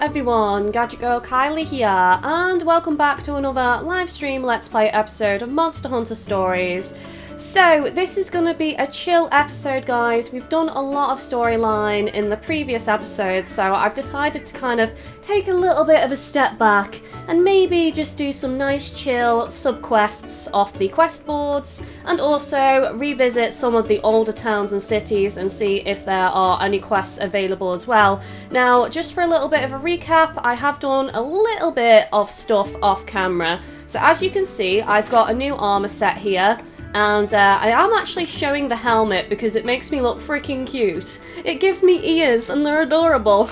everyone, Gadget Girl Kylie here, and welcome back to another live stream Let's Play episode of Monster Hunter Stories. So, this is going to be a chill episode, guys. We've done a lot of storyline in the previous episode, so I've decided to kind of take a little bit of a step back and maybe just do some nice chill subquests off the quest boards, and also revisit some of the older towns and cities and see if there are any quests available as well. Now, just for a little bit of a recap, I have done a little bit of stuff off camera. So as you can see, I've got a new armor set here. And I am actually showing the helmet because it makes me look freaking cute. It gives me ears and they're adorable.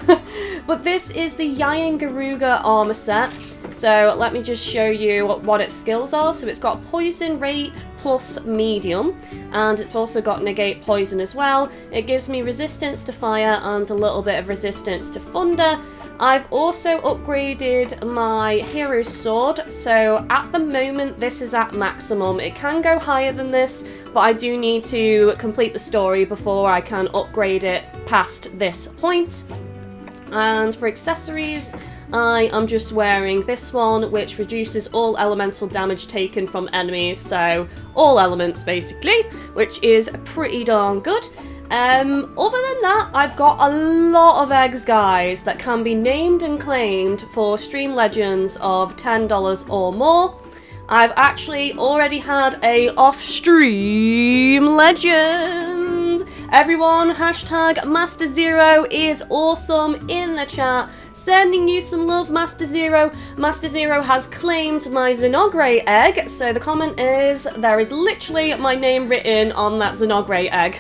But this is the Yian Garuga armor set. So let me just show you what its skills are. So it's got poison rate plus medium, and it's also got negate poison as well. It gives me resistance to fire and a little bit of resistance to thunder. I've also upgraded my hero's sword, so at the moment this is at maximum. It can go higher than this, but I do need to complete the story before I can upgrade it past this point. And for accessories, I am just wearing this one, which reduces all elemental damage taken from enemies, so all elements basically, which is pretty darn good. Other than that, I've got a lot of eggs, guys, that can be named and claimed for Stream Legends of $10 or more. I've actually already had a off-stream legend! Everyone, hashtag Master Zero is awesome in the chat. Sending you some love, Master Zero. Master Zero has claimed my Zinogre egg, so the comment is, there is literally my name written on that Zinogre egg.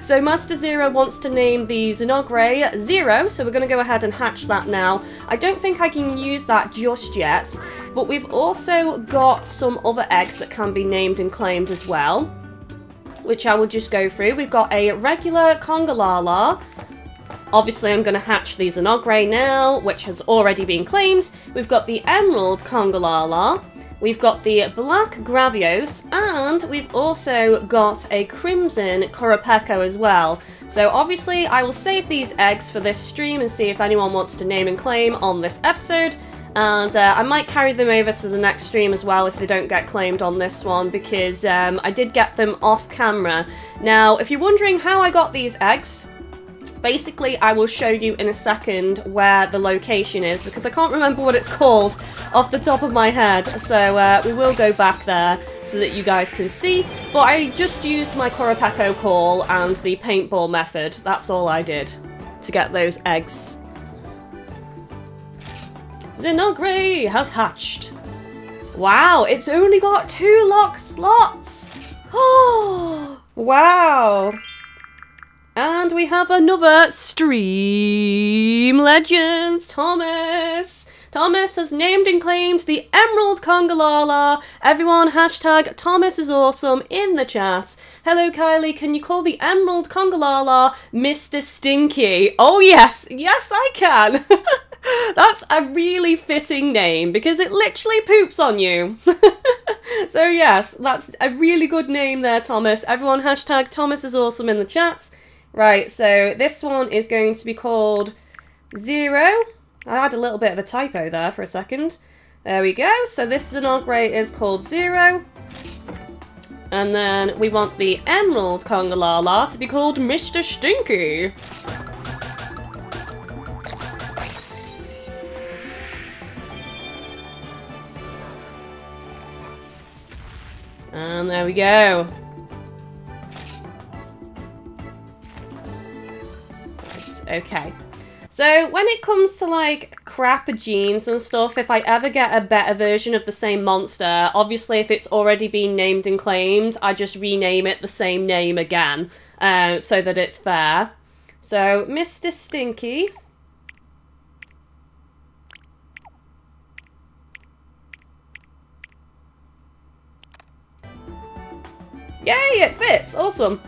So Master Zero wants to name the Zinogre Zero, so we're going to go ahead and hatch that now. I don't think I can use that just yet, but we've also got some other eggs that can be named and claimed as well, which I will just go through. We've got a regular Congalala. Obviously, I'm going to hatch the Zinogre now, which has already been claimed. We've got the Emerald Congalala, we've got the Black Gravios, and we've also got a Crimson Kuropeko as well. So obviously, I will save these eggs for this stream and see if anyone wants to name and claim on this episode. And I might carry them over to the next stream as well if they don't get claimed on this one, because I did get them off camera. Now, if you're wondering how I got these eggs, basically, I will show you in a second where the location is, because I can't remember what it's called off the top of my head, so we will go back there so that you guys can see. But I just used my Kuropeko call and the paintball method. That's all I did to get those eggs. Zinogre has hatched. Wow, it's only got 2 lock slots. Oh, wow. And we have another stream legend, Thomas. Thomas has named and claimed the Emerald Congalala. Everyone, hashtag Thomas is awesome in the chat. Hello, Kylie. Can you call the Emerald Congalala Mr. Stinky? Oh, yes. Yes, I can. That's a really fitting name because it literally poops on you. So, yes, that's a really good name there, Thomas. Everyone, hashtag Thomas is awesome in the chat. Right, so this one is going to be called Zero. I had a little bit of a typo there for a second. There we go. So this Zinogre is called Zero. And then we want the Emerald Congalala to be called Mr. Stinky. And there we go. Okay, so when it comes to like crap genes and stuff, if I ever get a better version of the same monster, obviously if it's already been named and claimed, I just rename it the same name again, so that it's fair. So Mr. Stinky. Yay, it fits! Awesome.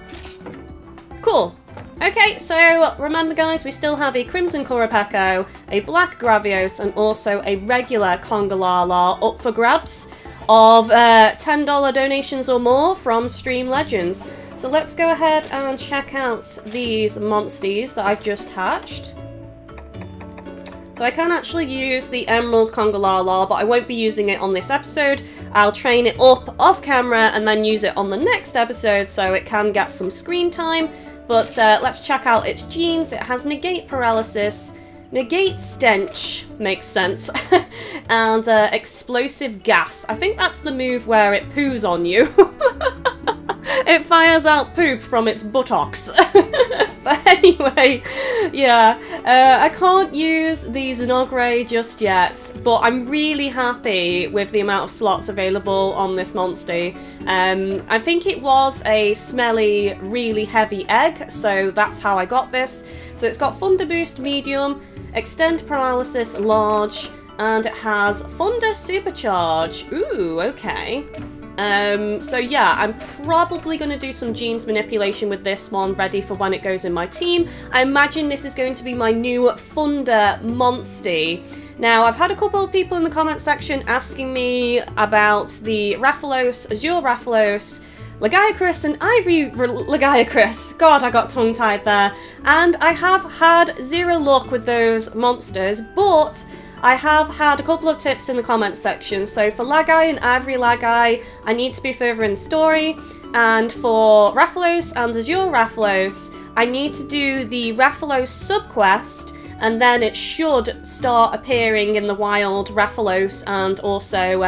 Cool. Okay, so remember guys, we still have a Crimson Kuropeko, a Black Gravios, and also a regular Congalala up for grabs of $10 donations or more from Stream Legends. So let's go ahead and check out these monsties that I've just hatched. So I can actually use the Emerald Congalala, but I won't be using it on this episode. I'll train it up off camera and then use it on the next episode so it can get some screen time. But let's check out its genes. It has negate paralysis, negate stench, makes sense, and explosive gas. I think that's the move where it poos on you. It fires out poop from its buttocks. But anyway, yeah, I can't use the Zinogre just yet, but I'm really happy with the amount of slots available on this monster. I think it was a smelly, really heavy egg, so that's how I got this. So it's got Thunder Boost Medium, Extend Paralysis Large, and it has Thunder Supercharge. Ooh, okay. So yeah, I'm probably going to do some genes manipulation with this one, ready for when it goes in my team. I imagine this is going to be my new Thunder Monstie. Now, I've had a couple of people in the comment section asking me about the Rathalos, Azure Rathalos, Lagiacrus and Ivory Lagiacrus. God, I got tongue-tied there. And I have had zero luck with those monsters, but I have had a couple of tips in the comments section. So for Lagai and Ivory Lagai, I need to be further in the story. And for Rathalos and Azure Rathalos, I need to do the Rathalos subquest, and then it should start appearing in the wild Rathalos and also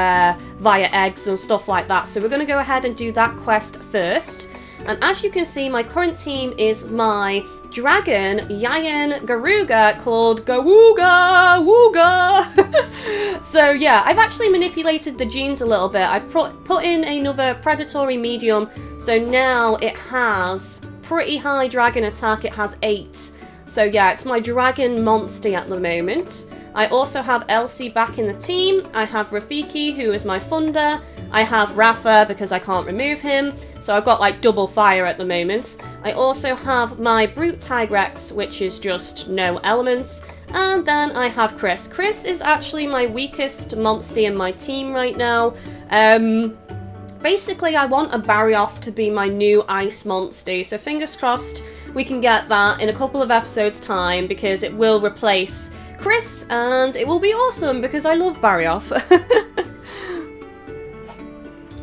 via eggs and stuff like that. So we're going to go ahead and do that quest first. And as you can see, my current team is my dragon, Yian Garuga, called Gawuga Wooga. So yeah, I've actually manipulated the genes a little bit. I've put in another predatory medium, so now it has pretty high dragon attack. It has 8. So yeah, it's my dragon monster at the moment. I also have Elsie back in the team. I have Rafiki, who is my funder. I have Rafa, because I can't remove him, so I've got like double fire at the moment. I also have my Brute Tigrex, which is just no elements. And then I have Chris. Chris is actually my weakest monster in my team right now. Basically, I want a Barioth to be my new ice monster, so fingers crossed we can get that in a couple of episodes' time, because it will replace Chris, and it will be awesome because I love Barioth.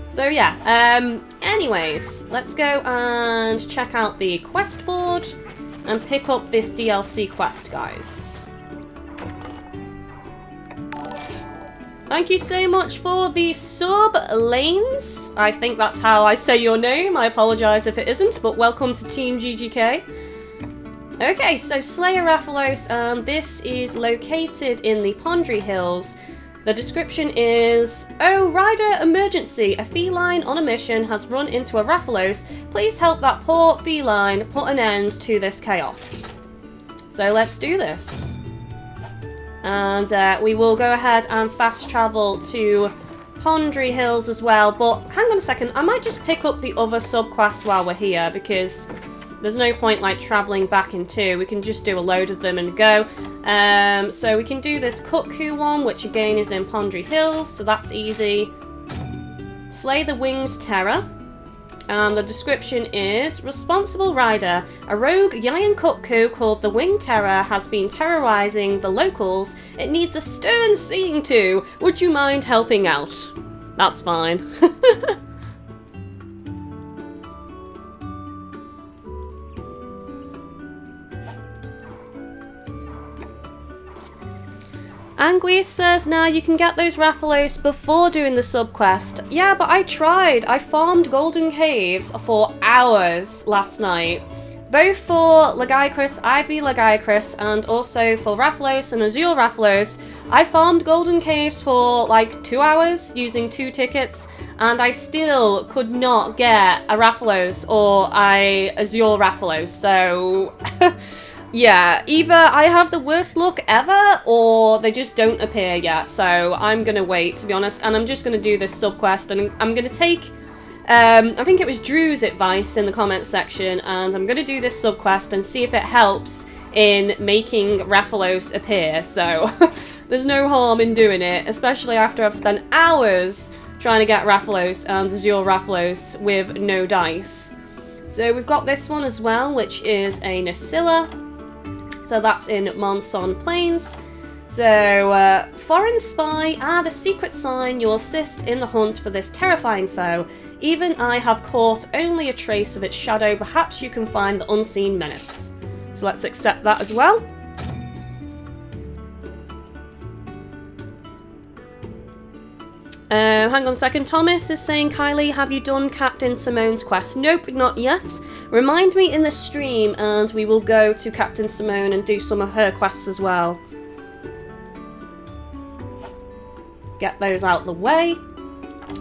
So yeah, anyways, let's go and check out the quest board and pick up this DLC quest, guys. Thank you so much for the sub, Lanes. I think that's how I say your name. I apologise if it isn't, but welcome to Team GGK. Okay, so Slayer Rathalos, and this is located in the Pondry Hills. The description is, "Oh, Rider, emergency! A feline on a mission has run into a Rathalos. Please help that poor feline, put an end to this chaos." So let's do this. And we will go ahead and fast travel to Pondry Hills as well, but hang on a second, I might just pick up the other subquests while we're here, because there's no point like travelling back in two. We can just do a load of them and go. So we can do this Cuckoo one, which again is in Pondry Hills, so that's easy. Slay the Winged Terror. And the description is, "Responsible Rider, a rogue Yian Cuckoo called the Winged Terror has been terrorising the locals. It needs a stern seeing to. Would you mind helping out?" That's fine. Anguish says, "Now you can get those Rathalos before doing the subquest." Yeah, but I tried. I farmed Golden Caves for hours last night, both for Lagiacrus, Ivy Lagiacrus, and also for Rathalos and Azure Rathalos. I farmed Golden Caves for like 2 hours using 2 tickets, and I still could not get a Rathalos or a Azure Rathalos, so yeah, either I have the worst luck ever, or they just don't appear yet, so I'm gonna wait, to be honest, and I'm just gonna do this subquest, and I'm gonna take, I think it was Drew's advice in the comments section, and I'm gonna do this subquest and see if it helps in making Rathalos appear, so there's no harm in doing it, especially after I've spent hours trying to get Rathalos and Azure Rathalos with no dice. So we've got this one as well, which is a Nisilla. So that's in Monson Plains. So, Foreign Spy, the secret sign, you assist in the hunt for this terrifying foe. Even I have caught only a trace of its shadow. Perhaps you can find the unseen menace. So let's accept that as well. Hang on a second. Thomas is saying, Kylie, have you done Captain Simone's quest? Nope, not yet. Remind me in the stream and we will go to Captain Simone and do some of her quests as well. Get those out the way.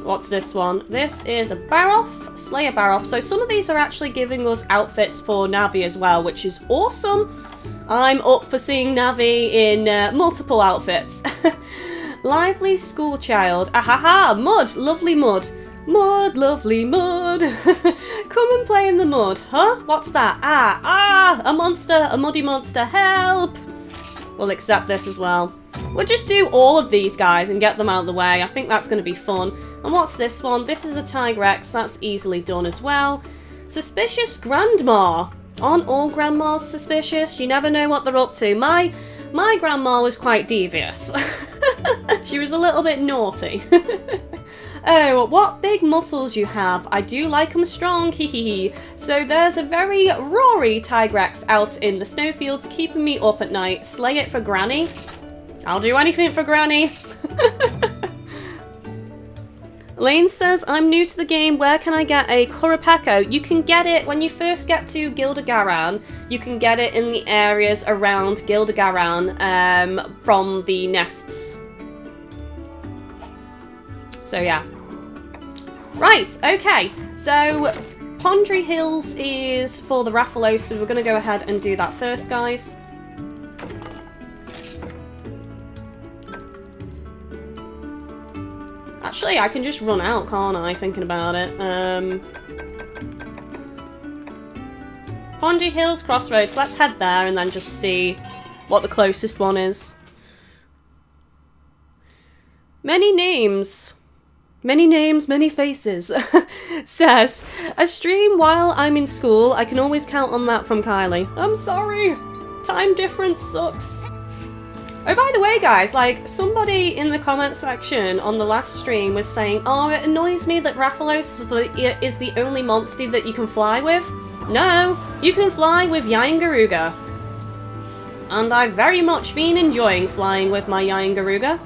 What's this one? This is a Barroth, Slayer Barroth. So some of these are actually giving us outfits for Navi as well, which is awesome. I'm up for seeing Navi in multiple outfits. Lively school child. Ahaha! Mud! Lovely mud. Mud, lovely mud. Come and play in the mud. Huh? What's that? A monster! A muddy monster! Help! We'll accept this as well. We'll just do all of these guys and get them out of the way. I think that's going to be fun. And what's this one? This is a Tigrex. That's easily done as well. Suspicious Grandma. Aren't all grandmas suspicious? You never know what they're up to. My grandma was quite devious. She was a little bit naughty. Oh, what big muscles you have. I do like them strong, hee hee hee. So there's a very roary Tigrex out in the snowfields keeping me up at night. Slay it for Granny. I'll do anything for Granny. Lane says, I'm new to the game, where can I get a Kuropeko? You can get it when you first get to Gildegaran. You can get it in the areas around Gildegaran from the nests. So yeah. Right, okay. So Pondry Hills is for the Rathalos, so we're going to go ahead and do that first, guys. Actually, I can just run out, can't I, thinking about it. Pondry Hills Crossroads, let's head there and then just see what the closest one is. Many names. Many names, many faces. Says, a stream while I'm in school, I can always count on that from Kylie. I'm sorry, time difference sucks. Oh, by the way, guys, like, somebody in the comment section on the last stream was saying, oh, it annoys me that Rathalos is the only monster that you can fly with. No, you can fly with Yian Garuga. And I've very much been enjoying flying with my Yian Garuga.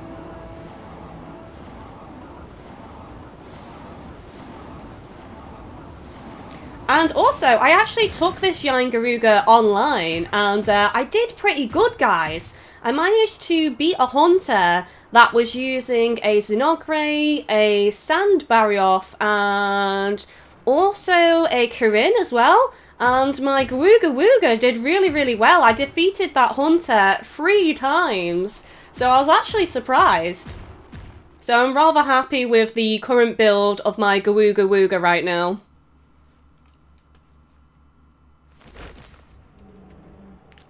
And also, I actually took this Yian Garuga online, and I did pretty good, guys. I managed to beat a hunter that was using a Zinogre, a Sand Barioth, and also a Corinne as well. And my Gawuga Wooga did really, really well. I defeated that hunter 3 times. So I was actually surprised. So I'm rather happy with the current build of my Gawuga Wooga right now.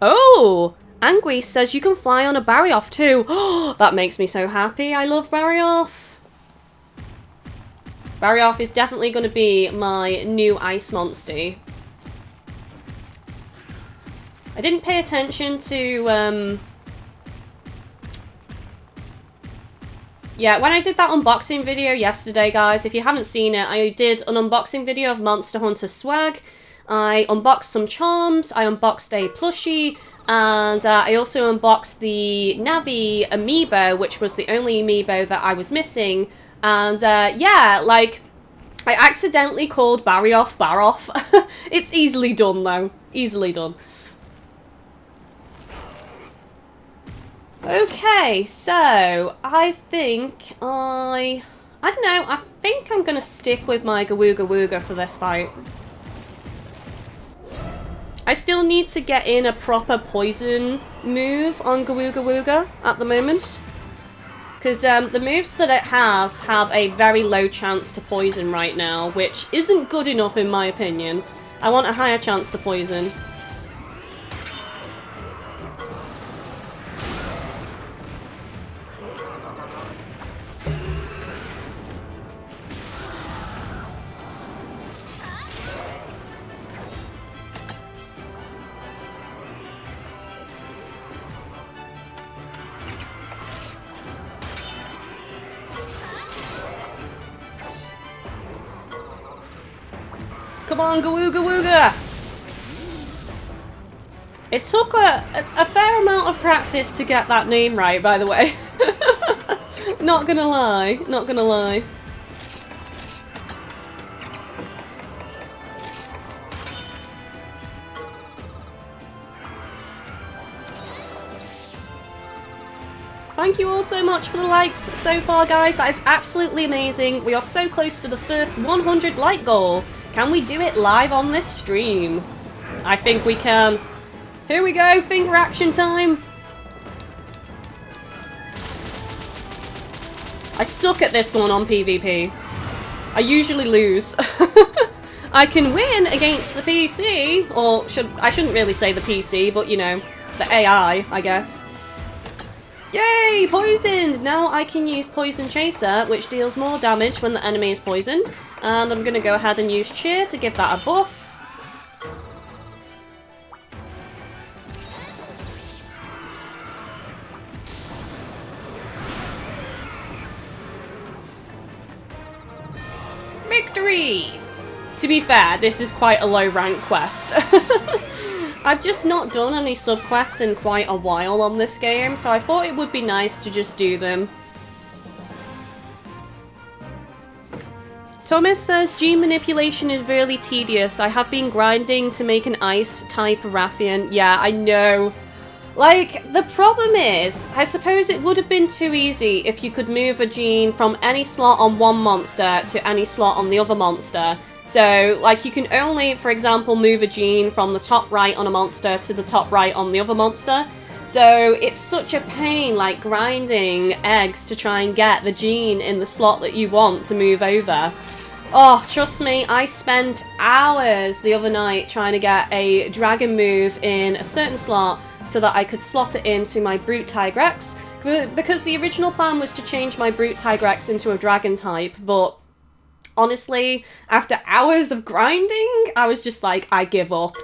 Oh! Angui says you can fly on a Barioth too. Oh, that makes me so happy. I love Barioth. Barioth is definitely going to be my new ice monster. I didn't pay attention to... Yeah, when I did that unboxing video yesterday, guys, if you haven't seen it, I did an unboxing video of Monster Hunter swag. I unboxed some charms. I unboxed a plushie. And I also unboxed the Navi amiibo, which was the only amiibo that I was missing. And yeah, like, I accidentally called Barioth Barroth. It's easily done, though. Easily done. Okay, so I think I don't know. I think I'm going to stick with my Gawuga Wooga for this fight. I still need to get in a proper poison move on Gawuga Wooga at the moment. Because the moves that it has have a very low chance to poison right now, which isn't good enough in my opinion. I want a higher chance to poison. Come on, Gawuga Wooga! It took a fair amount of practice to get that name right, by the way. Not gonna lie, not gonna lie. Thank you all so much for the likes so far, guys. That is absolutely amazing. We are so close to the first 100 like goal. Can we do it live on this stream? I think we can. Here we go, finger action time. I suck at this one on PvP. I usually lose. I can win against the PC, or I shouldn't really say the PC, but you know, the AI, I guess. Yay! Poisoned! Now I can use Poison Chaser, which deals more damage when the enemy is poisoned. And I'm going to go ahead and use Cheer to give that a buff. Victory! To be fair, this is quite a low rank quest. I've just not done any subquests in quite a while on this game, so I thought it would be nice to just do them. Thomas says, gene manipulation is really tedious. I have been grinding to make an ice type Raffian. Yeah, I know. Like, the problem is, I suppose it would have been too easy if you could move a gene from any slot on one monster to any slot on the other monster. So, like, you can only, for example, move a gene from the top right on a monster to the top right on the other monster. So, it's such a pain, like, grinding eggs to try and get the gene in the slot that you want to move over. Oh, trust me, I spent hours the other night trying to get a dragon move in a certain slot so that I could slot it into my Brute Tigrex. Because the original plan was to change my Brute Tigrex into a dragon type, but honestly, after hours of grinding, I was just like, I give up.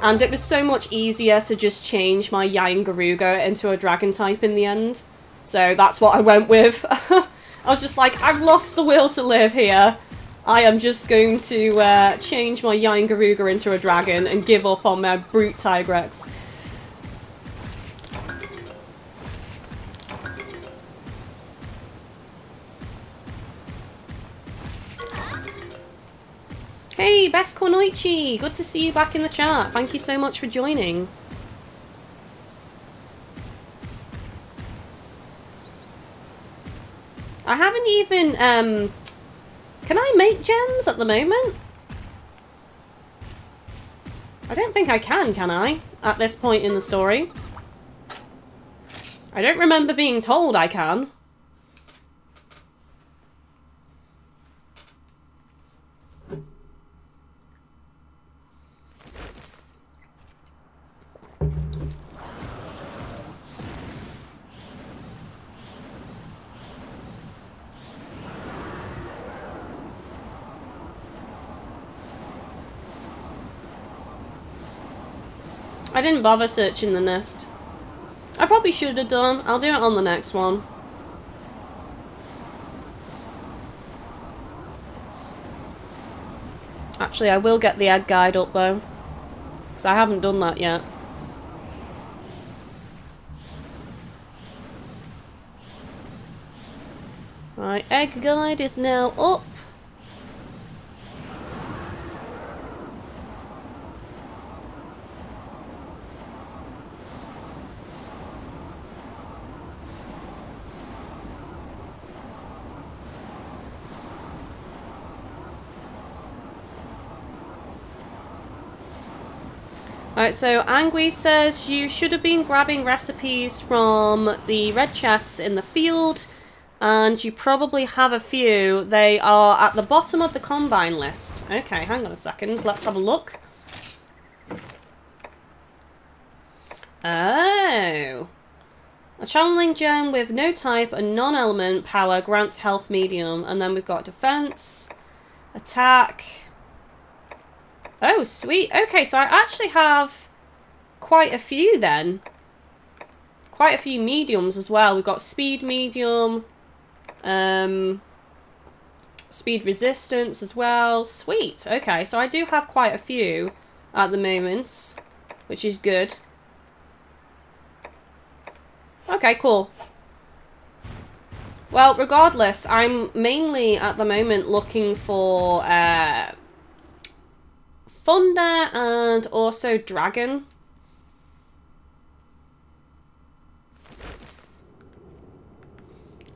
And it was so much easier to just change my Yian Garuga into a dragon type in the end. So that's what I went with. I was just like, I've lost the will to live here. I am just going to change my Yian Garuga into a dragon and give up on my Brute Tigrex. Hey, Best Cornoichi! Good to see you back in the chat. Thank you so much for joining. I haven't even, can I make gens at the moment? I don't think I can I? At this point in the story. I don't remember being told I can. I didn't bother searching the nest. I probably should have done. I'll do it on the next one. Actually, I will get the egg guide up though, because I haven't done that yet. Right, egg guide is now up. Alright, so Angui says you should have been grabbing recipes from the red chests in the field, and you probably have a few. They are at the bottom of the combine list. Okay, hang on a second. Let's have a look. Oh! A channeling gem with no type and non-element power grants health medium. And then we've got defense, attack. Oh, sweet. Okay, so I actually have quite a few then. Quite a few mediums as well. We've got speed medium, speed resistance as well. Sweet. Okay, so I do have quite a few at the moment, which is good. Okay, cool. Well, regardless, I'm mainly at the moment looking for Thunder and also Dragon.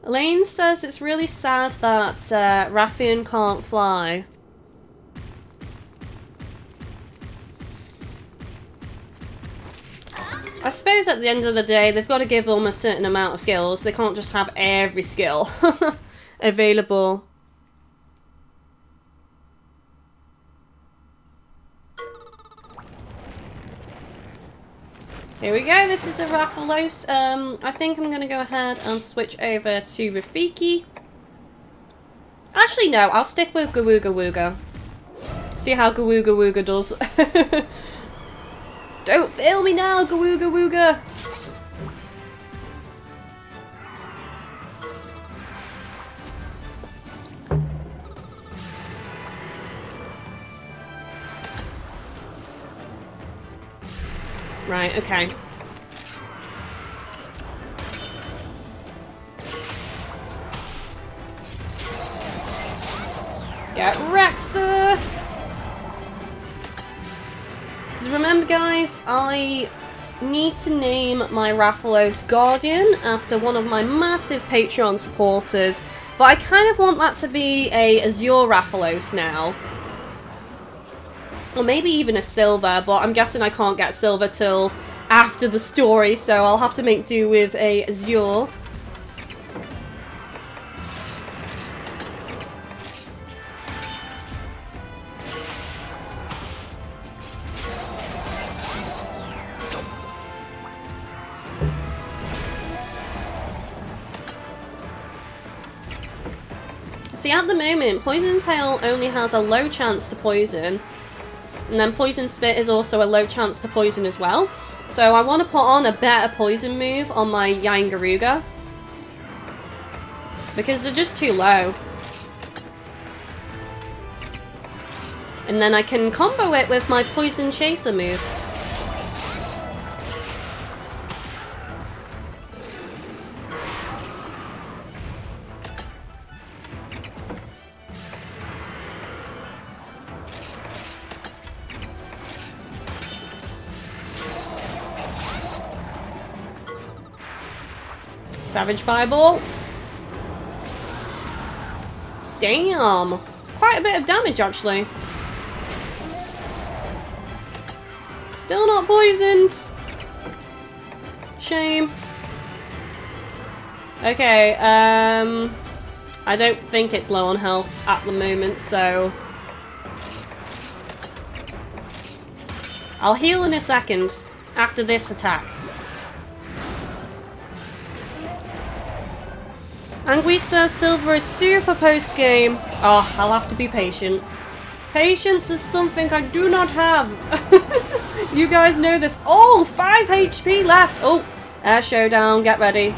Elaine says it's really sad that Raffian can't fly. I suppose at the end of the day, they've got to give them a certain amount of skills. They can't just have every skill available. Here we go, this is a Rathalos. I think I'm going to go ahead and switch over to Rafiki. Actually, no, I'll stick with Gawuga Wooga. See how Gawuga Wooga does. Don't fail me now, Gawuga Wooga! Right, okay. Get wrecked, sir! Because remember, guys, I need to name my Rathalos Guardian after one of my massive Patreon supporters, but I kind of want that to be a Azure Rathalos now. Or maybe even a silver, but I'm guessing I can't get silver till after the story, so I'll have to make do with a Azure. See, at the moment, Poison Tail only has a low chance to poison. And then Poison Spit is also a low chance to poison as well. So I want to put on a better poison move on my Yian Garuga, because they're just too low. And then I can combo it with my Poison Chaser move. Savage Fireball. Damn. Quite a bit of damage, actually. Still not poisoned. Shame. Okay, I don't think it's low on health at the moment, so I'll heal in a second after this attack. Anguissa Silver is super post-game. Oh, I'll have to be patient. Patience is something I do not have. You guys know this. Oh, 5 HP left. Oh, air showdown. Get ready.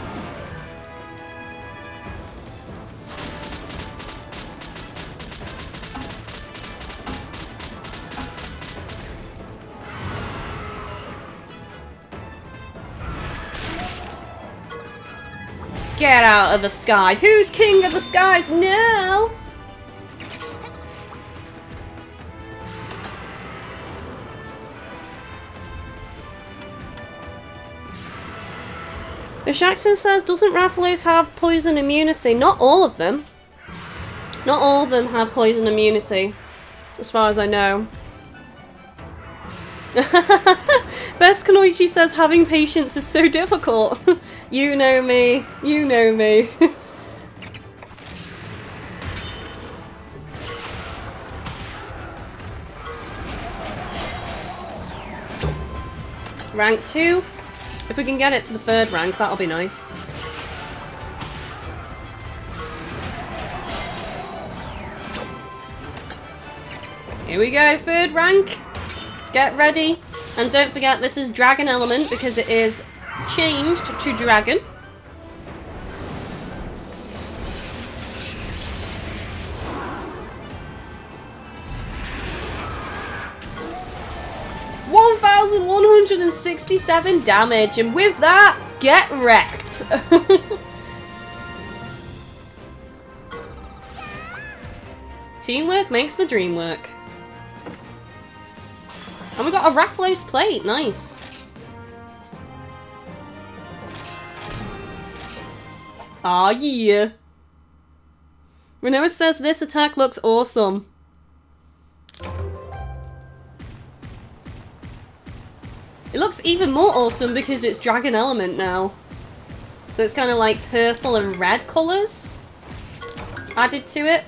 Get out of the sky! Who's king of the skies now? The Shaxon says, doesn't Rathalos have poison immunity? Not all of them. Not all of them have poison immunity, as far as I know. Best Kanoichi says having patience is so difficult. You know me, you know me. Rank 2. If we can get it to the 3rd rank, that'll be nice. Here we go, 3rd rank. Get ready, and don't forget this is Dragon Element because it is changed to Dragon. 1,167 damage, and with that, get wrecked. Teamwork makes the dream work. And we got a Rathalos plate, nice. Aw, yeah. Rhaenyra says this attack looks awesome. It looks even more awesome because it's dragon element now. So it's kind of like purple and red colours added to it.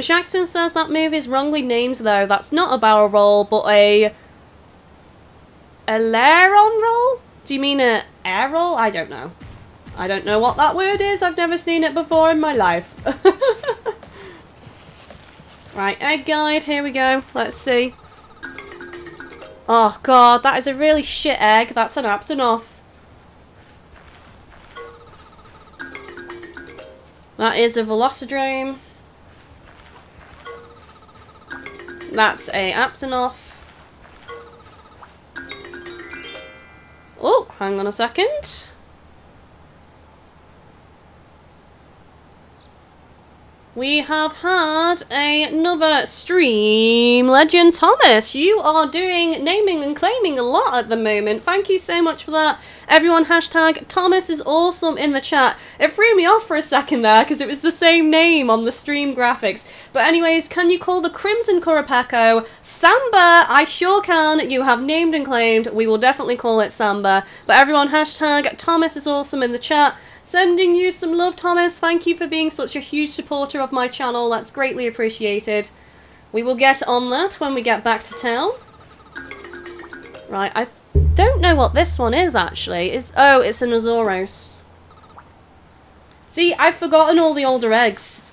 Shaxton says that move is wrongly named though. That's not a barrel roll, but a Laron roll? Do you mean a air roll? I don't know. I don't know what that word is. I've never seen it before in my life. Right, egg guide. Here we go. Let's see. Oh god, that is a really shit egg. That's an Absenoff. That is a Velocidrome. That's a Absenoff. Oh, hang on a second. We have had another stream. Legend Thomas, you are doing naming and claiming a lot at the moment. Thank you so much for that. Everyone, hashtag Thomas is awesome in the chat. It threw me off for a second there because it was the same name on the stream graphics. But anyways, can you call the Crimson Kuropeko Samba? I sure can. You have named and claimed. We will definitely call it Samba. But everyone, hashtag Thomas is awesome in the chat. Sending you some love, Thomas. Thank you for being such a huge supporter of my channel. That's greatly appreciated. We will get on that when we get back to town. Right, I don't know what this one is, actually. Oh, it's an Azorius. See, I've forgotten all the older eggs.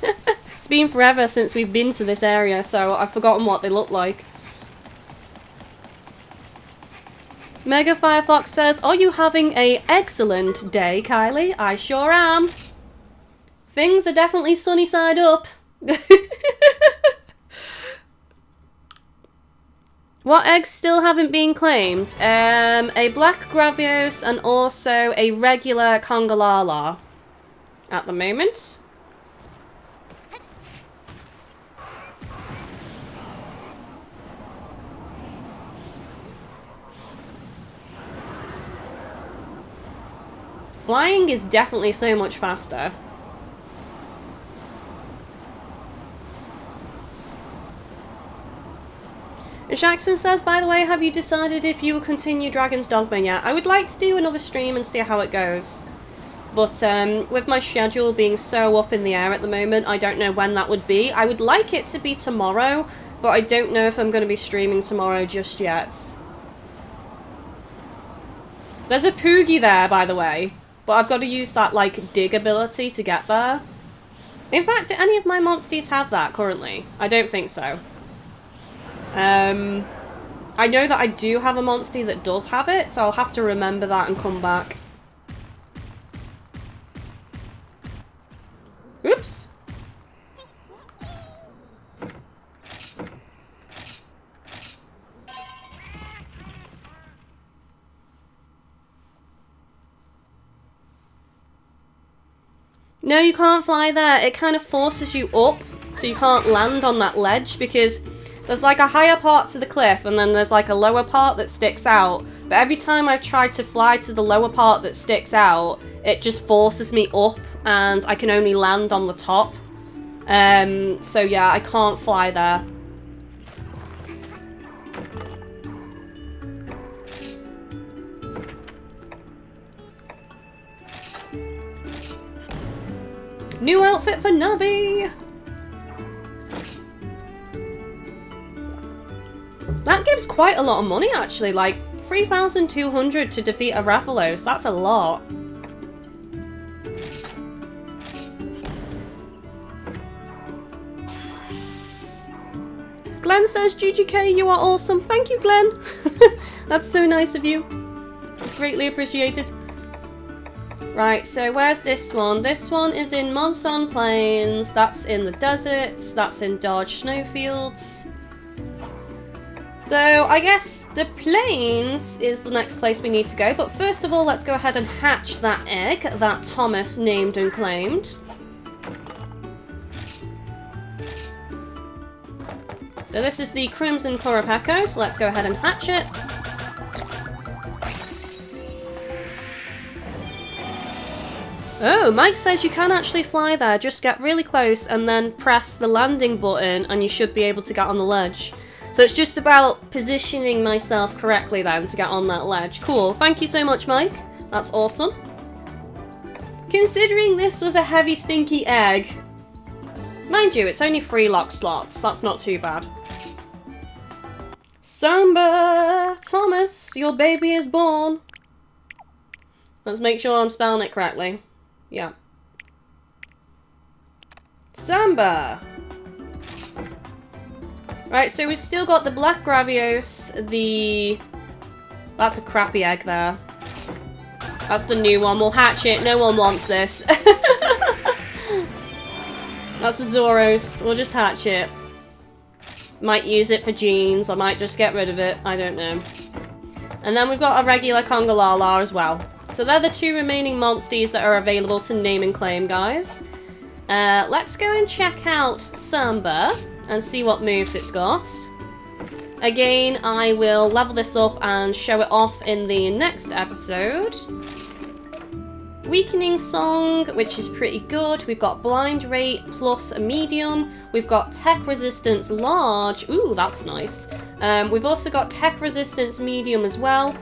It's been forever since we've been to this area, so I've forgotten what they look like. Mega Firefox says, are you having an excellent day, Kylie? I sure am. Things are definitely sunny side up. What eggs still haven't been claimed? A Black Gravios and also a regular Congalala at the moment. Flying is definitely so much faster. And Shaxton says, by the way, have you decided if you will continue Dragon's Dogma yet? I would like to do another stream and see how it goes. But with my schedule being so up in the air at the moment, I don't know when that would be. I would like it to be tomorrow, but I don't know if I'm going to be streaming tomorrow just yet. There's a Poogie there, by the way. But I've got to use that, like, dig ability to get there. In fact, do any of my monsters have that currently? I don't think so. I know that I do have a monster that does have it, so I'll have to remember that and come back. Oops. No, you can't fly there. It kind of forces you up, so you can't land on that ledge because there's like a higher part to the cliff and then there's like a lower part that sticks out. But every time I've tried to fly to the lower part that sticks out, it just forces me up and I can only land on the top. So yeah, I can't fly there. New outfit for Navi! That gives quite a lot of money actually, like 3,200 to defeat a Rathalos, that's a lot. Glenn says, GGK, you are awesome. Thank you, Glenn. That's so nice of you. greatly appreciated. Right, so where's this one? This one is in Monson Plains, that's in the deserts, that's in Dodge Snowfields. So I guess the plains is the next place we need to go, but first of all let's go ahead and hatch that egg that Thomas named and claimed. So this is the Crimson Kuropeko, so let's go ahead and hatch it. Oh, Mike says you can actually fly there, just get really close and then press the landing button and you should be able to get on the ledge. So it's just about positioning myself correctly then to get on that ledge. Cool, thank you so much Mike, that's awesome. Considering this was a heavy stinky egg, mind you it's only 3 lock slots, that's not too bad. Samba! Thomas, your baby is born! Let's make sure I'm spelling it correctly. Yeah. Samba! Right, so we've still got the Black Gravios, the... That's a crappy egg there. That's the new one, we'll hatch it, no one wants this. That's the Zoros, we'll just hatch it. Might use it for genes, I might just get rid of it, I don't know. And then we've got a regular Congalala as well. So they're the 2 remaining monsties that are available to name and claim, guys. Let's go and check out Samba and see what moves it's got. Again, I will level this up and show it off in the next episode. Weakening Song, which is pretty good. We've got Blind Rate plus a medium. We've got Tech Resistance large. Ooh, that's nice. We've also got Tech Resistance medium as well.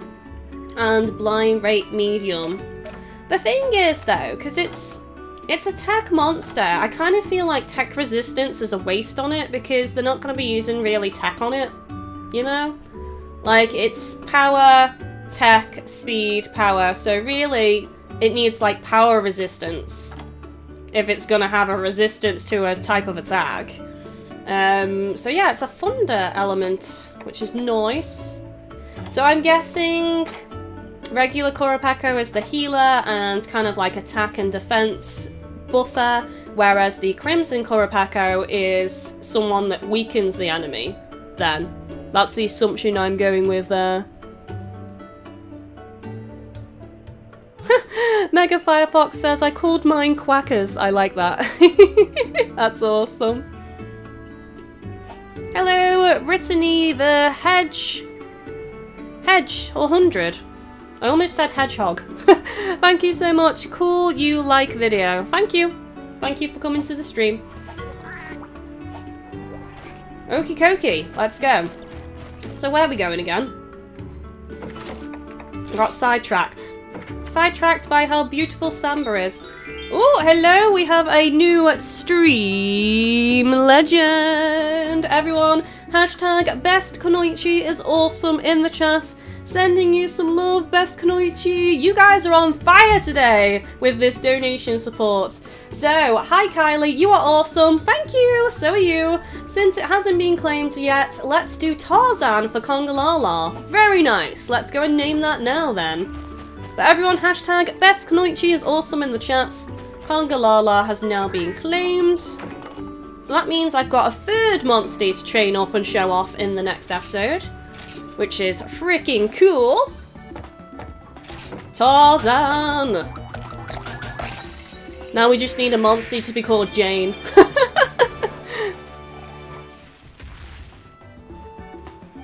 And blind rate medium. The thing is though, because it's a tech monster, I kind of feel like tech resistance is a waste on it because they're not going to be using really tech on it, you know? Like it's power, tech, speed, power, so really it needs like power resistance if it's going to have a resistance to a type of attack. So yeah, it's a thunder element, which is nice. So I'm guessing regular Kuropeko is the healer and kind of like attack and defense buffer, whereas the Crimson Kuropeko is someone that weakens the enemy then. That's the assumption I'm going with there. Mega Firefox says, I called mine Quackers. I like that. That's awesome. Hello, Brittany the Hedge or 100. I almost said hedgehog. Thank you so much. Cool, you like video. Thank you. Thank you for coming to the stream. Okie dokie, let's go. So where are we going again? I got sidetracked. Sidetracked by how beautiful Samba is. Oh, hello, we have a new stream legend. Everyone, hashtag Best Kunoichi is awesome in the chat. Sending you some love, Best Kunoichi. You guys are on fire today with this donation support. So, hi Kylie, you are awesome. Thank you, so are you. Since it hasn't been claimed yet, let's do Tarzan for Congalala. Very nice. Let's go and name that now then. But everyone, hashtag Best Kunoichi is awesome in the chat. Congalala has now been claimed. So that means I've got a 3rd monstie to train up and show off in the next episode, which is freaking cool. Tarzan! Now we just need a monstie to be called Jane.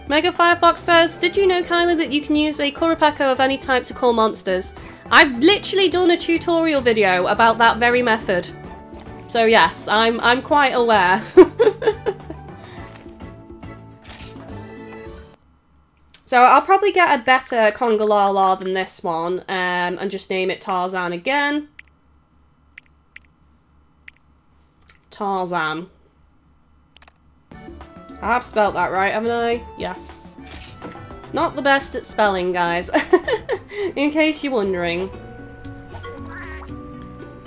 Mega Firefox says, did you know, Kylie, that you can use a Kuropeko of any type to call monsters? I've literally done a tutorial video about that very method. So yes, I'm quite aware. So I'll probably get a better Congalala than this one, and just name it Tarzan again. Tarzan. I've spelt that right, haven't I? Yes. Not the best at spelling, guys. In case you're wondering.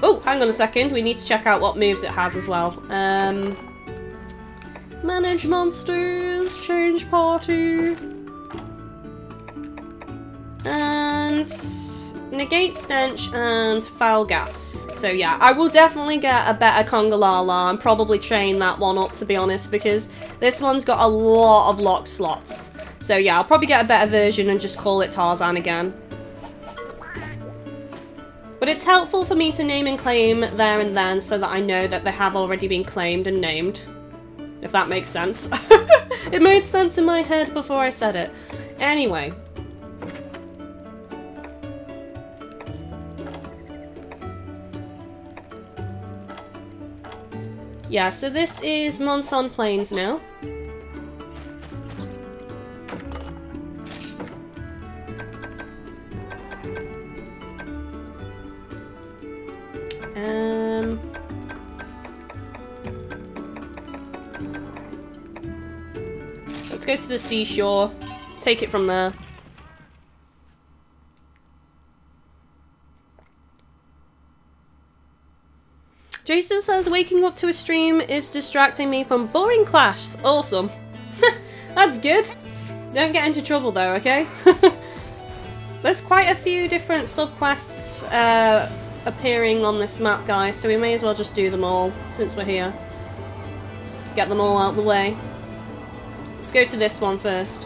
Oh, hang on a second, we need to check out what moves it has as well. Manage monsters, change party. And Defense, Negate Stench, and Foul Gas. So yeah, I will definitely get a better Congalala and probably train that one up, to be honest, because this one's got a lot of lock slots. So yeah, I'll probably get a better version and just call it Tarzan again. But it's helpful for me to name and claim there and then so that I know that they have already been claimed and named. If that makes sense. It made sense in my head before I said it. Anyway. Yeah, so this is Monson Plains now. Let's go to the seashore, take it from there. Jason says, waking up to a stream is distracting me from boring clash. Awesome. That's good. Don't get into trouble though, okay? There's quite a few different subquests appearing on this map, guys, so we may as well just do them all since we're here. Get them all out of the way. Let's go to this one first.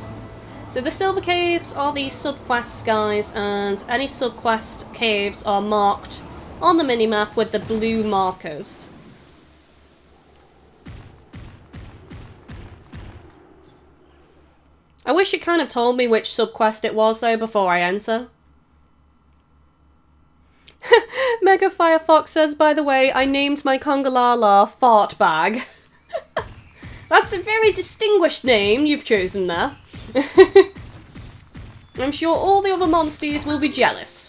So the Silver Caves are the subquests, guys, and any subquest caves are marked on the minimap with the blue markers. I wish it kind of told me which subquest it was though before I enter. Mega Firefox says, by the way, I named my Congalala Fart Bag. That's a very distinguished name you've chosen there. I'm sure all the other monsters will be jealous.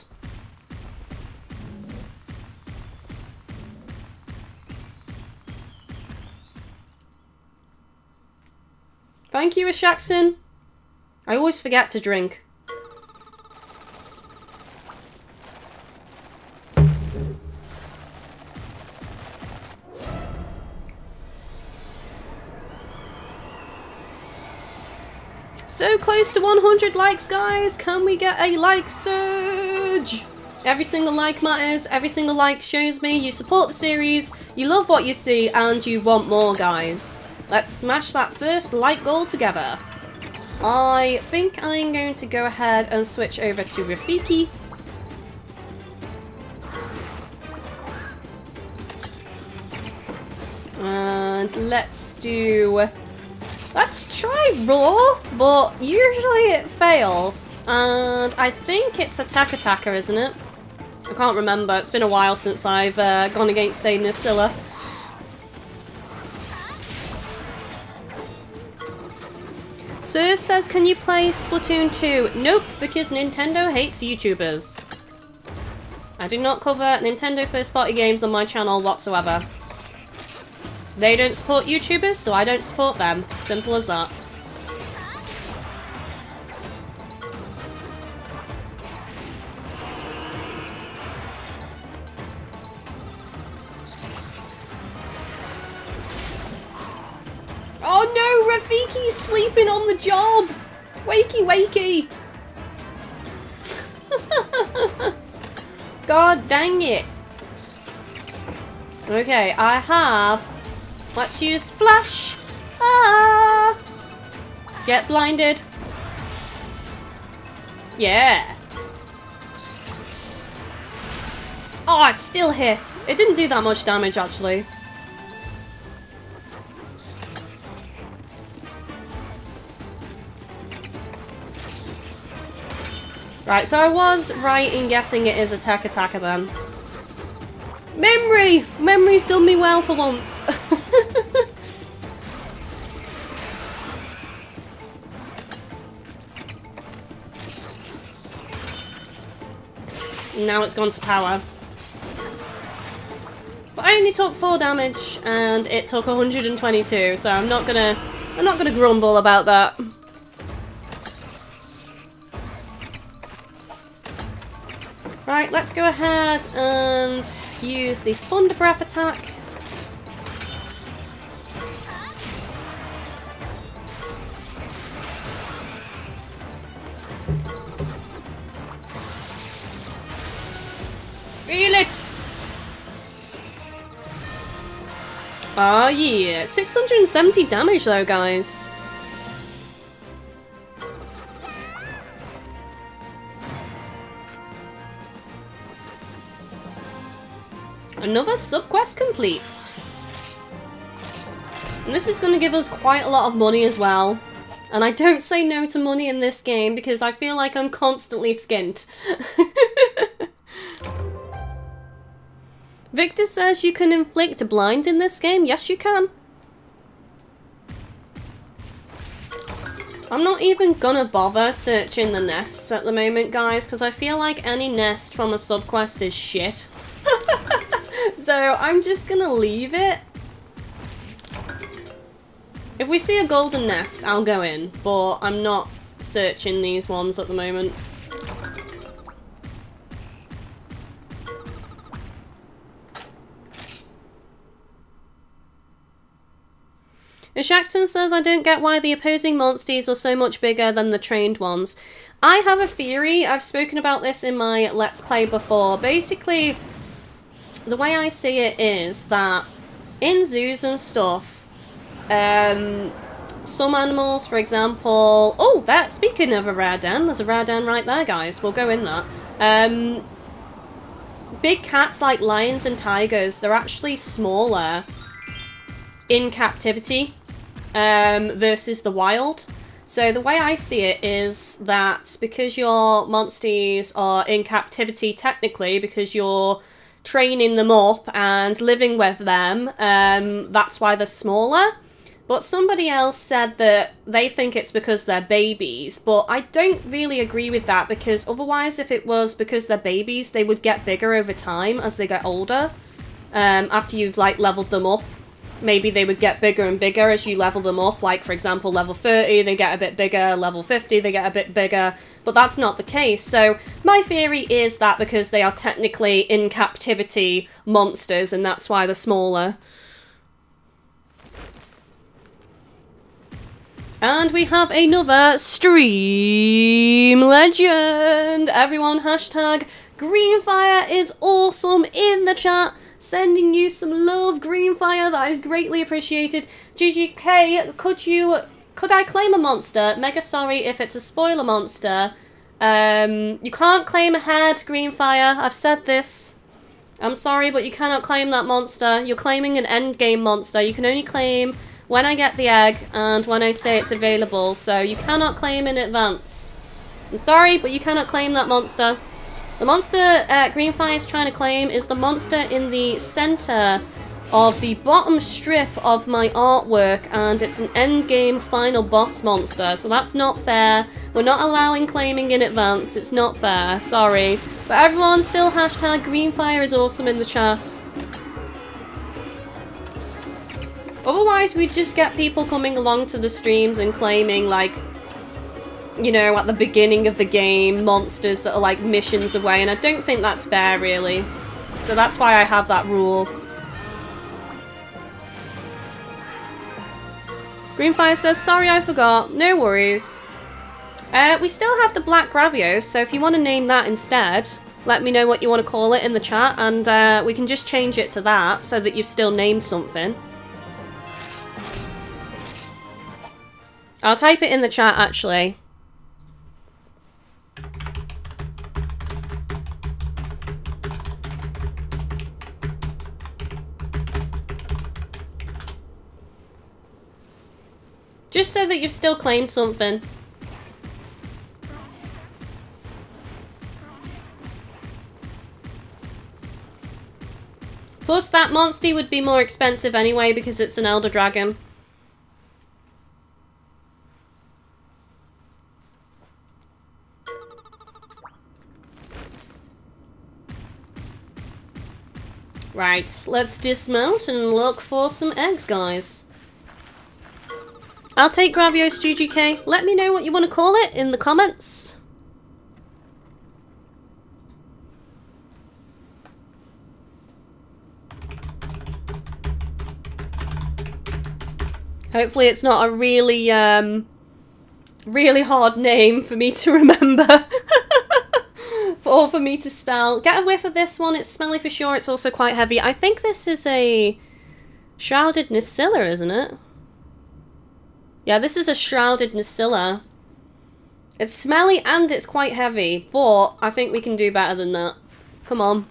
Thank you, Ashaxon. I always forget to drink. So close to 100 likes, guys! Can we get a like surge? Every single like matters, every single like shows me you support the series, you love what you see, and you want more, guys. Let's smash that first like goal together. I think I'm going to go ahead and switch over to Rafiki. And let's do... Let's try Raw, but usually it fails, and I think it's Attacker, isn't it? I can't remember, it's been a while since I've gone against a Nisilla. Sir says, can you play Splatoon 2? Nope, because Nintendo hates YouTubers. I do not cover Nintendo first party games on my channel whatsoever. They don't support YouTubers, so I don't support them. Simple as that. Oh no, Rafiki's sleeping on the job! Wakey, wakey! God dang it! Okay, I have... Let's use Flash! Ah! Get blinded! Yeah! Oh, it still hit! It didn't do that much damage, actually. Right, so I was right in guessing it is Attacker then. Memory! Memory's done me well for once. Now it's gone to power. But I only took 4 damage and it took 122, so I'm not gonna grumble about that. Right, let's go ahead and use the Thunder Breath attack. Oh yeah, 670 damage though, guys. Another subquest completes. And this is going to give us quite a lot of money as well. And I don't say no to money in this game because I feel like I'm constantly skint. Victor says you can inflict a blind in this game. Yes, you can. I'm not even gonna bother searching the nests at the moment, guys, because I feel like any nest from a subquest is shit. So I'm just gonna leave it. If we see a golden nest, I'll go in, but I'm not searching these ones at the moment. Shaxton says, I don't get why the opposing monsters are so much bigger than the trained ones. I have a theory. I've spoken about this in my Let's Play before. Basically, the way I see it is that in zoos and stuff, some animals, for example... Oh, that, speaking of a Radan, there's a Radan right there, guys. We'll go in that. Big cats like lions and tigers, they're actually smaller in captivity versus the wild. So the way I see it is that because your monsters are in captivity technically, because you're training them up and living with them, that's why they're smaller. But somebody else said that they think it's because they're babies, but I don't really agree with that, because otherwise if it was because they're babies, they would get bigger over time as they get older. After you've like leveled them up, maybe they would get bigger and bigger as you level them up. Like, for example, level 30, they get a bit bigger. Level 50, they get a bit bigger. But that's not the case. So my theory is that because they are technically in captivity monsters, and that's why they're smaller. And we have another stream legend. Everyone, hashtag Greenfire is awesome in the chat. Sending you some love, Greenfire, that is greatly appreciated. GGK, could I claim a monster? Mega sorry if it's a spoiler monster. You can't claim a head, Greenfire. I've said this. I'm sorry, but you cannot claim that monster. You're claiming an endgame monster. You can only claim when I get the egg and when I say it's available, so you cannot claim in advance. I'm sorry, but you cannot claim that monster. The monster Greenfire is trying to claim is the monster in the centre of the bottom strip of my artwork, and it's an endgame final boss monster, so that's not fair. We're not allowing claiming in advance, it's not fair, sorry. But everyone still hashtag Greenfire is awesome in the chat. Otherwise we'd just get people coming along to the streams and claiming, like, you know, at the beginning of the game, monsters that are like missions away, and I don't think that's fair really. So that's why I have that rule. Greenfire says, sorry I forgot, no worries. We still have the Black Gravios, so if you want to name that instead, let me know what you want to call it in the chat, and we can just change it to that so that you've still named something. I'll type it in the chat actually. Just so that you've still claimed something. Plus that monster would be more expensive anyway because it's an elder dragon. Right, let's dismount and look for some eggs, guys. I'll take Gravios, GGK. Let me know what you want to call it in the comments. Hopefully it's not a really, really hard name for me to remember. Or for me to spell. Get a whiff of this one. It's smelly for sure. It's also quite heavy. I think this is a... Shrouded Nisilla, isn't it? Yeah, this is a Shrouded Nisilla. It's smelly and it's quite heavy, but I think we can do better than that. Come on.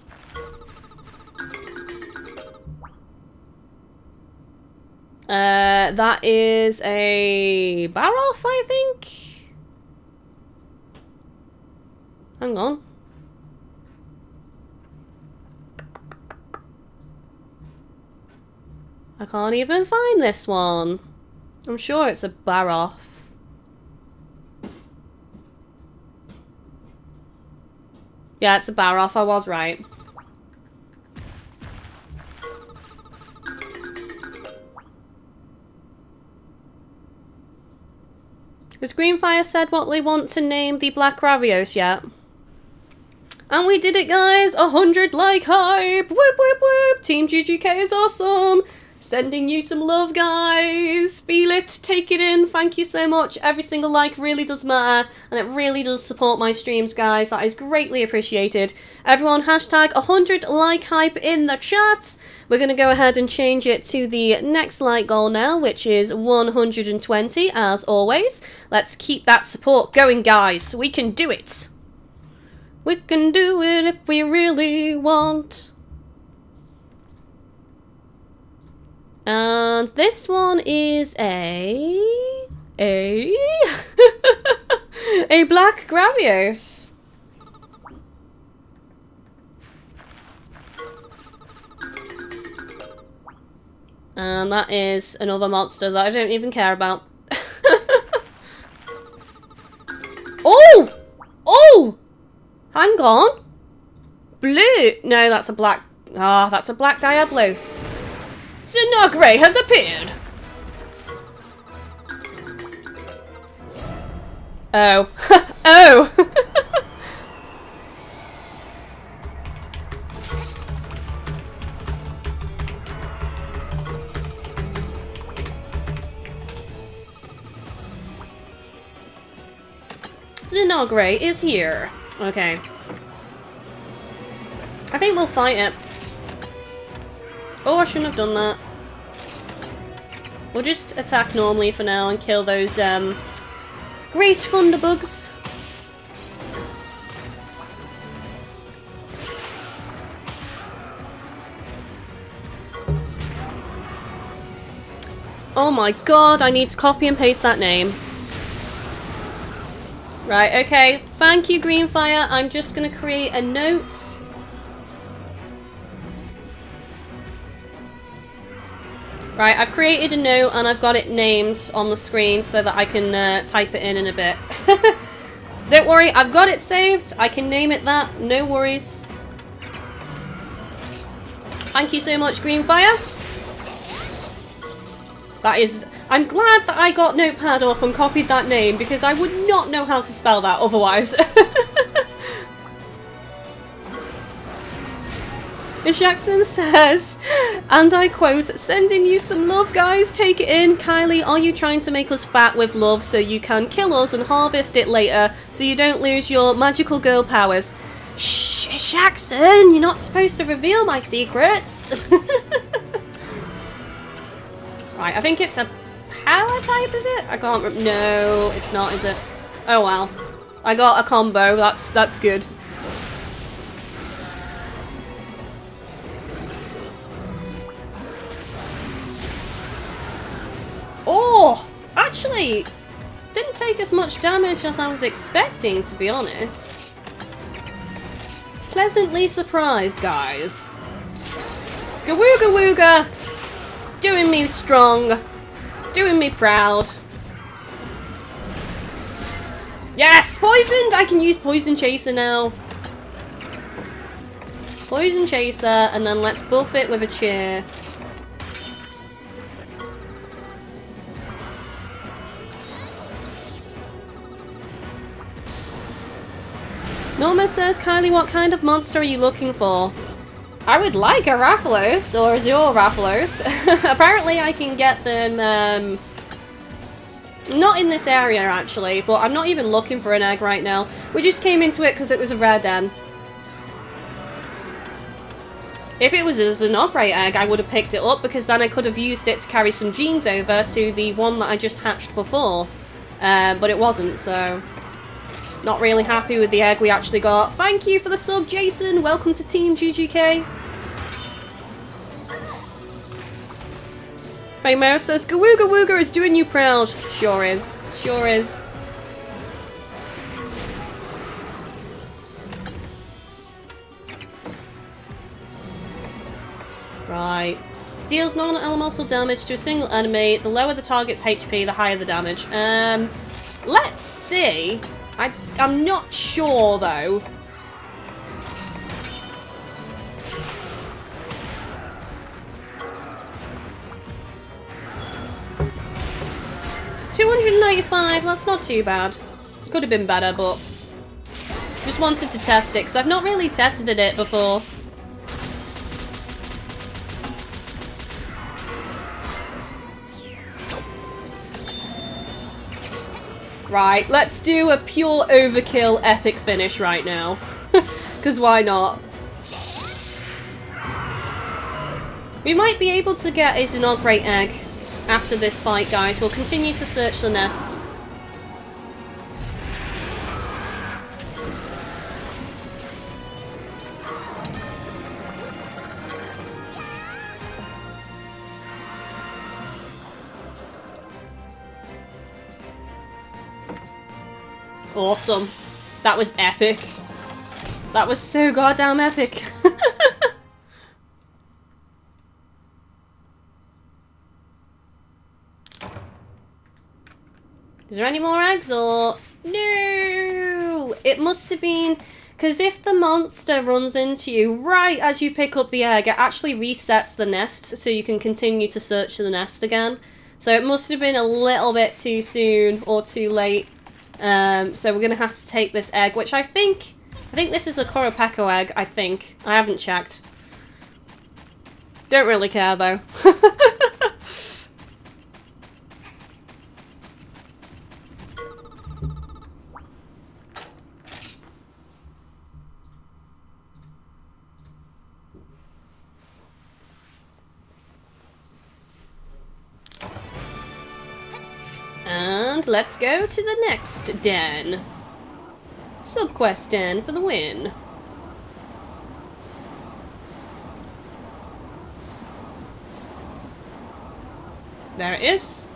That is a Barroth, I think? Hang on. I can't even find this one. I'm sure it's a Barroth. Yeah, it's a Barroth, I was right. Has Greenfire said what they want to name the Black Gravios yet? And we did it, guys! 100 like hype! Whoop whoop whoop! Team GGK is awesome! Sending you some love, guys! Feel it, take it in, thank you so much. Every single like really does matter, and it really does support my streams, guys. That is greatly appreciated. Everyone, hashtag 100 like hype in the chat. We're going to go ahead and change it to the next like goal now, which is 120, as always. Let's keep that support going, guys. We can do it. We can do it if we really want. And this one is a Black Gravios. And that is another monster that I don't even care about. Oh! Oh! Hang on. Blue! No, that's a black... Ah, that's a Black Diablos. Zinogre has appeared! Oh. Oh! Zinogre is here. Okay. I think we'll fight it. Oh, I shouldn't have done that. We'll just attack normally for now and kill those great thunderbugs. Oh my god, I need to copy and paste that name. Right, okay. Thank you, Greenfire. I'm just going to create a note. Right, I've created a note and I've got it named on the screen so that I can type it in a bit. Don't worry, I've got it saved. I can name it that, no worries. Thank you so much, Greenfire. That is... I'm glad that I got Notepad up and copied that name because I would not know how to spell that otherwise. Jackson says, and I quote, "Sending you some love, guys, take it in. Kylie, are you trying to make us fat with love so you can kill us and harvest it later so you don't lose your magical girl powers?" Shh, Jackson, you're not supposed to reveal my secrets. Right, I think it's a power type, is it? I can't remember. No, it's not, is it? Oh well. I got a combo, that's good. Oh, actually, didn't take as much damage as I was expecting, to be honest. Pleasantly surprised, guys. Gawuga Wooga, doing me strong, doing me proud. Yes, poisoned! I can use Poison Chaser now. Poison Chaser, and then let's buff it with a cheer. Norma says, "Kylie, what kind of monster are you looking for?" I would like a Rathalos, or Azure Rathalos. Apparently I can get them, not in this area actually, but I'm not even looking for an egg right now. We just came into it because it was a rare den. If it was a Zinogre egg, I would have picked it up, because then I could have used it to carry some genes over to the one that I just hatched before. But it wasn't, so... Not really happy with the egg we actually got. Thank you for the sub, Jason! Welcome to Team GGK! Famero says, Gawuga Wooga is doing you proud! Sure is. Sure is. Right. Deals non-elemental damage to a single enemy. The lower the target's HP, the higher the damage. Let's see. I'm not sure, though. $295, that's not too bad. Could have been better, but... Just wanted to test it, because I've not really tested it before. Right, let's do a pure overkill epic finish right now. Because why not? We might be able to get a Zinogre egg after this fight, guys. We'll continue to search the nest. Awesome. That was epic. That was so goddamn epic. Is there any more eggs or... No! It must have been... Because if the monster runs into you right as you pick up the egg, it actually resets the nest so you can continue to search the nest again. So it must have been a little bit too soon or too late. So we're going to have to take this egg, which I think this is a Kuropeko egg, I think. I haven't checked. Don't really care, though. And let's go to the next den. Subquest den for the win. There it is.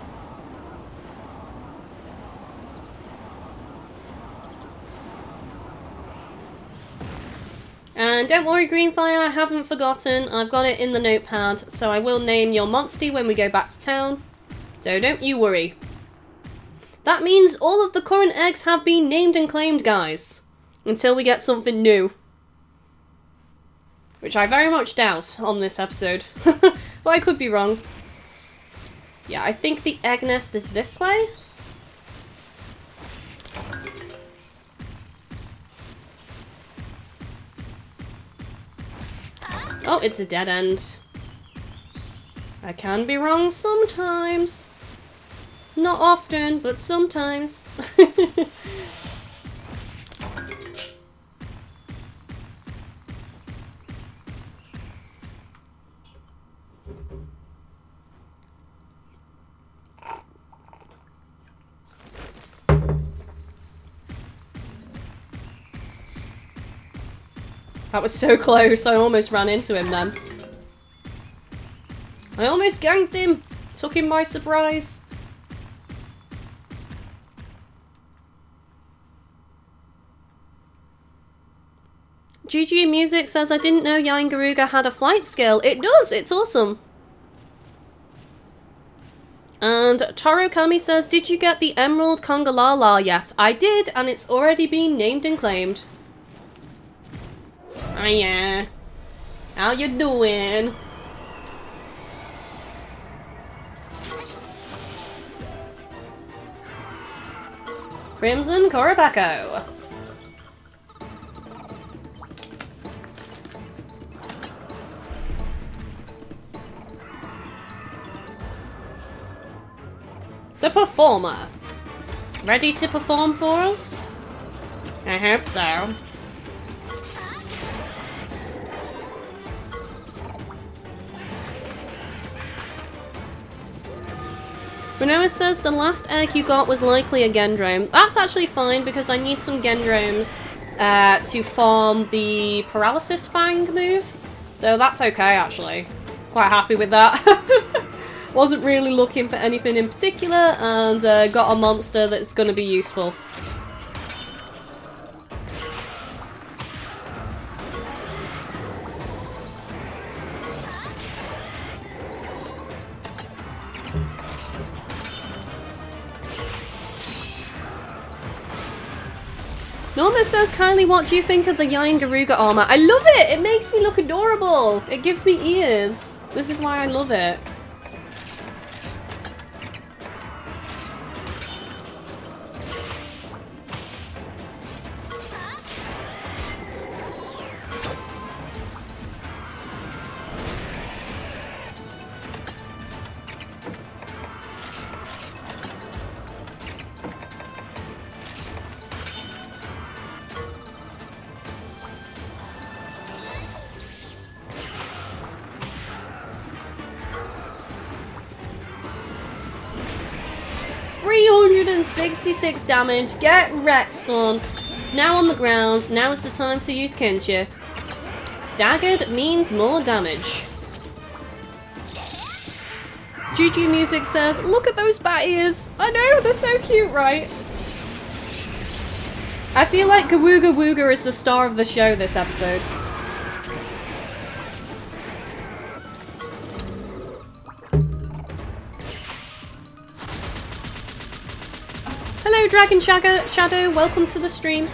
And don't worry, Greenfire, I haven't forgotten. I've got it in the notepad, so I will name your monster when we go back to town. So don't you worry. That means all of the current eggs have been named and claimed, guys. Until we get something new. Which I very much doubt on this episode. But I could be wrong. Yeah, I think the egg nest is this way. Oh, it's a dead end. I can be wrong sometimes. Not often, but sometimes. That was so close, I almost ran into him then. I almost ganked him! Took him by surprise! GG Music says, I didn't know Yian Garuga had a flight skill. It does! It's awesome! And Tarokami says, did you get the Emerald Congalala yet? I did, and it's already been named and claimed. Ah, yeah. How you doing? Crimson Kuropeko. The performer. Ready to perform for us? I hope so. Renoa says the last egg you got was likely a Gendrome. That's actually fine, because I need some Gendromes to farm the Paralysis Fang move. So that's okay, actually. Quite happy with that. Wasn't really looking for anything in particular, and got a monster that's going to be useful. Norma says, kindly, what do you think of the Yian Garuga armor? I love it! It makes me look adorable! It gives me ears. This is why I love it. Damage, get wrecked, son. Now on the ground, now is the time to use Kinchi. Staggered means more damage. Juju Music says, look at those bat ears. I know, they're so cute, right? I feel like Gawuga Wooga is the star of the show this episode. Dragon Shadow, welcome to the stream.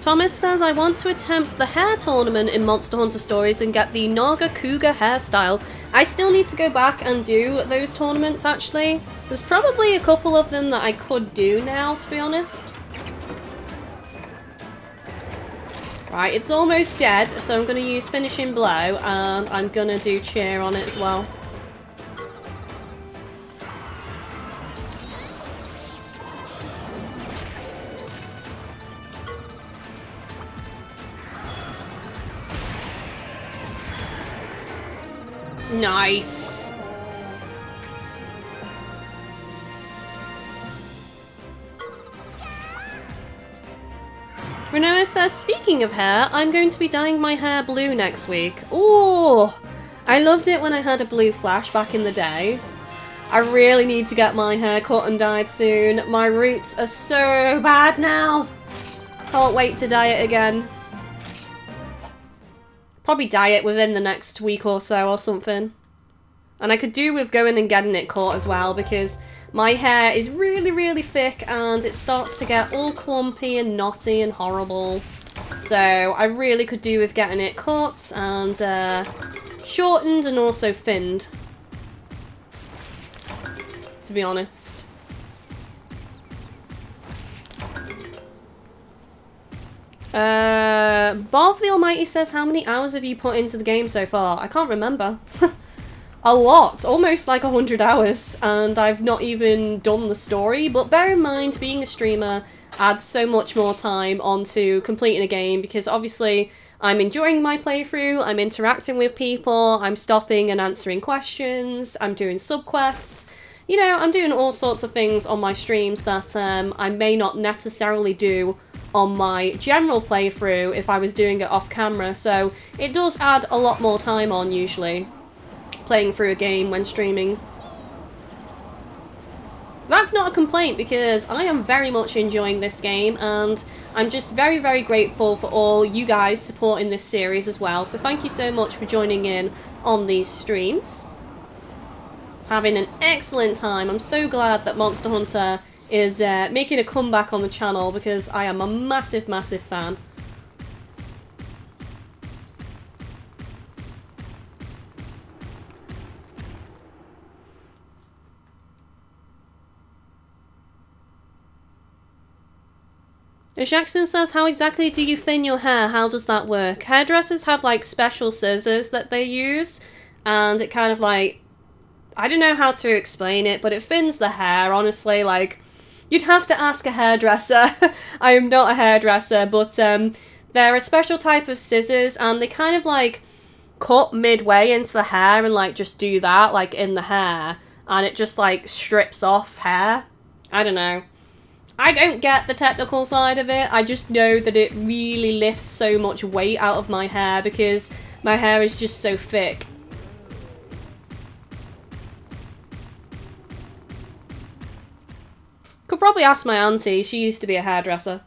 Thomas says, I want to attempt the hair tournament in Monster Hunter Stories and get the Naga Cougar hairstyle. I still need to go back and do those tournaments, actually. There's probably a couple of them that I could do now, to be honest. Right, it's almost dead, so I'm going to use Finishing Blow, and I'm going to do Cheer on it as well. Nice. Renoa says, speaking of hair, I'm going to be dyeing my hair blue next week. Ooh! I loved it when I had a blue flash back in the day. I really need to get my hair cut and dyed soon. My roots are so bad now. Can't wait to dye it again. Probably dye it within the next week or so or something. And I could do with going and getting it cut as well, because my hair is really, really thick and it starts to get all clumpy and knotty and horrible. So I really could do with getting it cut and shortened and also thinned, to be honest. Barth the Almighty says, how many hours have you put into the game so far? I can't remember. A lot. Almost like 100 hours, and I've not even done the story, but bear in mind, being a streamer adds so much more time onto completing a game, because obviously I'm enjoying my playthrough, I'm interacting with people, I'm stopping and answering questions, I'm doing subquests. You know, I'm doing all sorts of things on my streams that I may not necessarily do on my general playthrough if I was doing it off camera, so it does add a lot more time on, usually, playing through a game when streaming. That's not a complaint, because I am very much enjoying this game, and I'm just very, very grateful for all you guys supporting this series as well, so thank you so much for joining in on these streams. Having an excellent time. I'm so glad that Monster Hunter is making a comeback on the channel, because I am a massive, massive fan. Jackson says, how exactly do you thin your hair? How does that work? Hairdressers have like special scissors that they use, and it kind of like, I don't know how to explain it, but it thins the hair, honestly. Like, you'd have to ask a hairdresser. I am not a hairdresser, but they're a special type of scissors, and they kind of like cut midway into the hair and like just do that like in the hair, and it just like strips off hair. I don't know. I don't get the technical side of it. I just know that it really lifts so much weight out of my hair because my hair is just so thick. Could probably ask my auntie. She used to be a hairdresser.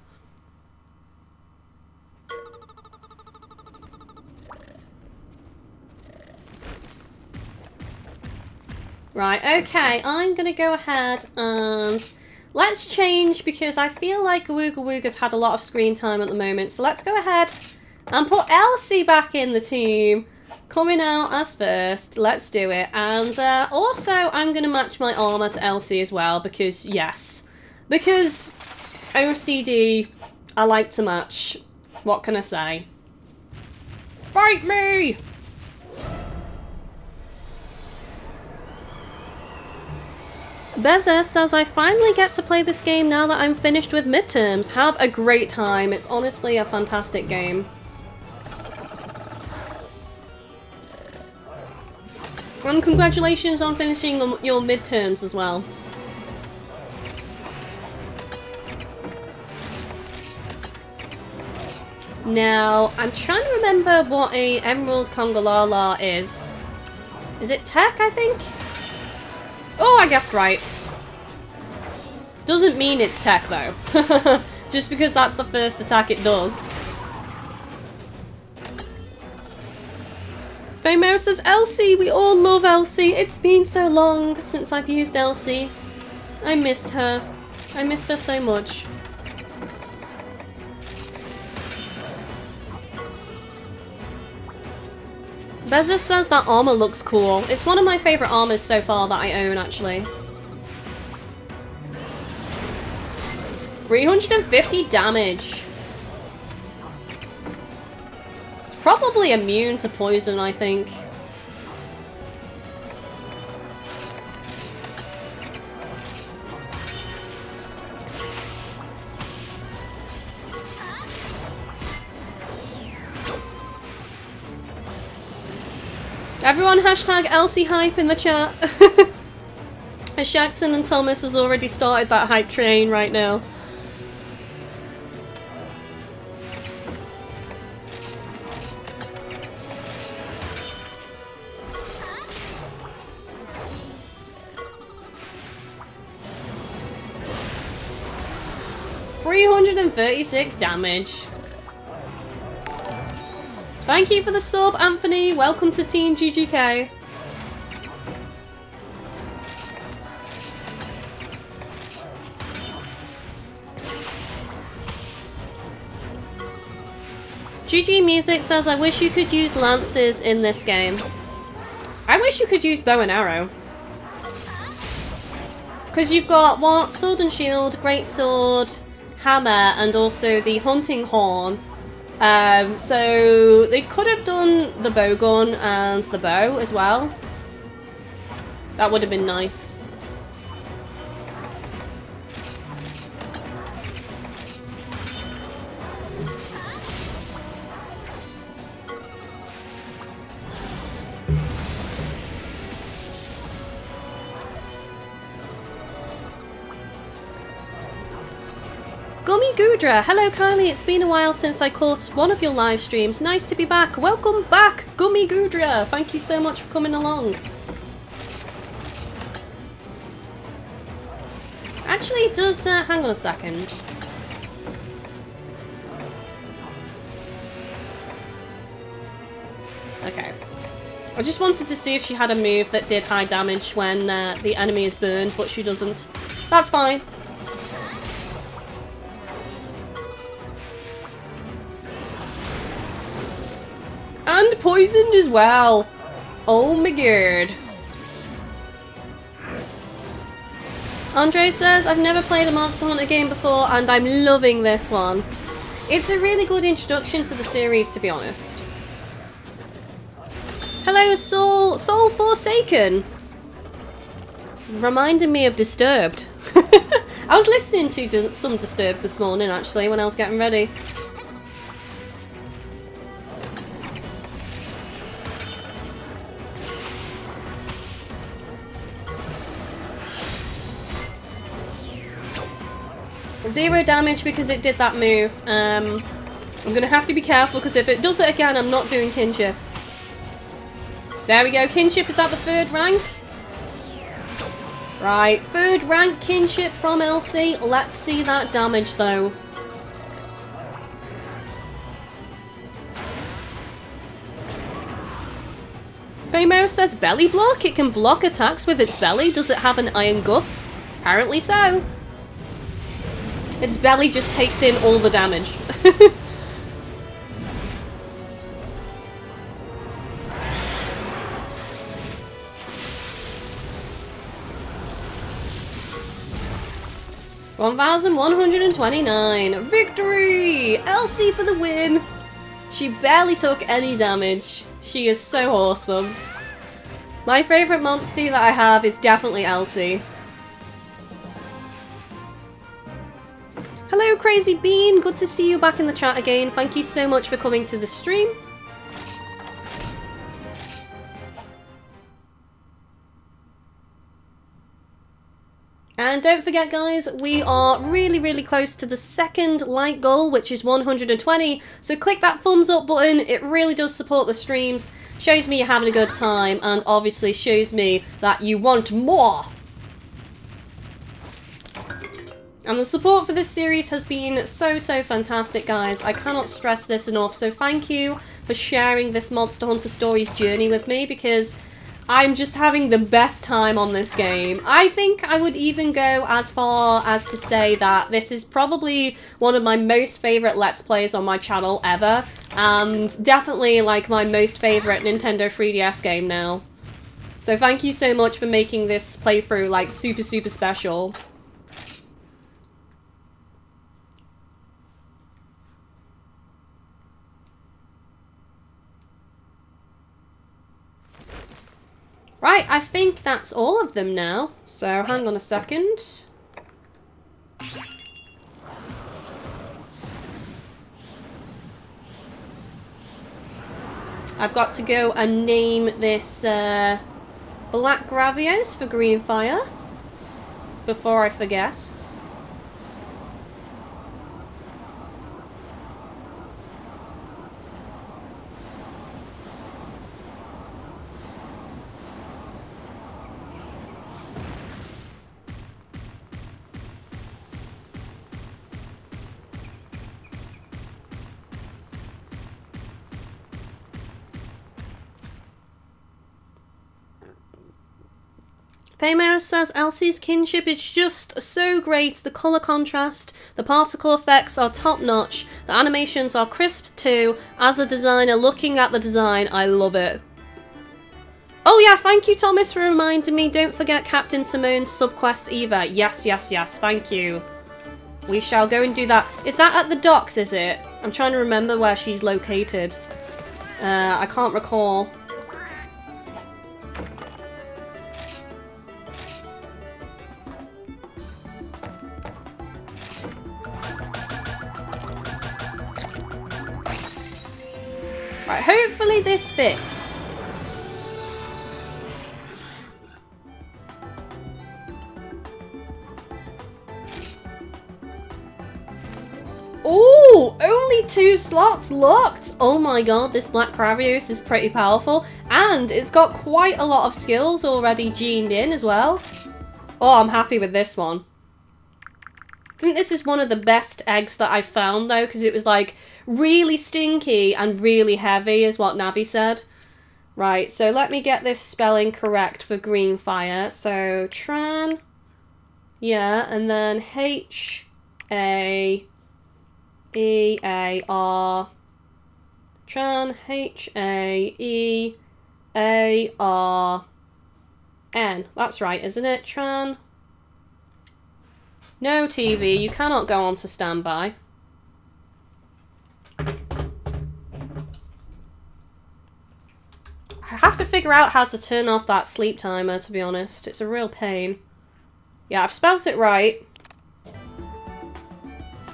Right, okay, I'm gonna go ahead and let's change, because I feel like Gawuga Wooga's had a lot of screen time at the moment. So let's go ahead and put Elsie back in the team. Coming out as first. Let's do it. And also, I'm going to match my armour to Elsie as well, because, yes. Because OCD, I like to match. What can I say? Fight me! Beza says, I finally get to play this game now that I'm finished with midterms. Have a great time. It's honestly a fantastic game. And congratulations on finishing your midterms as well. Now, I'm trying to remember what a Emerald Congalala is. Is it tech, I think? Oh, I guessed right. Doesn't mean it's tech, though. Just because that's the first attack it does. Fomo says, Elsie! We all love Elsie! It's been so long since I've used Elsie. I missed her. I missed her so much. Beza says that armour looks cool. It's one of my favourite armours so far that I own, actually. 350 damage. It's probably immune to poison, I think. Everyone hashtag Elsie hype in the chat. Shaxson and Thomas has already started that hype train right now. Huh? 336 damage. Thank you for the sub, Anthony. Welcome to Team GGK. GG Music says, I wish you could use lances in this game. I wish you could use bow and arrow. Because you've got, what? Sword and shield, great sword, hammer, and also the hunting horn. So they could have done the bow gun and the bow as well. That would have been nice. Gummy Gudra! Hello Kylie, it's been a while since I caught one of your live streams. Nice to be back. Welcome back, Gummy Gudra! Thank you so much for coming along. Actually, it does... hang on a second. Okay. I just wanted to see if she had a move that did high damage when the enemy is burned, but she doesn't. That's fine. And poisoned as well. Oh my god. Andre says, I've never played a Monster Hunter game before and I'm loving this one. It's a really good introduction to the series, to be honest. Hello Soul Forsaken. Reminding me of Disturbed. I was listening to some Disturbed this morning actually when I was getting ready. 0 damage because it did that move. I'm going to have to be careful because if it does it again, I'm not doing Kinship. There we go. Kinship is at the 3rd rank. Right. 3rd rank Kinship from Elsie. Let's see that damage, though. Famo says belly block. It can block attacks with its belly. Does it have an iron gut? Apparently so. Its belly just takes in all the damage. $1,129. Victory! Elsie for the win! She barely took any damage. She is so awesome. My favourite monster that I have is definitely Elsie. Hello Crazy Bean, good to see you back in the chat again. Thank you so much for coming to the stream. And don't forget guys, we are really close to the 2nd like goal, which is 120, so click that thumbs up button. It really does support the streams, shows me you're having a good time, and obviously shows me that you want more. And the support for this series has been so fantastic guys, I cannot stress this enough, so thank you for sharing this Monster Hunter Stories journey with me, because I'm just having the best time on this game. I think I would even go as far as to say that this is probably one of my most favourite Let's Plays on my channel ever, and definitely like my most favourite Nintendo 3DS game now. So thank you so much for making this playthrough like super special. Right, I think that's all of them now, so hang on a second. I've got to go and name this Black Gravios for Greenfire before I forget. Paymaris says Elsie's kinship is just so great, the colour contrast, the particle effects are top notch, the animations are crisp too, as a designer looking at the design, I love it. Oh yeah, thank you Thomas for reminding me, don't forget Captain Simone's subquest either, yes, thank you. We shall go and do that. Is that at the docks, is it? I'm trying to remember where she's located. I can't recall. Right, hopefully this fits. Oh, only 2 slots locked. Oh my god, this Black Gravios is pretty powerful. And it's got quite a lot of skills already gened in as well. Oh, I'm happy with this one. I think this is one of the best eggs that I found though, because it was like really stinky and really heavy is what Navi said. Right, so let me get this spelling correct for green fire. So Tran, yeah, and then H-A-E-A-R. Tran, H-A-E-A-R-N. That's right, isn't it? Tran. No TV, you cannot go on to standby. I have to figure out how to turn off that sleep timer, to be honest. It's a real pain. Yeah, I've spelled it right.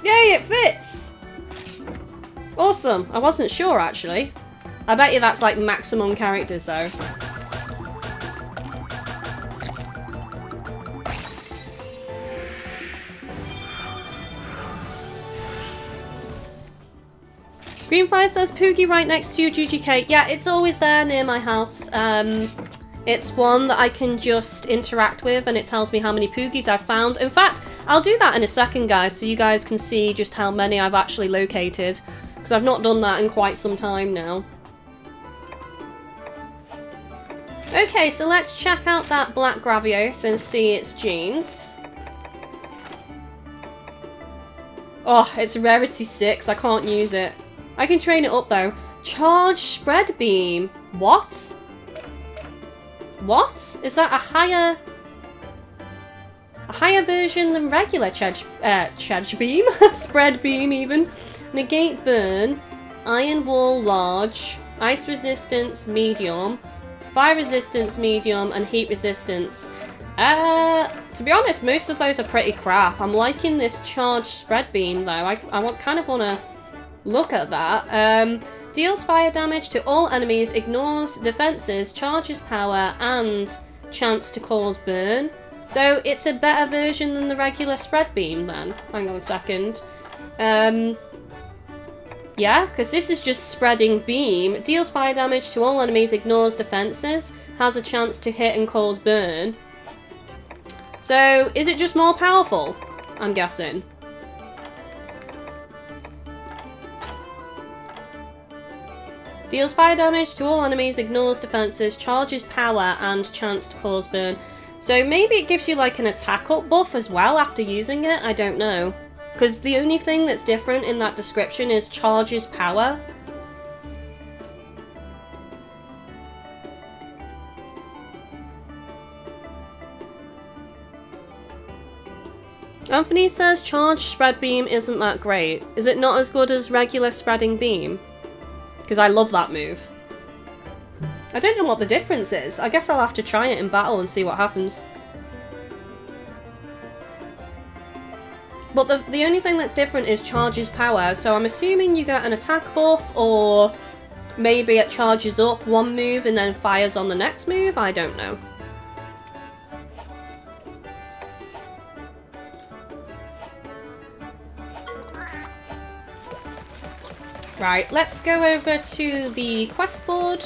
Yay, it fits! Awesome. I wasn't sure, actually. I bet you that's like maximum characters, though. Greenfire says, Poogie right next to you, GGK. Yeah, it's always there near my house. It's one that I can just interact with and it tells me how many Poogies I've found. In fact, I'll do that in a second, guys, so you guys can see just how many I've actually located. Because I've not done that in quite some time now. Okay, so let's check out that Black Gravios and see its genes. Oh, it's Rarity 6. I can't use it. I can train it up, though. Charge Spread Beam. What? What? Is that a higher version than regular Charge Beam? Spread Beam, even. Negate Burn. Iron Wall Large. Ice Resistance Medium. Fire Resistance Medium. And Heat Resistance. To be honest, most of those are pretty crap. I'm liking this Charge Spread Beam though. I kind of want to look at that. Deals fire damage to all enemies, ignores defenses, charges power, and chance to cause burn. So it's a better version than the regular Spread Beam then. Hang on a second. Yeah, because this is just spreading beam. Deals fire damage to all enemies, ignores defenses, has a chance to hit and cause burn. So, is it just more powerful? I'm guessing. Deals fire damage to all enemies, ignores defenses, charges power, and chance to cause burn. So maybe it gives you like an attack up buff as well after using it, I don't know. Because the only thing that's different in that description is charges power. Anthony says Charge Spread Beam isn't that great. Is it not as good as regular Spreading Beam? Because I love that move. I don't know what the difference is. I guess I'll have to try it in battle and see what happens. But the only thing that's different is charges power, so I'm assuming you get an attack buff, or maybe it charges up one move and then fires on the next move? I don't know. Right, let's go over to the quest board.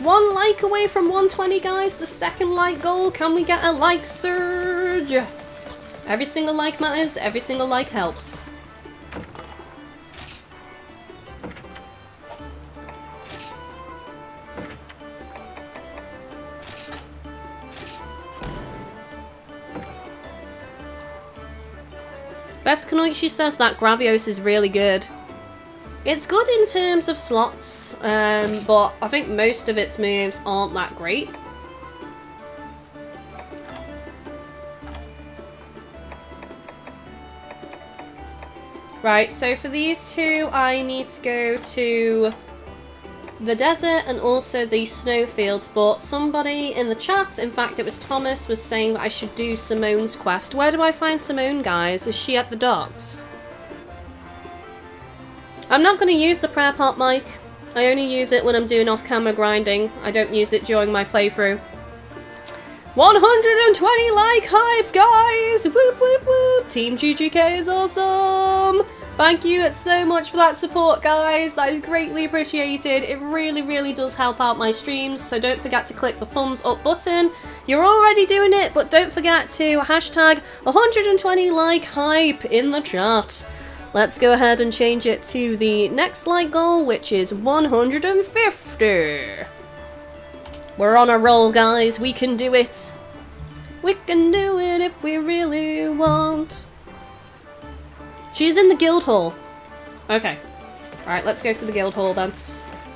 One like away from 120, guys. The second like goal. Can we get a like surge? Every single like matters. Every single like helps. Best Kanoichi says that Gravios is really good. It's good in terms of slots, but I think most of its moves aren't that great. Right, so for these two I need to go to the desert and also the snowfields, but somebody in the chat, in fact it was Thomas, was saying that I should do Simone's quest. Where do I find Simone, guys? Is she at the docks? I'm not going to use the prayer pot mic. I only use it when I'm doing off-camera grinding. I don't use it during my playthrough. 120 like hype, guys! Whoop whoop whoop! Team GGK is awesome! Thank you so much for that support, guys. That is greatly appreciated. It really, really does help out my streams, so don't forget to click the thumbs up button. You're already doing it, but don't forget to hashtag 120 like hype in the chat. Let's go ahead and change it to the next like goal, which is 150. We're on a roll, guys. We can do it. We can do it if we really want. She's in the guild hall. Okay. Alright, let's go to the guild hall then.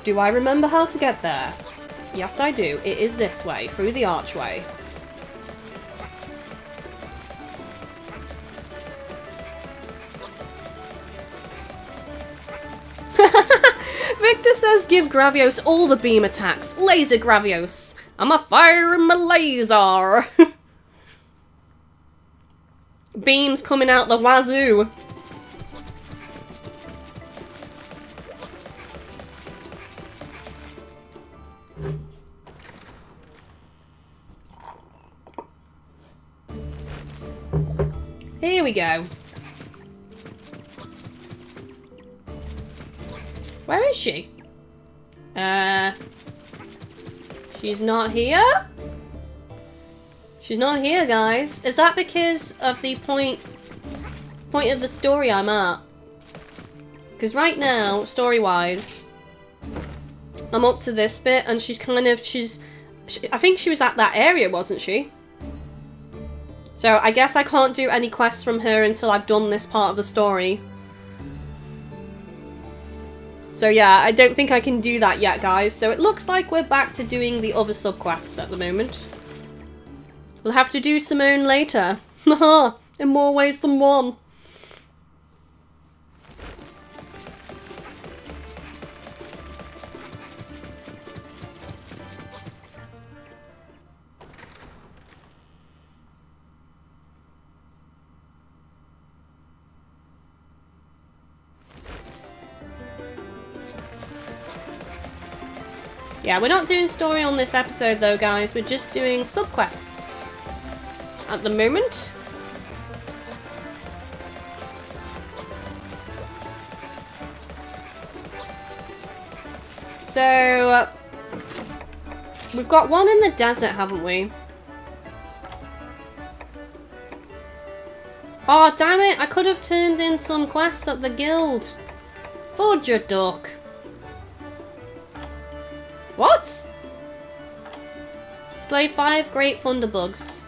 Do I remember how to get there? Yes, I do. It is this way, through the archway. Victor says, give Gravios all the beam attacks. Laser Gravios. I'm a fire in my laser. Beams coming out the wazoo. Here we go. Where is she? She's not here? She's not here, guys. Is that because of the point of the story I'm at? Because right now, story-wise, I'm up to this bit, and she's kind of, I think she was at that area, wasn't she? So I guess I can't do any quests from her until I've done this part of the story. So yeah, I don't think I can do that yet, guys. So it looks like we're back to doing the other subquests at the moment. We'll have to do Simone later. In more ways than one. Yeah, we're not doing story on this episode though, guys. We're just doing subquests at the moment. So, we've got one in the desert, haven't we? Oh, damn it! I could have turned in some quests at the guild. Fudge a duck. What? Slay 5 great thunderbugs.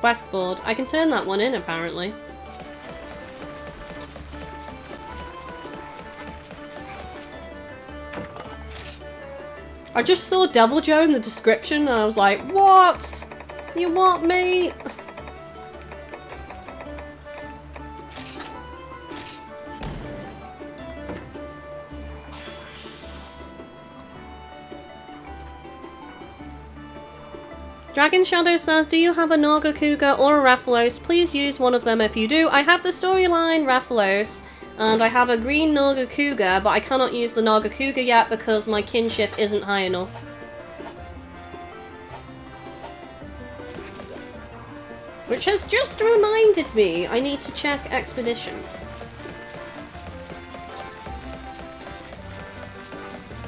Quest board. I can turn that one in, apparently. I just saw Devil Joe in the description and I was like, what? You want me? Dragon Shadow says, do you have a Naga Kuga or a Rathalos? Please use one of them if you do. I have the storyline Rathalos and I have a green Naga Kuga, but I cannot use the Naga Kuga yet because my kinship isn't high enough. Which has just reminded me I need to check Expedition.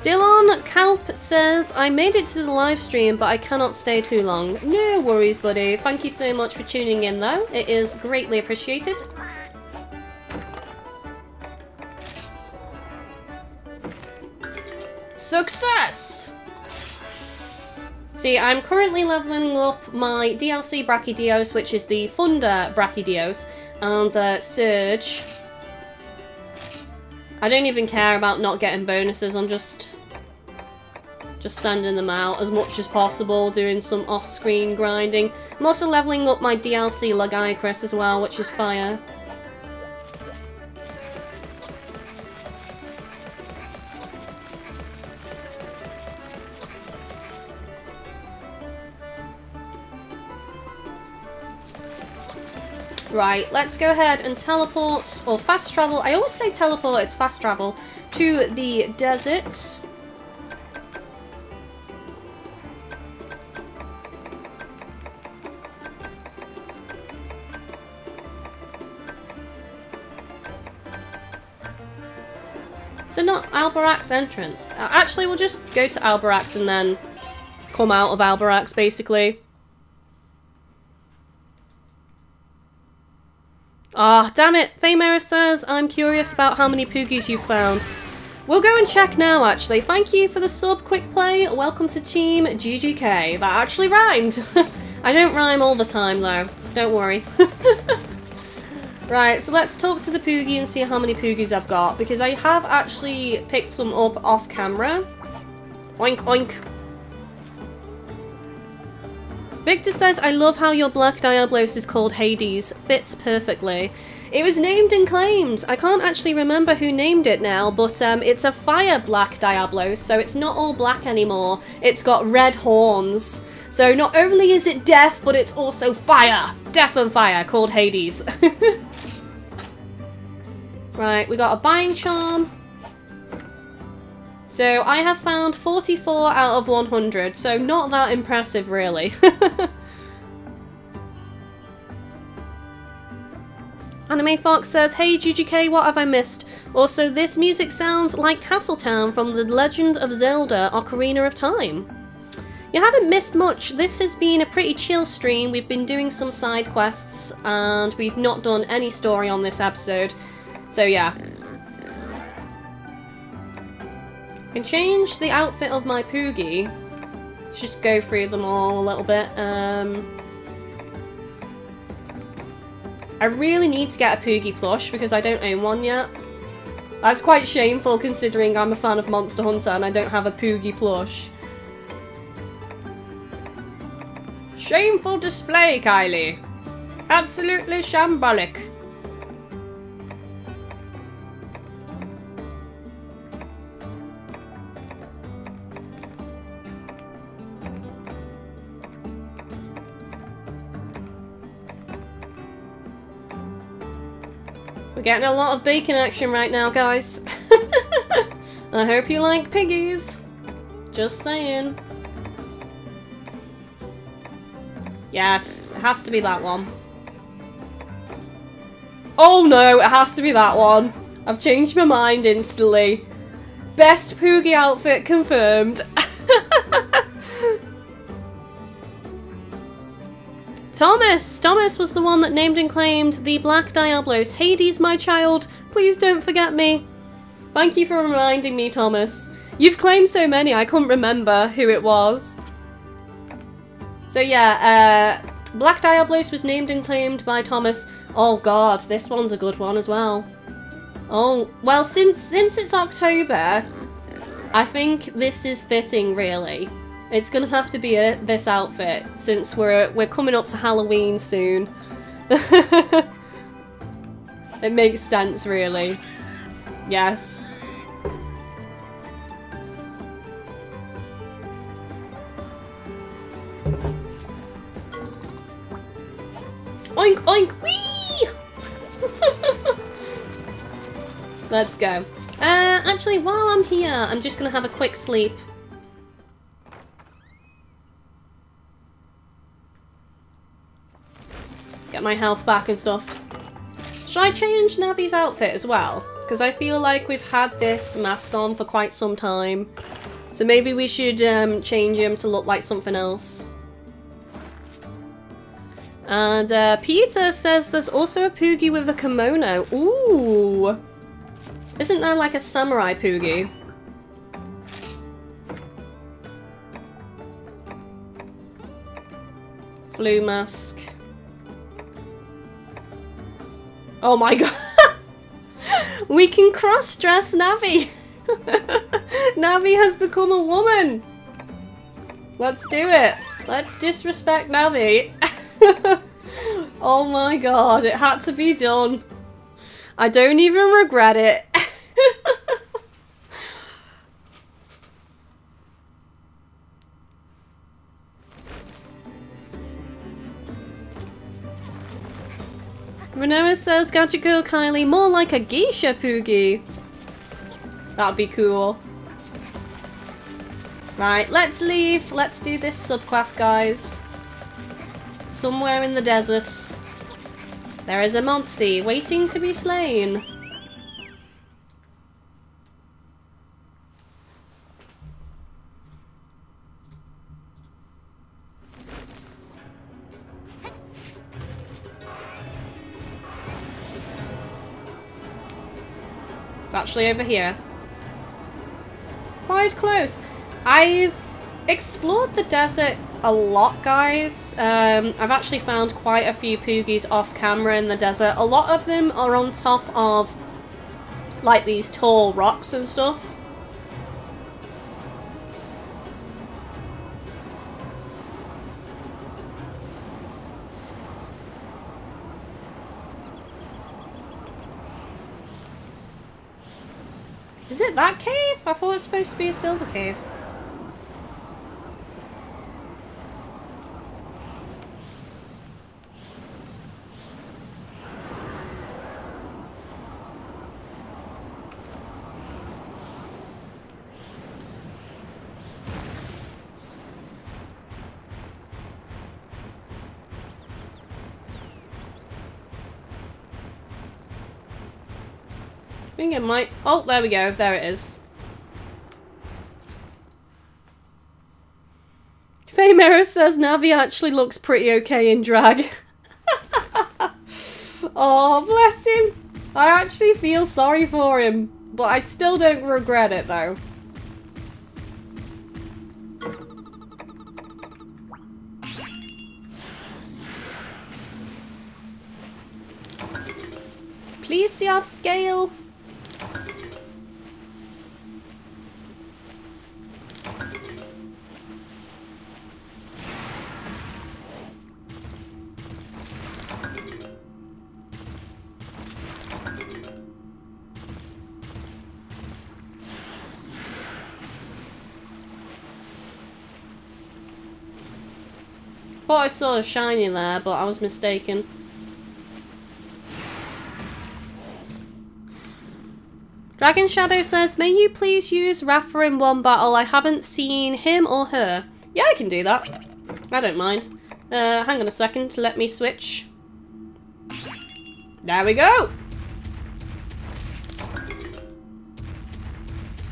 Dylan Kalp says, I made it to the live stream, but I cannot stay too long. No worries, buddy. Thank you so much for tuning in, though. It is greatly appreciated. Success! See, I'm currently leveling up my DLC Brachydios, which is the Thunder Brachydios, and Surge. I don't even care about not getting bonuses, I'm just sending them out as much as possible, doing some off-screen grinding. I'm also leveling up my DLC Lagiacrus as well, which is fire. Right, let's go ahead and teleport, or fast travel. I always say teleport, it's fast travel, to the desert. So not Albarac's entrance. Actually, we'll just go to Albarac's and then come out of Albarac's, basically. Ah, damn it! Faymera says, I'm curious about how many Poogies you've found. We'll go and check now, actually. Thank you for the sub, Quick Play. Welcome to Team GGK. That actually rhymed! I don't rhyme all the time, though. Don't worry. Right, so let's talk to the Poogie and see how many Poogies I've got, because I have actually picked some up off camera. Oink, oink. Victor says, I love how your Black Diablos is called Hades. Fits perfectly. It was named and claimed. I can't actually remember who named it now, but it's a fire Black Diablos, so it's not all black anymore. It's got red horns. So not only is it death, but it's also fire. Death and fire, called Hades. Right, we got a buying charm. So I have found 44 out of 100, so not that impressive really. Anime Fox says, hey GGK, what have I missed? Also, this music sounds like Castletown from The Legend of Zelda Ocarina of Time. You haven't missed much. This has been a pretty chill stream. We've been doing some side quests and we've not done any story on this episode. So yeah. I can change the outfit of my Poogie. Let's just go through them all a little bit. I really need to get a Poogie plush because I don't own one yet. That's quite shameful considering I'm a fan of Monster Hunter and I don't have a Poogie plush. Shameful display, Kylie. Absolutely shambolic. We're getting a lot of bacon action right now, guys. I hope you like piggies. Just saying. Yes, it has to be that one. Oh no, it has to be that one. I've changed my mind instantly. Best Poogie outfit confirmed. Thomas was the one that named and claimed the Black Diablos. Hades, my child, please don't forget me. Thank you for reminding me, Thomas. You've claimed so many, I couldn't remember who it was. So yeah, Black Diablos was named and claimed by Thomas. Oh god, this one's a good one as well. Oh, well, since it's October, I think this is fitting, really. It's gonna have to be this outfit, since we're coming up to Halloween soon. It makes sense, really. Yes. Oink, oink, wee! Let's go. Actually, while I'm here, I'm just going to have a quick sleep. Get my health back and stuff. Should I change Navi's outfit as well? Because I feel like we've had this mask on for quite some time. So maybe we should change him to look like something else. And Peter says there's also a Poogie with a kimono. Ooh! Isn't there like a samurai Poogie? Flu mask. Oh my god! We can cross-dress Navi! Navi has become a woman! Let's do it! Let's disrespect Navi! Oh my god, it had to be done. I don't even regret it. Renoa says, Gadget Girl Kylie, more like a geisha Poogie. That'd be cool. Right, let's leave. Let's do this subquest, guys. Somewhere in the desert, there is a monster waiting to be slain. It's actually over here. Quite close. I've explored the desert a lot, guys. I've actually found quite a few Poogies off camera in the desert. A lot of them are on top of like these tall rocks and stuff. Is it that cave? I thought it was supposed to be a silver cave. I think it might... Oh, there we go. There it is. Faymera says Navi actually looks pretty okay in drag. Oh, bless him. I actually feel sorry for him. But I still don't regret it, though. Please see off scale. Thought I saw a shiny there, but I was mistaken. Dragon Shadow says, may you please use Rafa in one battle? I haven't seen him or her. Yeah, I can do that. I don't mind. Hang on a second to let me switch. There we go!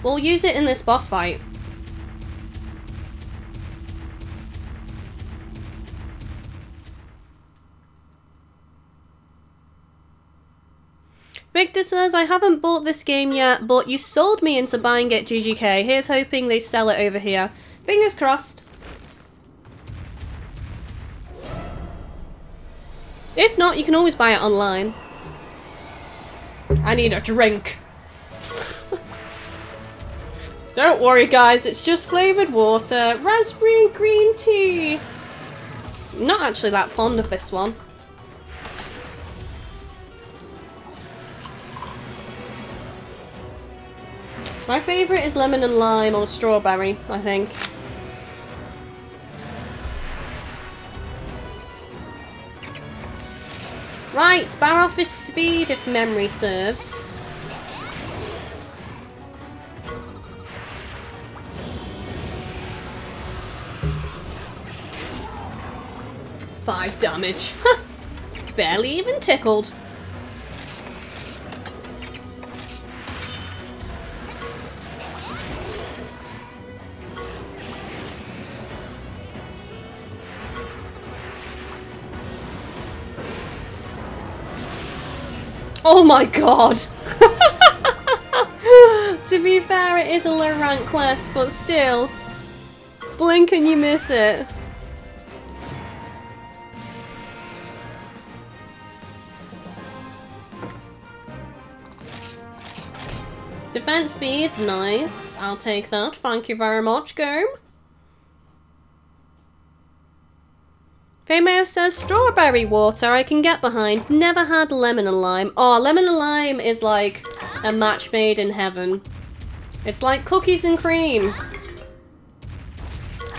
We'll use it in this boss fight. Victor says, I haven't bought this game yet, but you sold me into buying it, GGK. Here's hoping they sell it over here. Fingers crossed. If not, you can always buy it online. I need a drink. Don't worry, guys. It's just flavoured water. Raspberry and green tea. I'm not actually that fond of this one. My favourite is lemon and lime or strawberry, I think. Right, Barroth is speed if memory serves. Five damage. Barely even tickled. Oh my god! To be fair, it is a low rank quest, but still. Blink and you miss it. Defense speed, nice. I'll take that. Thank you very much, game. Female says, strawberry water I can get behind. Never had lemon and lime. Oh, lemon and lime is like a match made in heaven. It's like cookies and cream.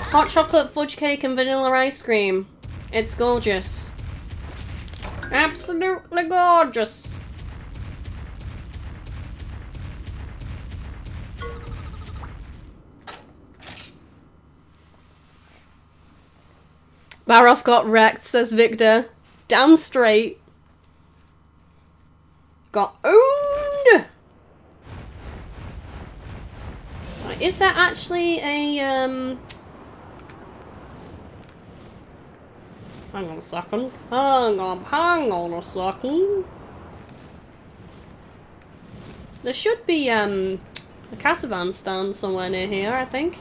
Hot chocolate fudge cake and vanilla ice cream. It's gorgeous. Absolutely gorgeous. Barroth got wrecked, says Victor. Damn straight. Got owned! Is there actually a, Hang on a second. Hang on a second. There should be, a Catavan stand somewhere near here, I think.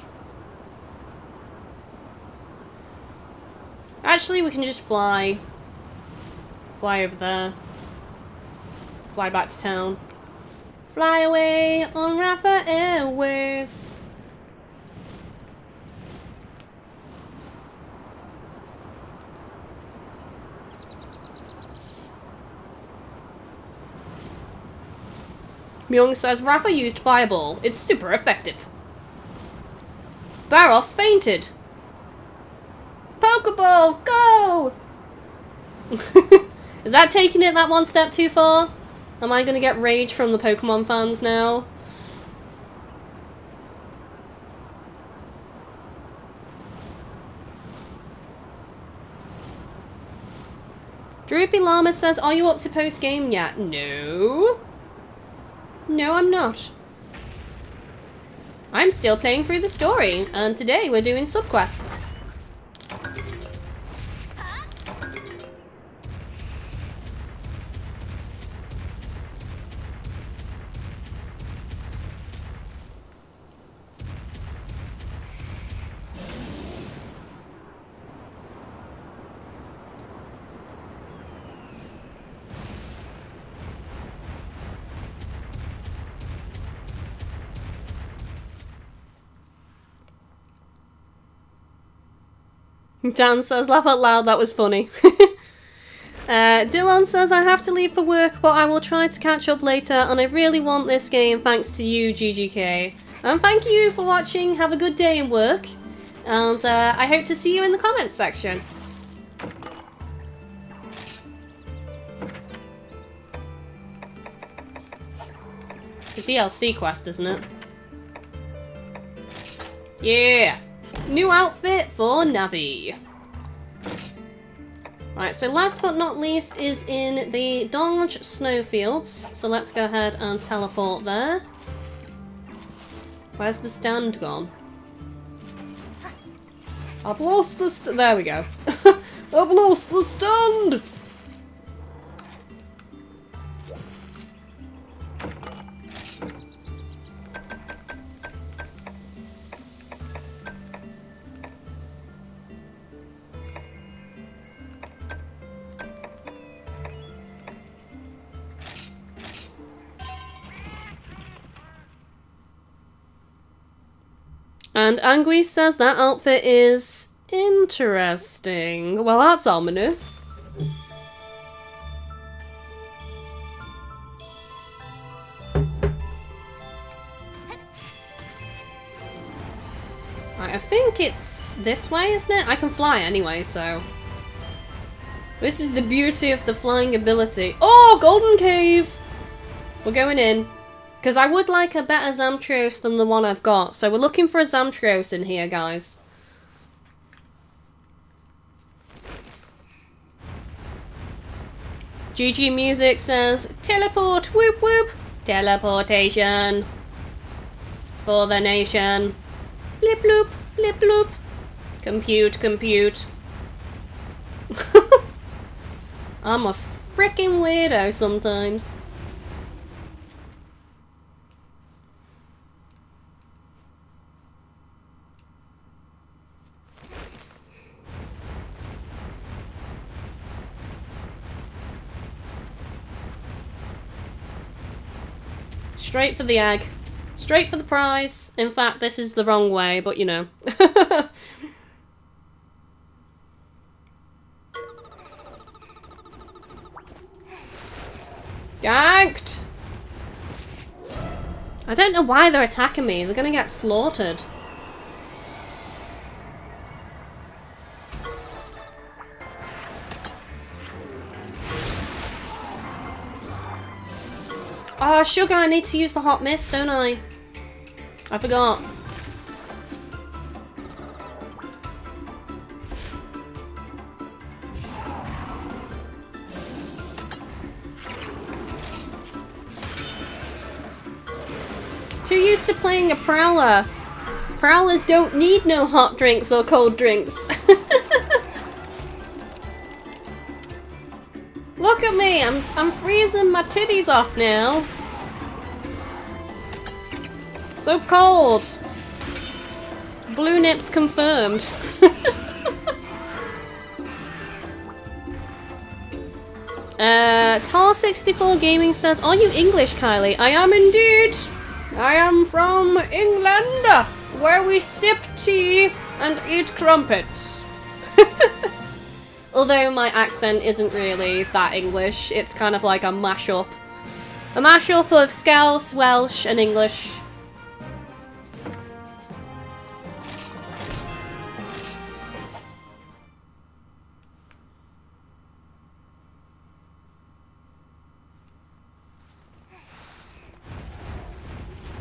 Actually, we can just fly. Fly over there. Fly back to town. Fly away on Rafa Airways. Myung says, Rafa used Fireball. It's super effective. Barroth fainted. Pokeball, go! Is that taking it that one step too far? Am I going to get rage from the Pokemon fans now? Droopy Llama says, are you up to post-game yet? No. No, I'm not. I'm still playing through the story, and today we're doing subquests. Dan says, laugh out loud, that was funny. Dylan says, I have to leave for work, but I will try to catch up later, and I really want this game, thanks to you, GGK. And thank you for watching, have a good day in work, and I hope to see you in the comments section. It's a DLC quest, isn't it? Yeah! New outfit for Navi. Right, so last but not least is in the Donge Snowfields. So let's go ahead and teleport there. Where's the stand gone? I've lost the stand. There we go. I've lost the stand! And Angui says that outfit is interesting. Well, that's ominous. Right, I think it's this way, isn't it? I can fly anyway, so... This is the beauty of the flying ability. Oh, Golden Cave! We're going in. Because I would like a better Zamtrios than the one I've got. So we're looking for a Zamtrios in here, guys. GG Music says, teleport, whoop whoop. Teleportation. For the nation. Blip bloop, blip bloop. Compute, compute. I'm a freaking weirdo sometimes. Straight for the egg. Straight for the prize. In fact, this is the wrong way, but you know. Ganked! I don't know why they're attacking me. They're gonna get slaughtered. Oh, sugar, I need to use the hot mist, don't I? I forgot. Too used to playing a prowler. Prowlers don't need no hot drinks or cold drinks. Look at me, I'm freezing my titties off now. So cold. Blue nips confirmed. Tar64 Gaming says, are you English, Kylie? I am indeed. I am from England, where we sip tea and eat crumpets. Although my accent isn't really that English, it's kind of like a mashup. A mashup of Scouse, Welsh and English.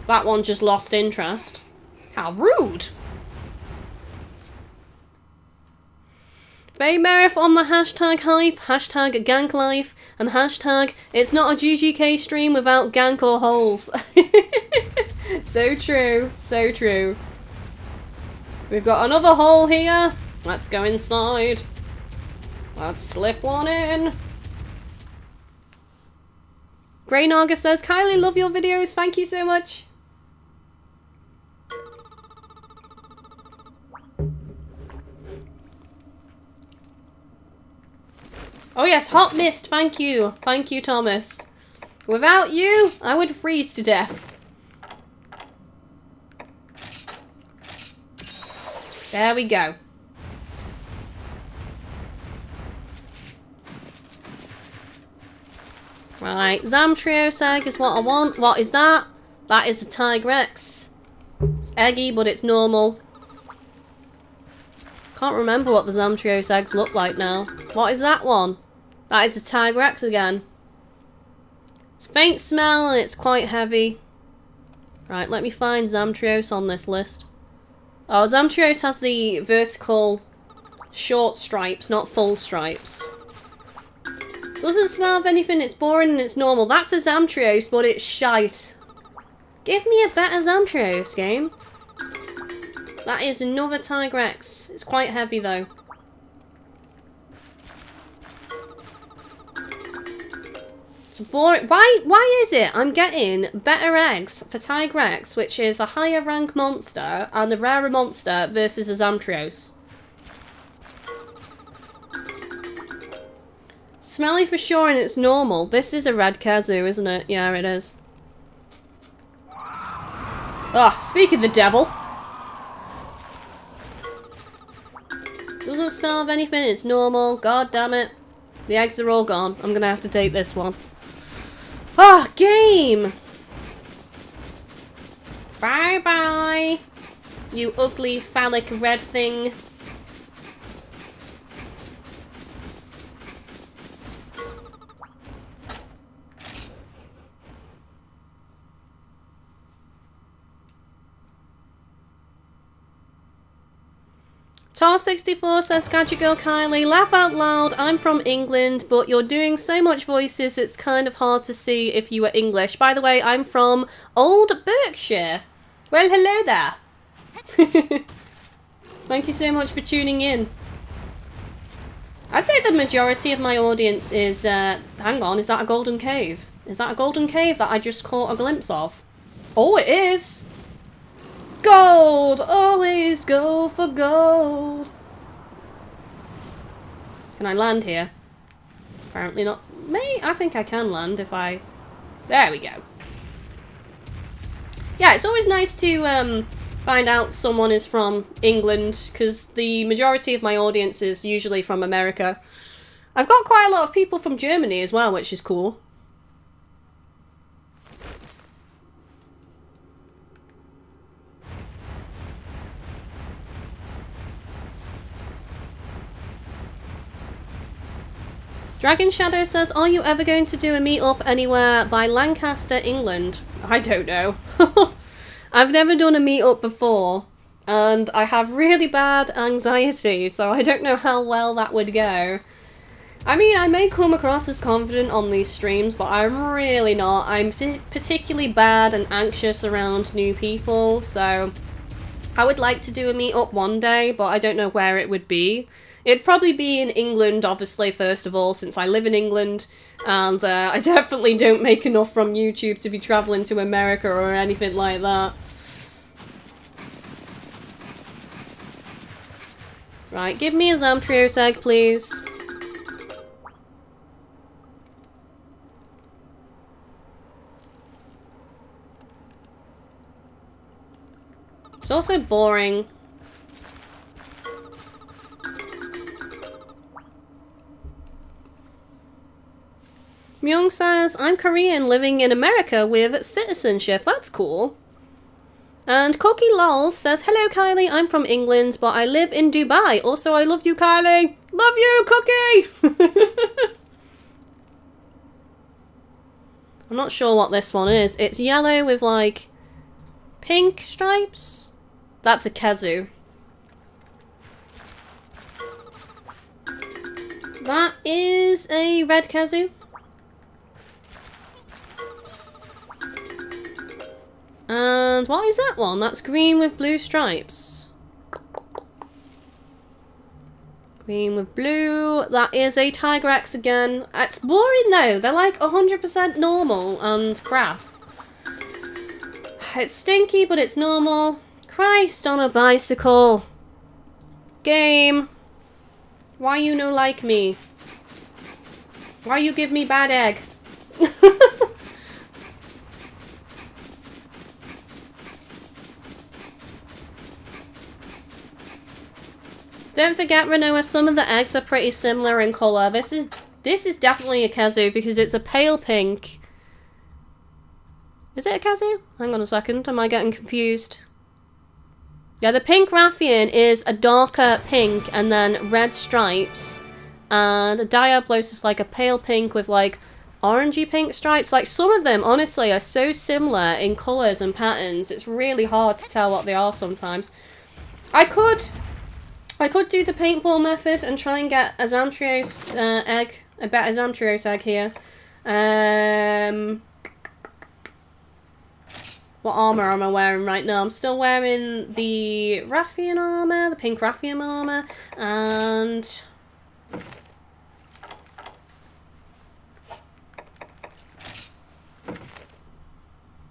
That one just lost interest. How rude! Ray Merriff on the hashtag hype, hashtag gank life, and hashtag it's not a GGK stream without gank or holes. So true, so true. We've got another hole here. Let's go inside. Let's slip one in. Grey Naga says, Kylie, love your videos. Thank you so much. Oh yes, hot mist. Thank you. Thank you, Thomas. Without you, I would freeze to death. There we go. Right, Zamtrios egg is what I want. What is that? That is a Tigrex. It's eggy, but it's normal. Can't remember what the Zamtrios eggs look like now. What is that one? That is a Tigrex again. It's faint smell and it's quite heavy. Right, let me find Zamtrios on this list. Oh, Zamtrios has the vertical short stripes, not full stripes. Doesn't smell of anything, it's boring and it's normal. That's a Zamtrios, but it's shite. Give me a better Zamtrios game. That is another Tigrex. It's quite heavy though. It's boring. Why is it I'm getting better eggs for Tigrex, which is a higher rank monster and a rarer monster, versus a Zamtrios? Smelly for sure, and it's normal. This is a red Kazoo, isn't it? Yeah, it is. Ah, oh, speak of the devil. Doesn't smell of anything, it's normal. God damn it. The eggs are all gone. I'm gonna have to take this one. Ah, oh, game! Bye bye! You ugly phallic red thing. Tar64 says, Gadget Girl Kylie, laugh out loud, I'm from England, but you're doing so much voices it's kind of hard to see if you were English. By the way, I'm from Old Berkshire. Well, hello there. Thank you so much for tuning in. I'd say the majority of my audience is, hang on, is that a golden cave? Is that a golden cave that I just caught a glimpse of? Oh, it is! Gold! Always go for gold! Can I land here? Apparently not. May I think I can land if I... There we go. Yeah, it's always nice to find out someone is from England, because the majority of my audience is usually from America. I've got quite a lot of people from Germany as well, which is cool. Dragon Shadow says, are you ever going to do a meetup anywhere by Lancaster, England? I don't know. I've never done a meetup before, and I have really bad anxiety, so I don't know how well that would go. I mean, I may come across as confident on these streams, but I'm really not. I'm particularly bad and anxious around new people, so I would like to do a meetup one day, but I don't know where it would be. It'd probably be in England, obviously, first of all, since I live in England, and I definitely don't make enough from YouTube to be travelling to America or anything like that. Right, give me a Zamtrios egg, please. It's also boring. Myung says, I'm Korean living in America with citizenship. That's cool. And Cookie Lols says, hello Kylie, I'm from England, but I live in Dubai. Also, I love you, Kylie. Love you, Cookie! I'm not sure what this one is. It's yellow with, like, pink stripes. That's a Kezu. is a red Kazoo. And what is that one? That's green with blue stripes. Green with blue. That is a Tigrex again. It's boring though. They're like 100% normal and crap. It's stinky, but it's normal. Christ on a bicycle. Game. Why you no like me? Why you give me bad egg? Don't forget, Renoa, some of the eggs are pretty similar in colour. This is definitely a Kazoo because it's a pale pink. Is it a Kazoo? Hang on a second, am I getting confused? Yeah, the pink Raffian is a darker pink and then red stripes. And a Diablos is like a pale pink with like orangey pink stripes. Like some of them, honestly, are so similar in colours and patterns. It's really hard to tell what they are sometimes. I could do the paintball method and try and get a Zamtrios egg, a better Zamtrios egg here. What armour am I wearing right now? I'm still wearing the Raffian armour, the pink Raffian armour, and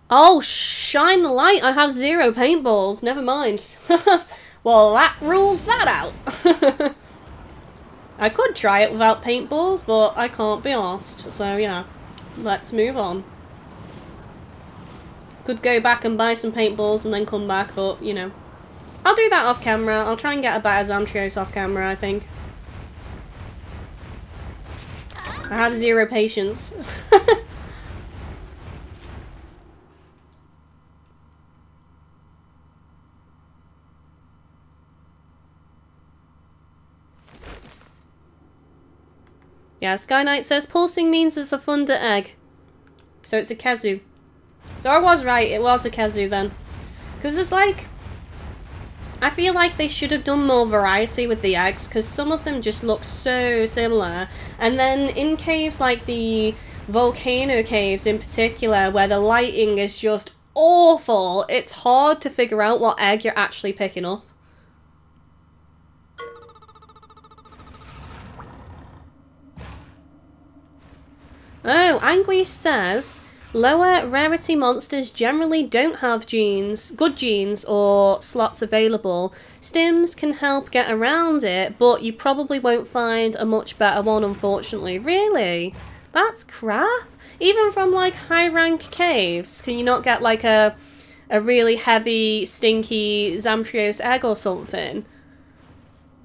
oh, shine the light! I have 0 paintballs, never mind. Well, that rules that out. I could try it without paintballs, but I can't be arsed. So yeah, let's move on. Could go back and buy some paintballs and then come back, but you know. I'll do that off camera. I'll try and get a better Zamtrios off camera, I think. I have 0 patience. Yeah, Sky Knight says pulsing means it's a thunder egg. So it's a Kazoo. So I was right, it was a Kazoo then. Because it's like, I feel like they should have done more variety with the eggs, because some of them just look so similar. And then in caves like the volcano caves in particular, where the lighting is just awful, it's hard to figure out what egg you're actually picking up. Oh, Anguish says, lower rarity monsters generally don't have genes, good genes, or slots available. Stims can help get around it, but you probably won't find a much better one, unfortunately. Really? That's crap? Even from, like, high-rank caves, can you not get, like, a really heavy, stinky Zamtrios egg or something?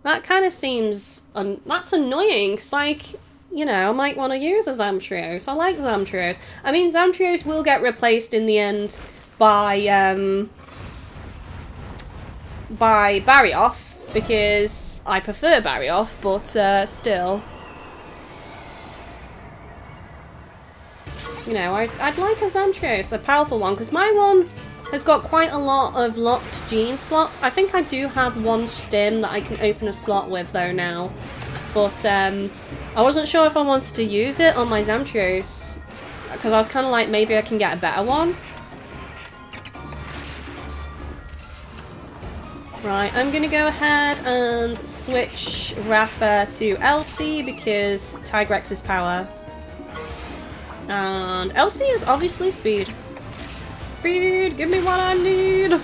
That kind of seems... that's annoying, because, like... You know, I might want to use a Zamtrios. I like Zamtrios. I mean, Zamtrios will get replaced in the end by Barioth, because I prefer Barioth, but still. You know, I'd like a Zamtrios, a powerful one, because my one has got quite a lot of locked gene slots. I think I do have one stim that I can open a slot with, though, now. But I wasn't sure if I wanted to use it on my Zamtrios, because I was kind of like, maybe I can get a better one. Right, I'm going to go ahead and switch Rafa to Elsie, because Tigrex is power. And Elsie is obviously speed. Speed, give me what I need!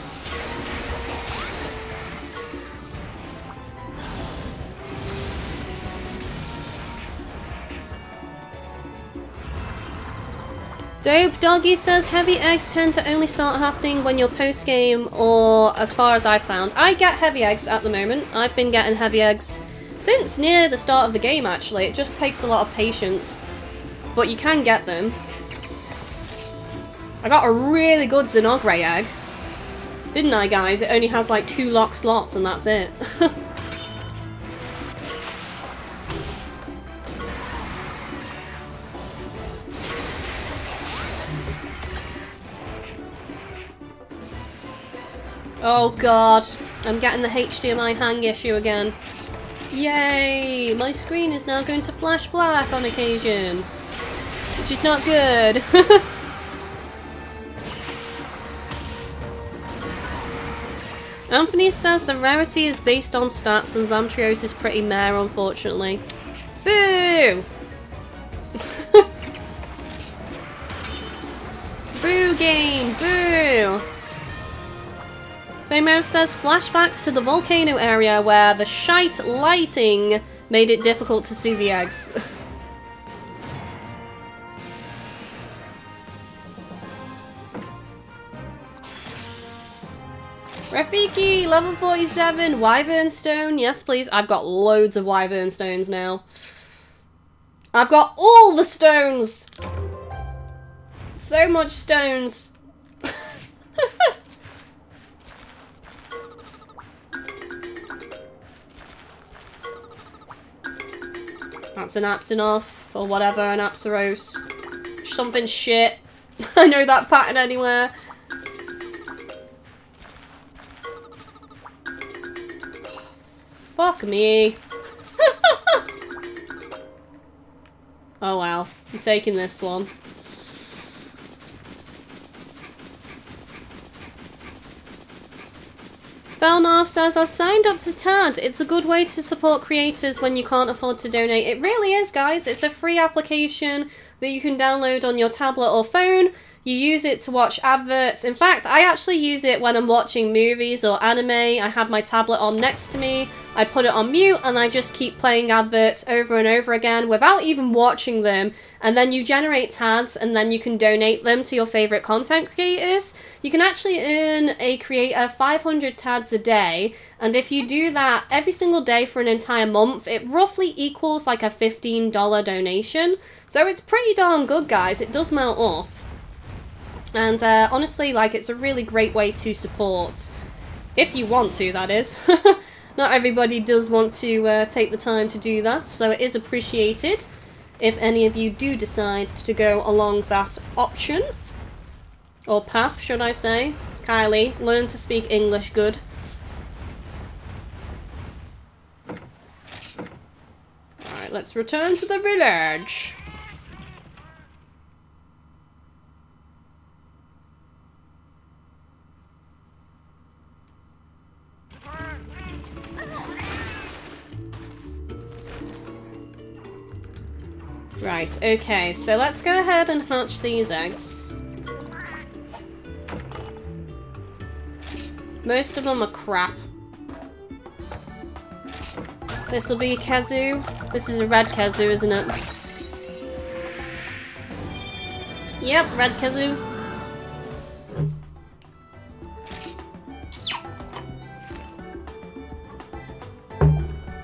Dope Doggy says heavy eggs tend to only start happening when you're post-game, or as far as I've found. I get heavy eggs at the moment. I've been getting heavy eggs since near the start of the game, actually. It just takes a lot of patience, but you can get them. I got a really good Zinogre egg. Didn't I, guys? It only has like 2 lock slots and that's it. Oh god, I'm getting the HDMI hang issue again. Yay! My screen is now going to flash black on occasion, which is not good. Anthony says the rarity is based on stats and Zamtrios is pretty mare, unfortunately. Boo! Boo game! Boo! Famo says flashbacks to the volcano area where the shite lighting made it difficult to see the eggs. Rafiki, level 47, Wyvern Stone. Yes, please. I've got loads of Wyvern Stones now. I've got all the stones! So much stones. That's an Aptonoth, or whatever, an Apsaros. Something shit. I know that pattern anywhere. Fuck me. Oh wow, I'm taking this one. Belnarf says, I've signed up to TAD. It's a good way to support creators when you can't afford to donate. It really is, guys. It's a free application that you can download on your tablet or phone. You use it to watch adverts. In fact, I actually use it when I'm watching movies or anime. I have my tablet on next to me. I put it on mute and I just keep playing adverts over and over again without even watching them. And then you generate tags and then you can donate them to your favourite content creators. You can actually earn a creator 500 tags a day. And if you do that every single day for an entire month, it roughly equals like a $15 donation. So it's pretty darn good, guys. It does mount up. And honestly, like, it's a really great way to support. If you want to, that is. Not everybody does want to take the time to do that, so it is appreciated if any of you do decide to go along that option. Or path, should I say. Kylie, learn to speak English good. Alright, let's return to the village. Right, okay, so let's go ahead and hatch these eggs. Most of them are crap. This will be Kezu. This is a red Kezu, isn't it? Yep, red Kezu.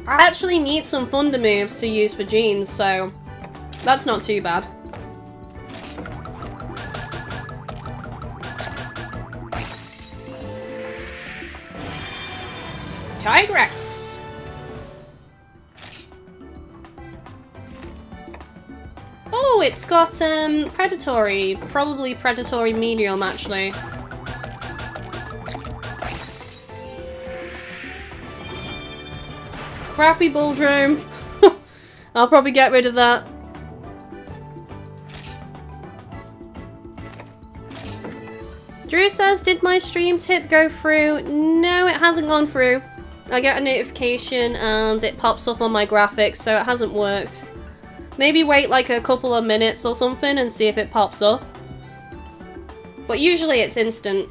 I actually need some thunder moves to use for genes, so... that's not too bad. Tigrex! Oh, it's got predatory. Probably predatory medium, actually. Crappy Buldroom. I'll probably get rid of that. Drew says, did my stream tip go through? No, it hasn't gone through. I get a notification and it pops up on my graphics, so it hasn't worked. Maybe wait like a couple of minutes or something and see if it pops up. But usually it's instant.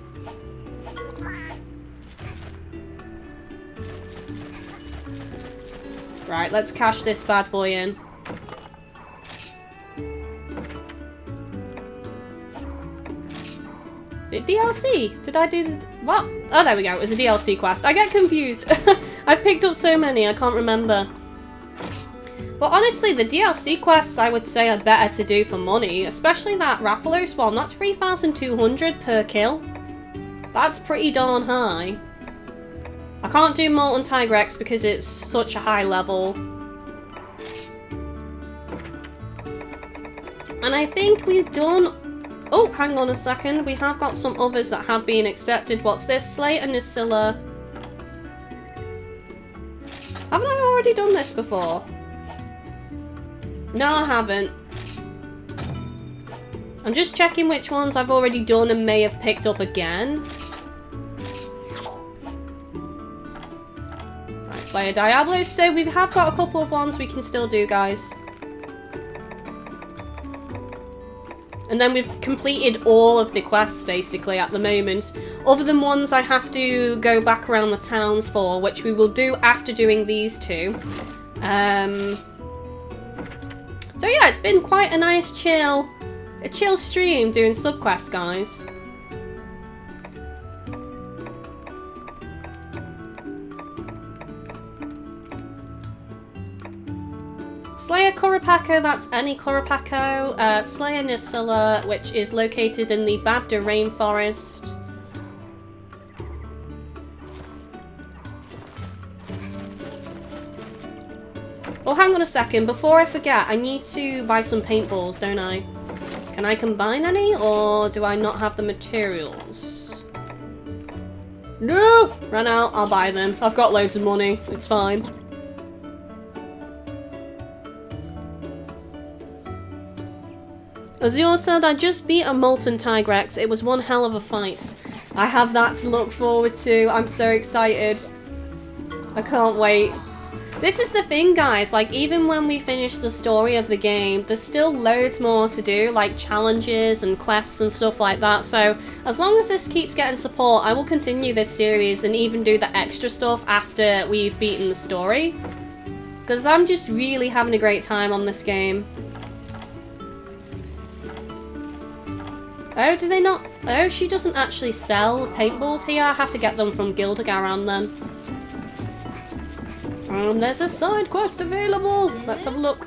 Right, let's cash this bad boy in. DLC? Did I do the... what? Oh, there we go. It was a DLC quest. I get confused. I've picked up so many, I can't remember. But honestly, the DLC quests, I would say, are better to do for money. Especially that Rathalos one. That's 3,200 per kill. That's pretty darn high. I can't do Molten Tigrex because it's such a high level. And I think we've done... oh, hang on a second. We have got some others that have been accepted. What's this? Slate and Nisilla. Haven't I already done this before? No, I haven't. I'm just checking which ones I've already done and may have picked up again. Right, Slayer Diablos. So we have got a couple of ones we can still do, guys. And then we've completed all of the quests, basically, at the moment. Other than ones I have to go back around the towns for, which we will do after doing these two. So yeah, it's been quite a nice chill stream doing subquests, guys. Slayer Kuropeko, that's any Kuropeko. Slayer Nisilla, which is located in the Babda Rainforest. Well, hang on a second. Before I forget, I need to buy some paintballs, don't I? Can I combine any, or do I not have the materials? No! Run out, I'll buy them. I've got loads of money, it's fine. Azure said, I just beat a Molten Tigrex. It was one hell of a fight. I have that to look forward to. I'm so excited. I can't wait. This is the thing, guys. Like, even when we finish the story of the game, there's still loads more to do, like challenges and quests and stuff like that. So, as long as this keeps getting support, I will continue this series and even do the extra stuff after we've beaten the story. Because I'm just really having a great time on this game. Oh, do they not? Oh, she doesn't actually sell paintballs here. I have to get them from Gildegaran then. There's a side quest available. Let's have a look.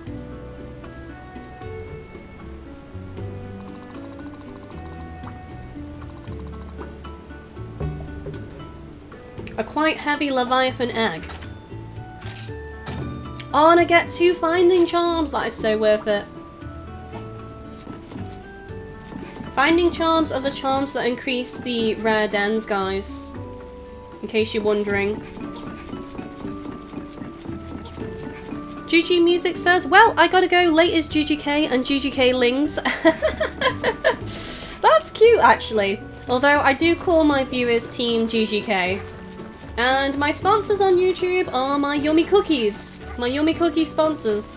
A quite heavy Leviathan egg. Oh, and I get 2 finding charms. That is so worth it. Finding charms are the charms that increase the rare dens, guys, in case you're wondering. GG Music says, well, I gotta go, late is GGK and GGK Lings. That's cute, actually. Although I do call my viewers Team GGK. And my sponsors on YouTube are my yummy cookies. My yummy cookie sponsors.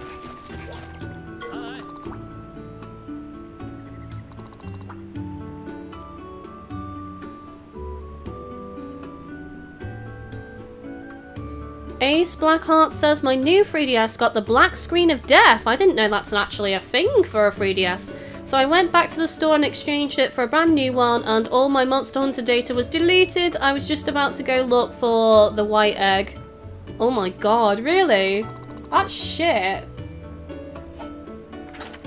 Ace Blackheart says, my new 3DS got the black screen of death. I didn't know that's actually a thing for a 3DS. So I went back to the store and exchanged it for a brand new one, and all my Monster Hunter data was deleted. I was just about to go look for the white egg. Oh my god, really? That's shit.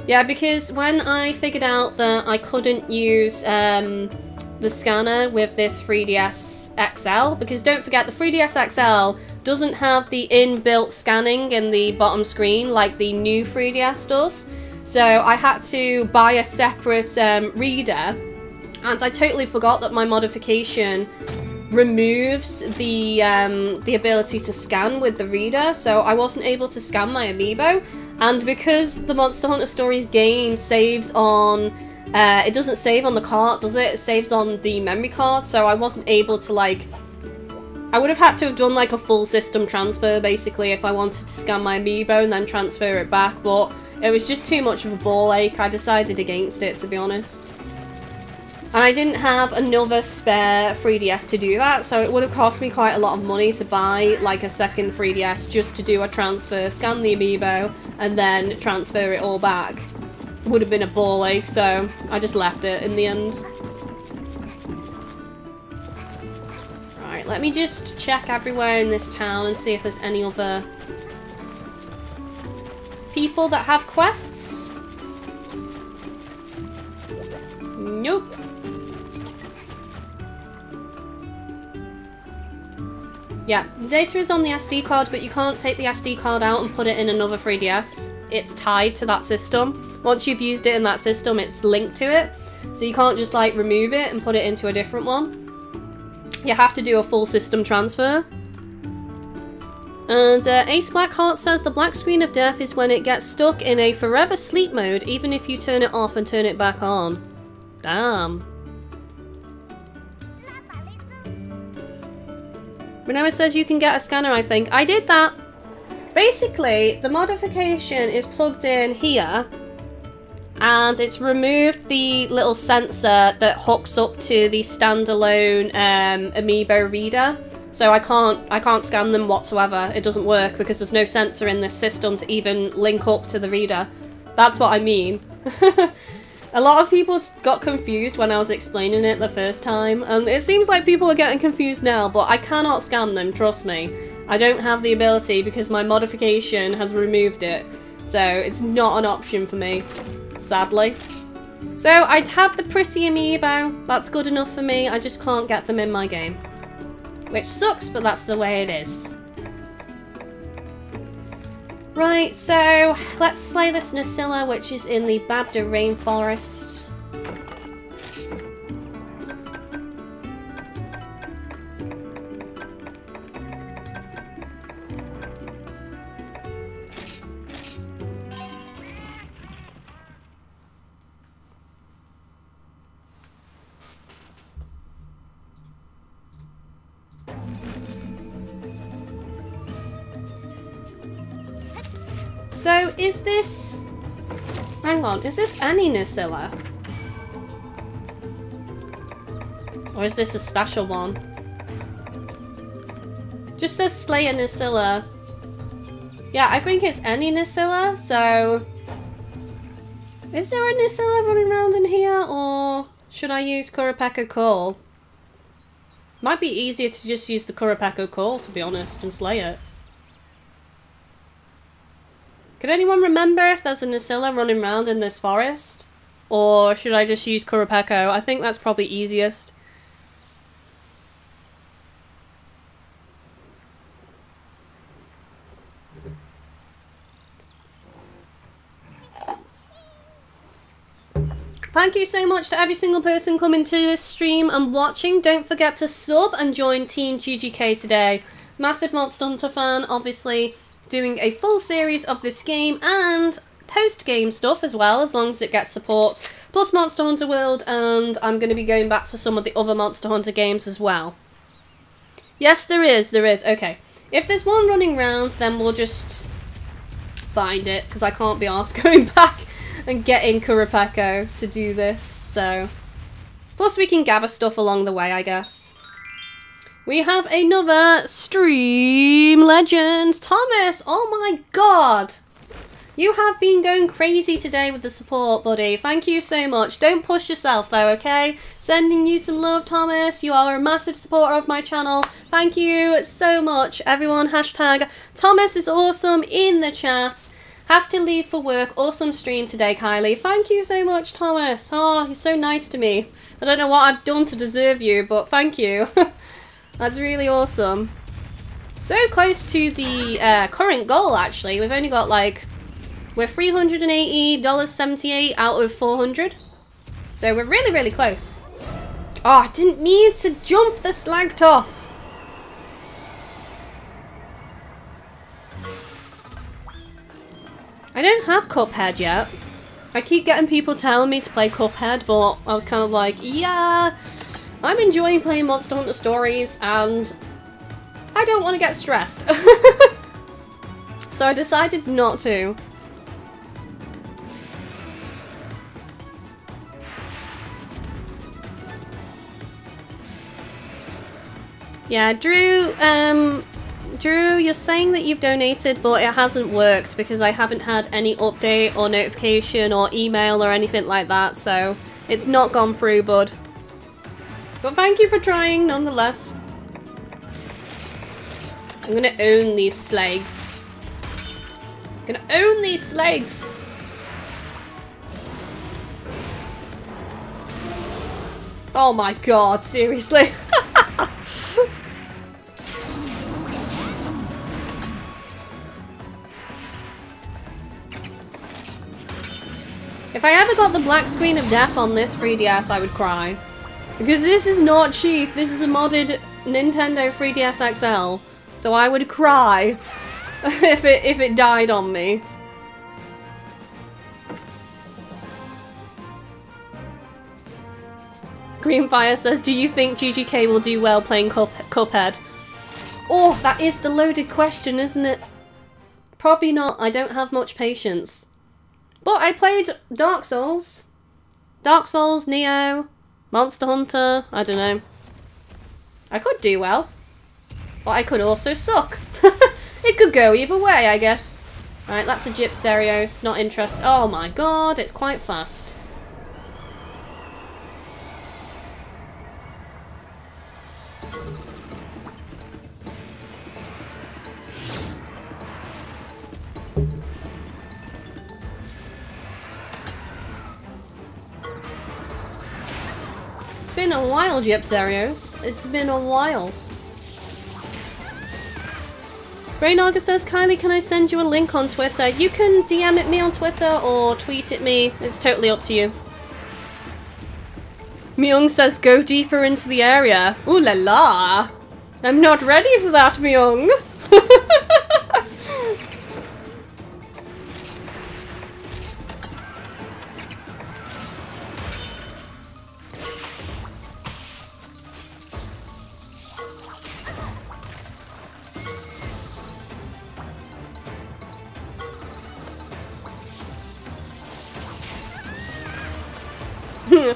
Yeah, because when I figured out that I couldn't use the scanner with this 3DS XL, because don't forget, the 3DS XL doesn't have the inbuilt scanning in the bottom screen like the new 3DS does. So I had to buy a separate reader, and I totally forgot that my modification removes the ability to scan with the reader, so I wasn't able to scan my amiibo. And because the Monster Hunter Stories game saves on, it doesn't save on the cart, does it? It saves on the memory card, so I wasn't able to, like, I would have had to have done like a full system transfer basically if I wanted to scan my amiibo and then transfer it back, but it was just too much of a ball ache. I decided against it, to be honest. And I didn't have another spare 3DS to do that, so it would have cost me quite a lot of money to buy like a second 3DS just to do a transfer, scan the amiibo, and then transfer it all back. Would have been a ball ache, so I just left it in the end. Let me just check everywhere in this town and see if there's any other people that have quests. Nope. Yeah, the data is on the SD card, but you can't take the SD card out and put it in another 3DS. It's tied to that system. Once you've used it in that system, it's linked to it. So you can't just like remove it and put it into a different one. You have to do a full system transfer. And Ace Blackheart says the black screen of death is when it gets stuck in a forever sleep mode even if you turn it off and turn it back on. Damn. Renoa says you can get a scanner, I think. I did that! Basically, the modification is plugged in here and it's removed the little sensor that hooks up to the standalone amiibo reader. So I can't scan them whatsoever. It doesn't work because there's no sensor in this system to even link up to the reader. That's what I mean. A lot of people got confused when I was explaining it the first time, and it seems like people are getting confused now, but I cannot scan them, trust me. I don't have the ability because my modification has removed it. So it's not an option for me, sadly. So I'd have the pretty amiibo, that's good enough for me, I just can't get them in my game. Which sucks, but that's the way it is. Right, so let's slay this Nisilla, which is in the Babda rainforest. So is this, hang on, is this any Nisilla? Or is this a special one? Just says slay a Nisilla. Yeah, I think it's any Nisilla, so is there a Nisilla running around in here, or should I use Kuropeko Call? Might be easier to just use the Kuropeko Call, to be honest, and slay it. Can anyone remember if there's a Nisilla running around in this forest? Or should I just use Kuropeko? I think that's probably easiest. Thank you so much to every single person coming to this stream and watching. Don't forget to sub and join Team GGK today. Massive Monster Hunter fan, obviously. Doing a full series of this game and post-game stuff as well, as long as it gets support, plus Monster Hunter World, and I'm going to be going back to some of the other Monster Hunter games as well. Yes, there is, okay. If there's one running round, then we'll just find it, because I can't be arsed going back and getting Kuropeko to do this, so... Plus we can gather stuff along the way, I guess. We have another stream legend, Thomas! Oh my god! You have been going crazy today with the support, buddy. Thank you so much. Don't push yourself though, okay? Sending you some love, Thomas. You are a massive supporter of my channel. Thank you so much, everyone. Hashtag Thomas is awesome in the chat. Have to leave for work. Awesome stream today, Kylie. Thank you so much, Thomas. Oh, you're so nice to me. I don't know what I've done to deserve you, but thank you. That's really awesome. So close to the current goal, actually. We've only got, like... We're $380.78 out of 400. So we're really, really close. Oh, I didn't mean to jump the slagged off. I don't have Cuphead yet. I keep getting people telling me to play Cuphead, but I was kind of like, yeah... I'm enjoying playing Monster Hunter Stories and I don't want to get stressed. So I decided not to. Yeah, Drew, you're saying that you've donated, but it hasn't worked because I haven't had any update or notification or email or anything like that, so it's not gone through, bud. But thank you for trying, nonetheless. I'm gonna own these slags. Oh my god, seriously. If I ever got the black screen of death on this 3DS, I would cry. Because this is not cheap, this is a modded Nintendo 3DS XL. so I would cry if it died on me. Greenfire says, do you think GGK will do well playing Cuphead? Oh, that is the loaded question, isn't it? Probably not. I don't have much patience. But I played Dark Souls. Dark Souls, Neo, Monster Hunter, I don't know. I could do well. But I could also suck. It could go either way, I guess. Right, that's a Gypserios. Not interested. Oh my god, it's quite fast. It's been a while, Gypserios. It's been a while. Raynaga says, Kylie, can I send you a link on Twitter? You can DM at me on Twitter or tweet at me. It's totally up to you. Myung says, go deeper into the area. Ooh la la. I'm not ready for that, Myung.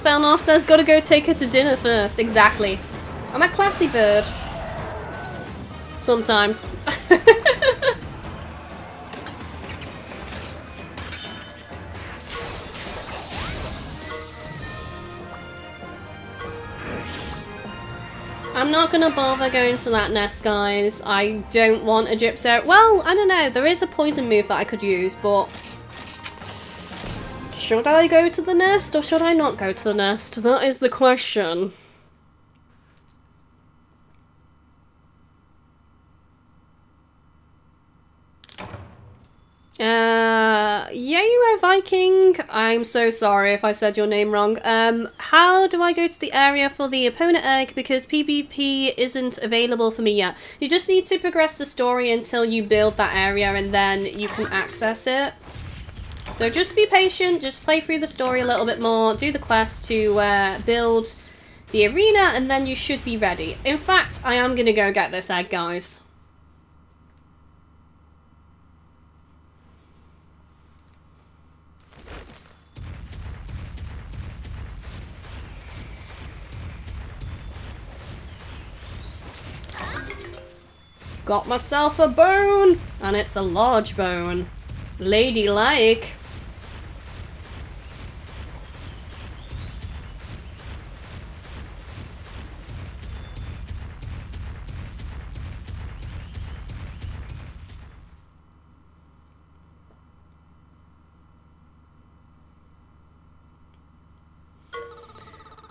Felnoff says, gotta go take her to dinner first. Exactly. I'm a classy bird. Sometimes. I'm not gonna bother going to that nest, guys. I don't want a Gypserios. Well, I don't know. There is a poison move that I could use, but... should I go to the nest or should I not go to the nest? That is the question. Yeah, you are Viking. I'm so sorry if I said your name wrong. How do I go to the area for the opponent egg? Because PvP isn't available for me yet. You just need to progress the story until you build that area and then you can access it. So just be patient, just play through the story a little bit more, do the quest to build the arena, and then you should be ready. In fact, I am going to go get this egg, guys. Got myself a bone, and it's a large bone. Ladylike.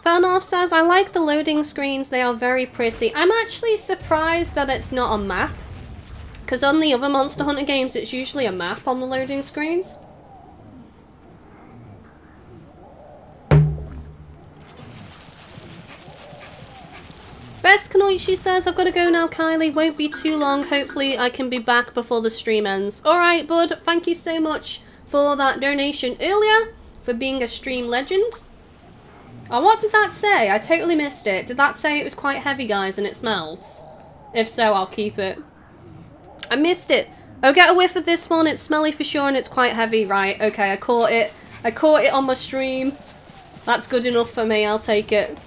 Fernoff says, I like the loading screens, they are very pretty. I'm actually surprised that it's not a map, because on the other Monster Hunter games it's usually a map on the loading screens. Best Kanoichi says, I've got to go now, Kylie, won't be too long, hopefully I can be back before the stream ends. Alright bud, thank you so much for that donation earlier, for being a stream legend. Oh, what did that say? I totally missed it. Did that say it was quite heavy, guys, and it smells? If so, I'll keep it. I missed it. Oh, get a whiff of this one. It's smelly for sure, and it's quite heavy. Right, okay, I caught it. I caught it on my stream. That's good enough for me. I'll take it.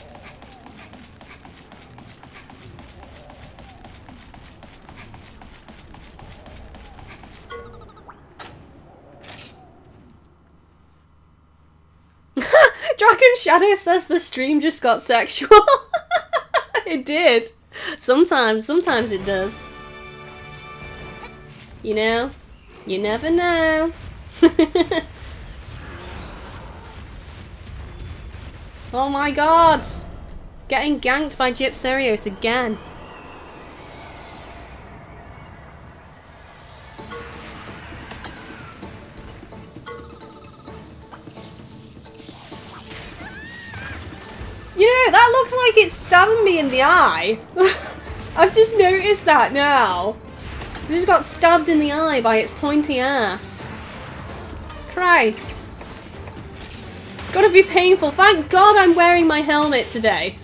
Dragon Shadow says the stream just got sexual. It did. Sometimes it does. You know, you never know. Oh my god! Getting ganked by Gypserios again. You know, that looks like it's stabbing me in the eye. I've just noticed that now. I just got stabbed in the eye by its pointy ass. Christ. It's got to be painful. Thank God I'm wearing my helmet today.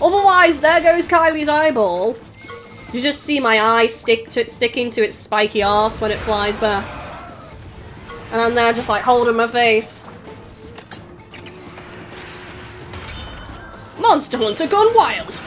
Otherwise, there goes Kylie's eyeball. You just see my eye sticking to its spiky arse when it flies back. And I'm there just like holding my face. Monster Hunter gone wild!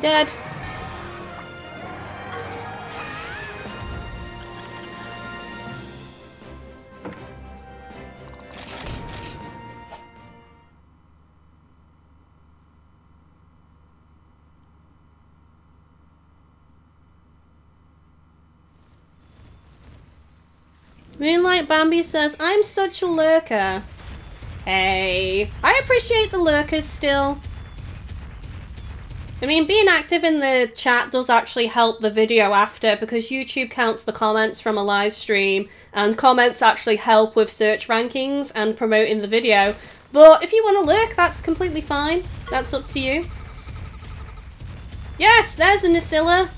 Dead. Moonlight Bambi says, I'm such a lurker. Hey, I appreciate the lurkers still. I mean, being active in the chat does actually help the video after, because YouTube counts the comments from a live stream, and comments actually help with search rankings and promoting the video. But if you want to lurk, that's completely fine. That's up to you. Yes, there's a Nisilla.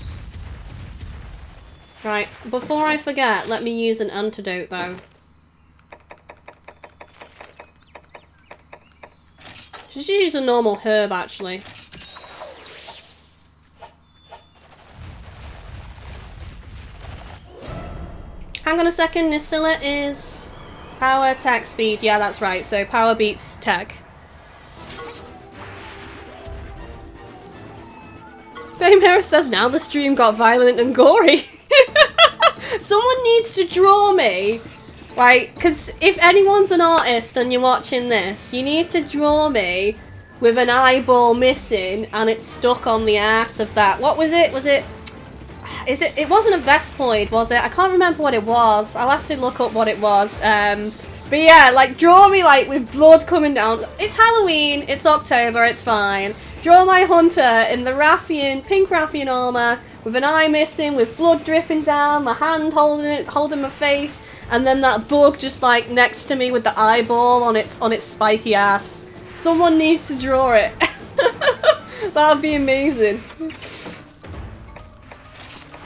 Right, before I forget, let me use an antidote though. Just use a normal herb actually. Hang on a second, Nisilla is power, attack, speed. Yeah, that's right. So power beats tech. Fame says, now the stream got violent and gory. Someone needs to draw me. Right, because if anyone's an artist and you're watching this, you need to draw me with an eyeball missing and it's stuck on the ass of that. What was it? Was it... Is it? It wasn't a Vespoid, was it? I can't remember what it was. I'll have to look up what it was. But yeah, like, draw me, like, with blood coming down. It's Halloween. It's October. It's fine. Draw my hunter in the Raffian, pink Raffian armor, with an eye missing, with blood dripping down, my hand holding my face, and then that bug just, like, next to me with the eyeball on its spiky ass. Someone needs to draw it. That'd be amazing.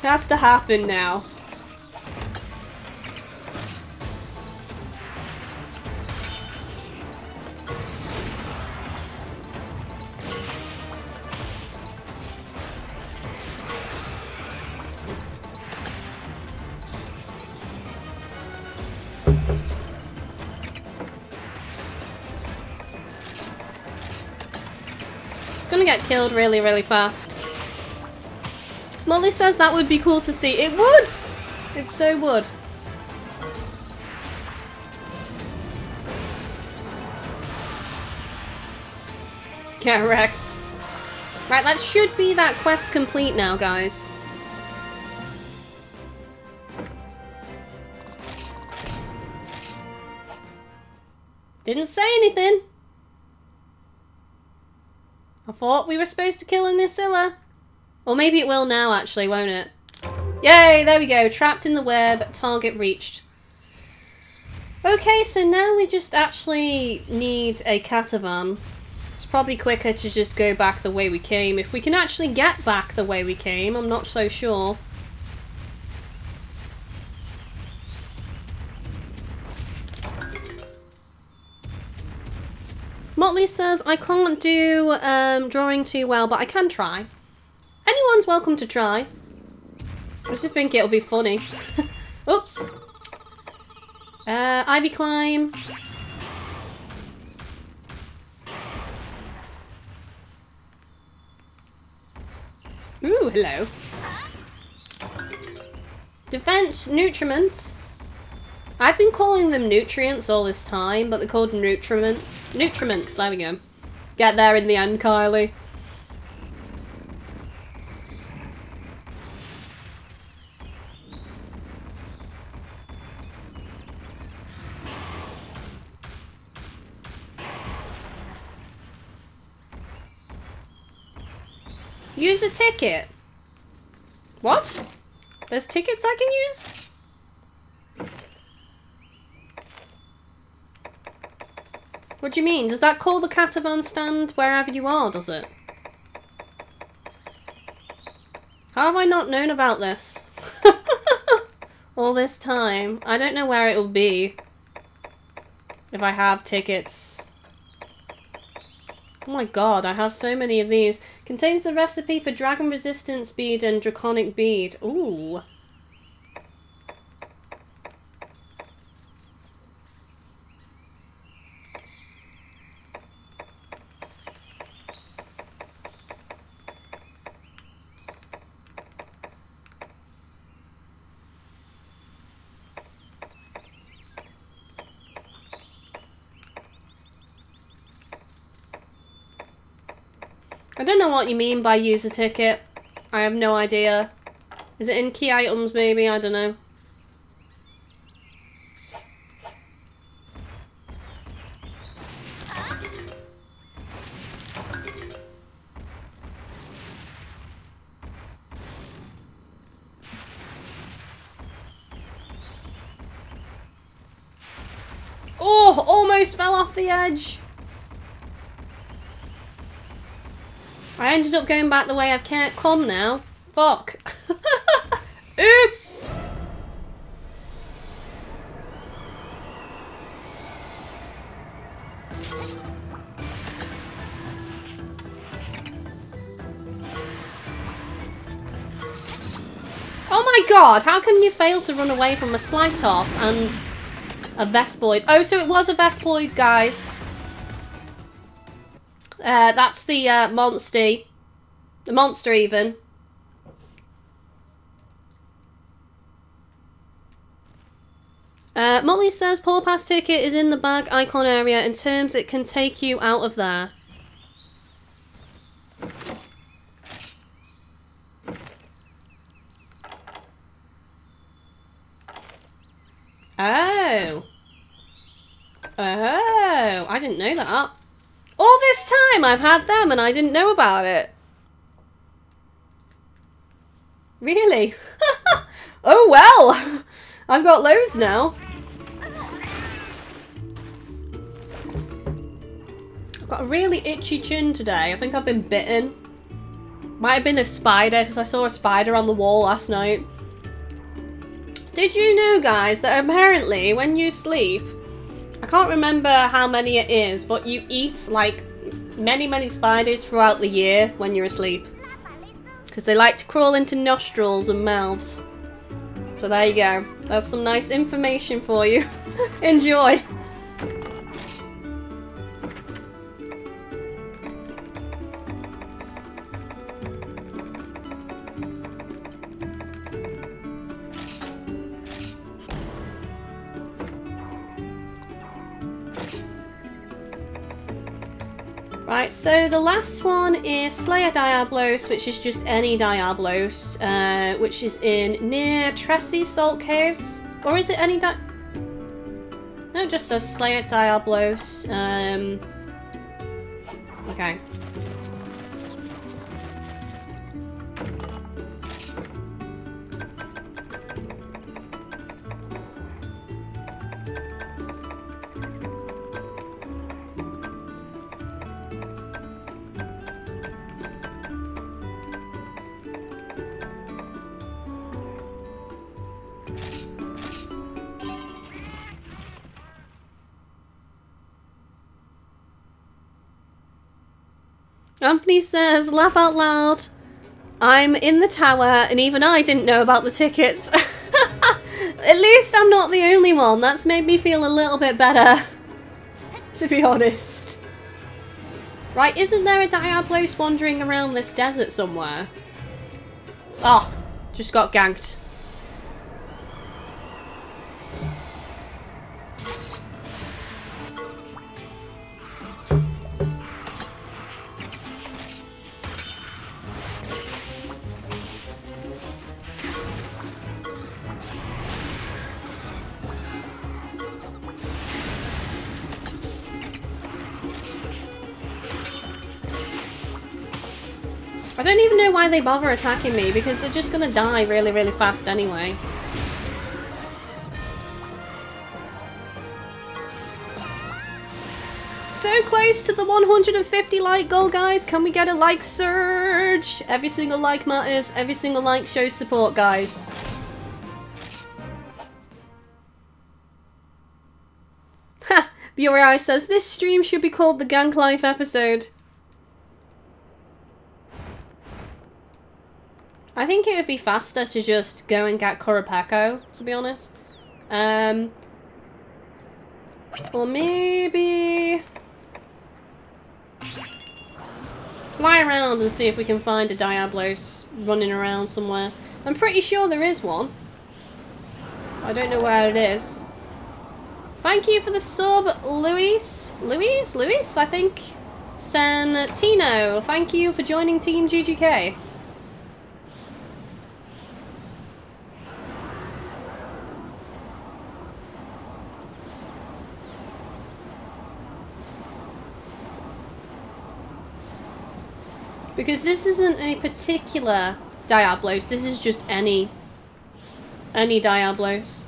Has to happen now. It's gonna get killed really, really fast. Molly says that would be cool to see. It would! It so would. Get wrecked. Right, that should be that quest complete now, guys. Didn't say anything. I thought we were supposed to kill a Nisilla. Or maybe it will now, actually, won't it? Yay, there we go. Trapped in the web, target reached. Okay, so now we just actually need a catavan. It's probably quicker to just go back the way we came. If we can actually get back the way we came, I'm not so sure. Motley says, I can't do drawing too well, but I can try. Anyone's welcome to try. I just think it'll be funny. Oops. Ivy climb. Ooh, hello. Defense nutriments. I've been calling them nutrients all this time, but they're called nutriments. Nutriments, there we go. Get there in the end, Kylie. Use a ticket. What? There's tickets I can use? What do you mean? Does that call the Catavan stand wherever you are, does it? How have I not known about this? All this time. I don't know where it'll be. If I have tickets. Oh my god, I have so many of these. Contains the recipe for dragon resistance bead and draconic bead. Ooh. I don't know what you mean by user ticket. I have no idea. Is it in key items maybe? I don't know. Oh! Almost fell off the edge! I ended up going back the way I can't come now. Fuck. Oops! Oh my god, how can you fail to run away from a Slightoff and a Vespoid? Oh, so it was a Vespoid, guys. That's the monster. The monster, even. Molly says, Paw Pass ticket is in the bag icon area. In terms, it can take you out of there. Oh. Oh, I didn't know that. All this time I've had them and I didn't know about it. Really? Oh well! I've got loads now. I've got a really itchy chin today. I think I've been bitten. Might have been a spider because I saw a spider on the wall last night. Did you know, guys, that apparently when you sleep, I can't remember how many it is, but you eat like many spiders throughout the year when you're asleep. Because they like to crawl into nostrils and mouths. So there you go. That's some nice information for you. Enjoy! Right, so the last one is Slayer Diablos, which is just any Diablos, which is in near Tressie Salt Caves, or is it any Di... No, it just says Slayer Diablos, okay. Anthony says, laugh out loud, I'm in the tower and even I didn't know about the tickets. At least I'm not the only one. That's made me feel a little bit better, to be honest. Right, isn't there a Diablos wandering around this desert somewhere? Oh, just got ganked. I don't even know why they bother attacking me, because they're just gonna die really, really fast anyway. So close to the 150 like goal, guys. Can we get a like surge? Every single like matters. Every single like shows support, guys. Ha! BioRI says, this stream should be called the Gank Life episode. I think it would be faster to just go and get Kuropeko, to be honest. Or maybe... fly around and see if we can find a Diablos running around somewhere. I'm pretty sure there is one. I don't know where it is. Thank you for the sub, Luis. Luis, I think. Santino, thank you for joining Team GGK. Because this isn't any particular Diablos, this is just any Diablos.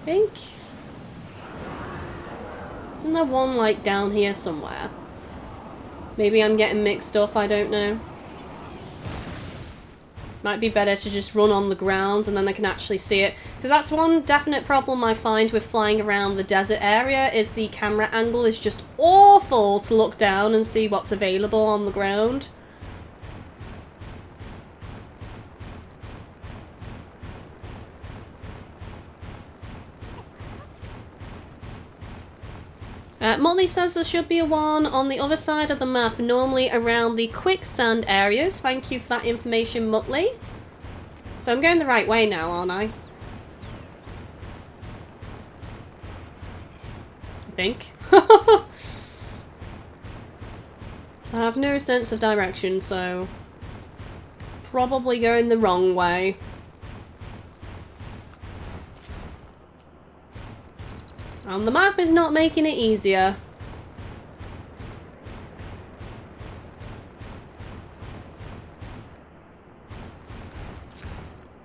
I think... isn't there one, like, down here somewhere? Maybe I'm getting mixed up, I don't know. Might be better to just run on the ground and then I can actually see it. Because that's one definite problem I find with flying around the desert area, is the camera angle is just awful to look down and see what's available on the ground. Molly says there should be a one on the other side of the map, normally around the quicksand areas. Thank you for that information, Motley. So I'm going the right way now, aren't I? I think. I have no sense of direction, so... probably going the wrong way. And the map is not making it easier.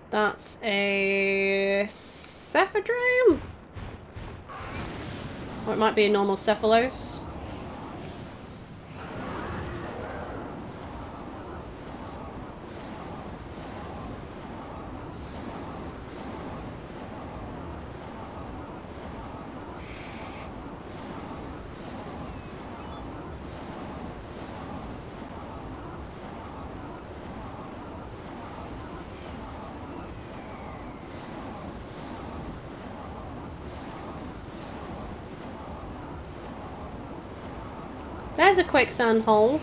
That's a Cephadrome? Or it might be a normal Cephalos. There's a quicksand hole.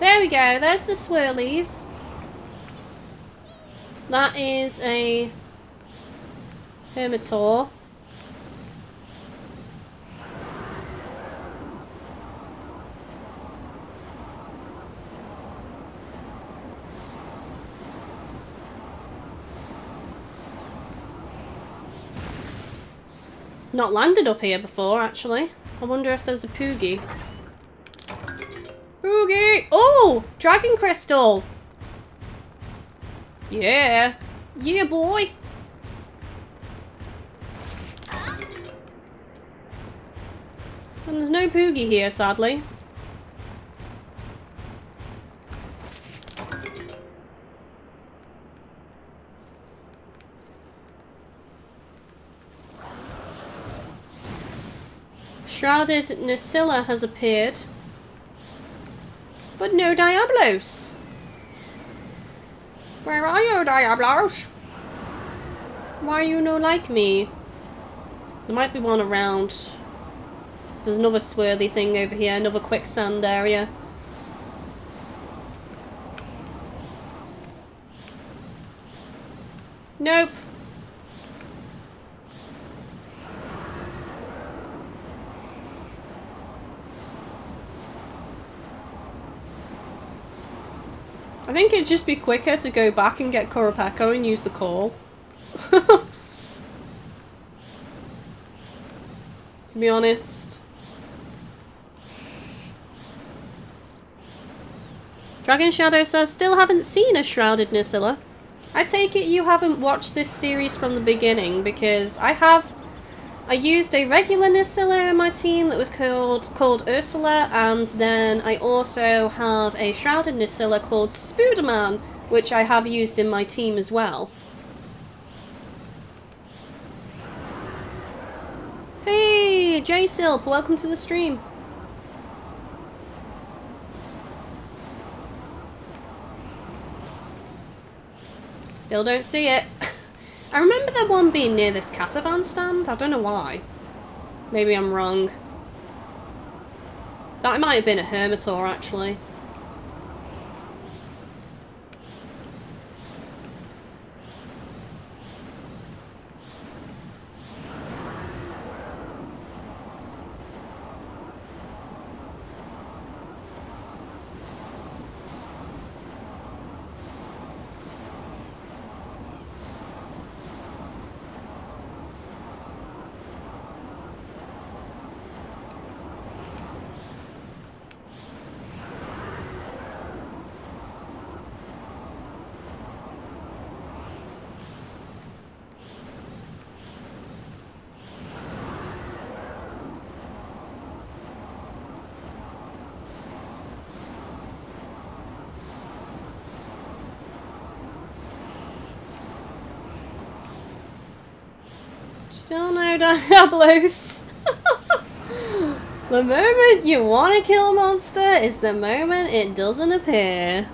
There we go, there's the swirlies. That is a Hermitor. Not landed up here before, actually. I wonder if there's a Poogie. Poogie! Oh! Dragon Crystal! Yeah! Yeah, boy! And there's no Poogie here, sadly. Shrouded Nisilla has appeared, but no Diablos. Where are you, Diablos? Why you no like me? There might be one around. So there's another swirly thing over here, another quicksand area. Nope. I think it'd just be quicker to go back and get Kuropeko and use the call. to be honest. Dragon Shadow says, still haven't seen a Shrouded Nisilla. I take it you haven't watched this series from the beginning, because I have. I used a regular Nisilla in my team that was called Ursula, and then I also have a Shrouded Nisilla called Spooderman, which I have used in my team as well. Hey, J-Silp, welcome to the stream. Still don't see it. I remember there one being near this catavan stand. I don't know why. Maybe I'm wrong. That might have been a Hermitor, actually. Still no Diablos. The moment you want to kill a monster is the moment it doesn't appear.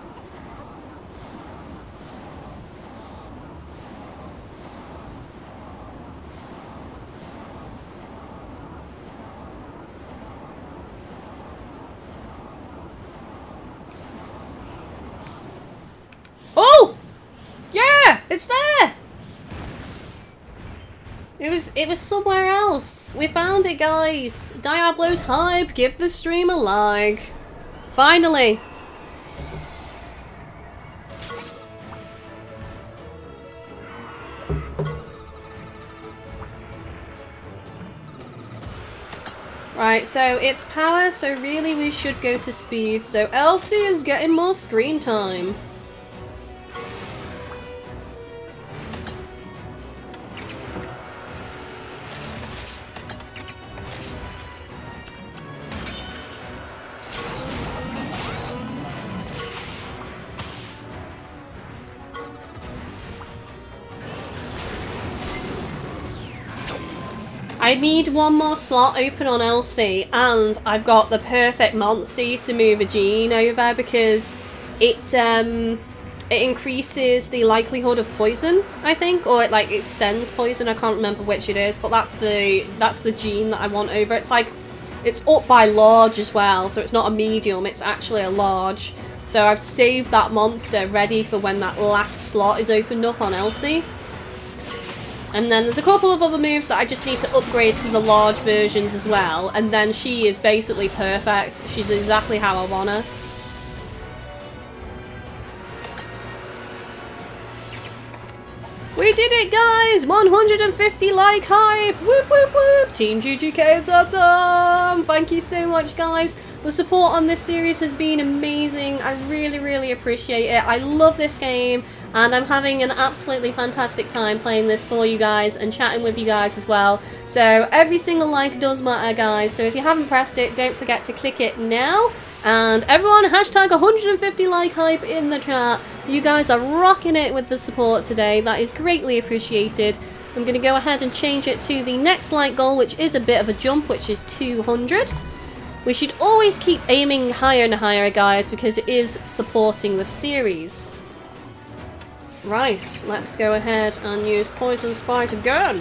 It was somewhere else. We found it, guys. Diablos hype. Give the stream a like. Finally. Right, so it's power, so really we should go to speed. So Elsie is getting more screen time. I need one more slot open on Elsie, and I've got the perfect monster to move a Jean over, because it increases the likelihood of poison, I think, or it like extends poison. I can't remember which it is, but that's the Jean that I want over. It's like it's up by large as well, so it's not a medium; it's actually a large. So I've saved that monster ready for when that last slot is opened up on Elsie. And then there's a couple of other moves that I just need to upgrade to the large versions as well. And then she is basically perfect. She's exactly how I want her. We did it, guys! 150 like hype! Whoop, whoop, whoop! Team GGK is awesome! Thank you so much, guys. The support on this series has been amazing. I really, really appreciate it. I love this game. And I'm having an absolutely fantastic time playing this for you guys and chatting with you guys as well. So every single like does matter, guys. So if you haven't pressed it, don't forget to click it now. And everyone, hashtag 150 like hype in the chat. You guys are rocking it with the support today. That is greatly appreciated. I'm going to go ahead and change it to the next like goal, which is a bit of a jump, which is 200. We should always keep aiming higher and higher, guys, because it is supporting the series. Right, let's go ahead and use Poison Spike again.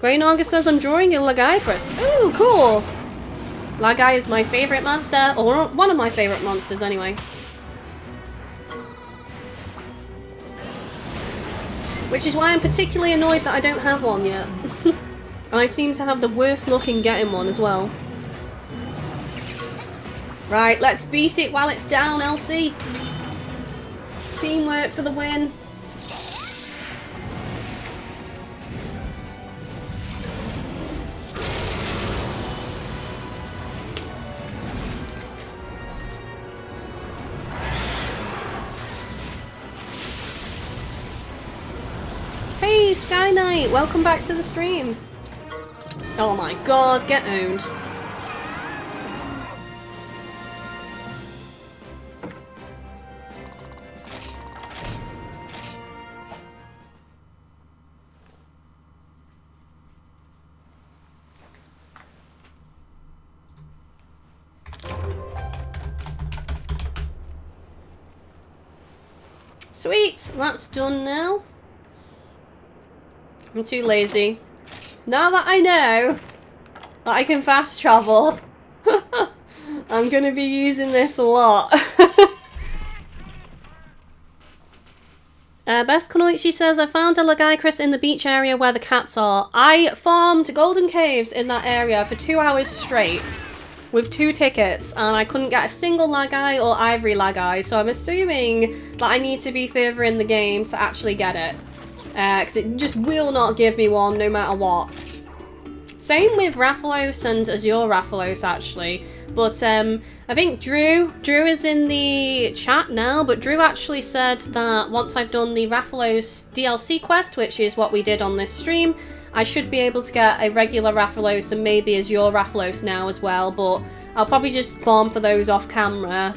Greynaga says, I'm drawing a Lagiacrus. Ooh, cool! Lagai is my favourite monster, or one of my favourite monsters anyway. Which is why I'm particularly annoyed that I don't have one yet. And I seem to have the worst luck in getting one as well. Right, let's beat it while it's down, Elsie. Teamwork for the win. Hey, Sky Knight, welcome back to the stream. Oh my god, get owned. Sweet, that's done now. I'm too lazy. Now that I know that I can fast travel, I'm gonna be using this a lot. Best Konoichi says, I found a Lagiacrus in the beach area where the cats are. I farmed Golden Caves in that area for 2 hours straight with 2 tickets, and I couldn't get a single Lagai or Ivory Lagiacrus, so I'm assuming that I need to be further in the game to actually get it. Because it just will not give me one no matter what. Same with Rathalos and Azure Rathalos, actually. But I think Drew is in the chat now, but Drew actually said that once I've done the Rathalos DLC quest, which is what we did on this stream, I should be able to get a regular Rathalos and maybe Azure Rathalos now as well, but I'll probably just farm for those off camera,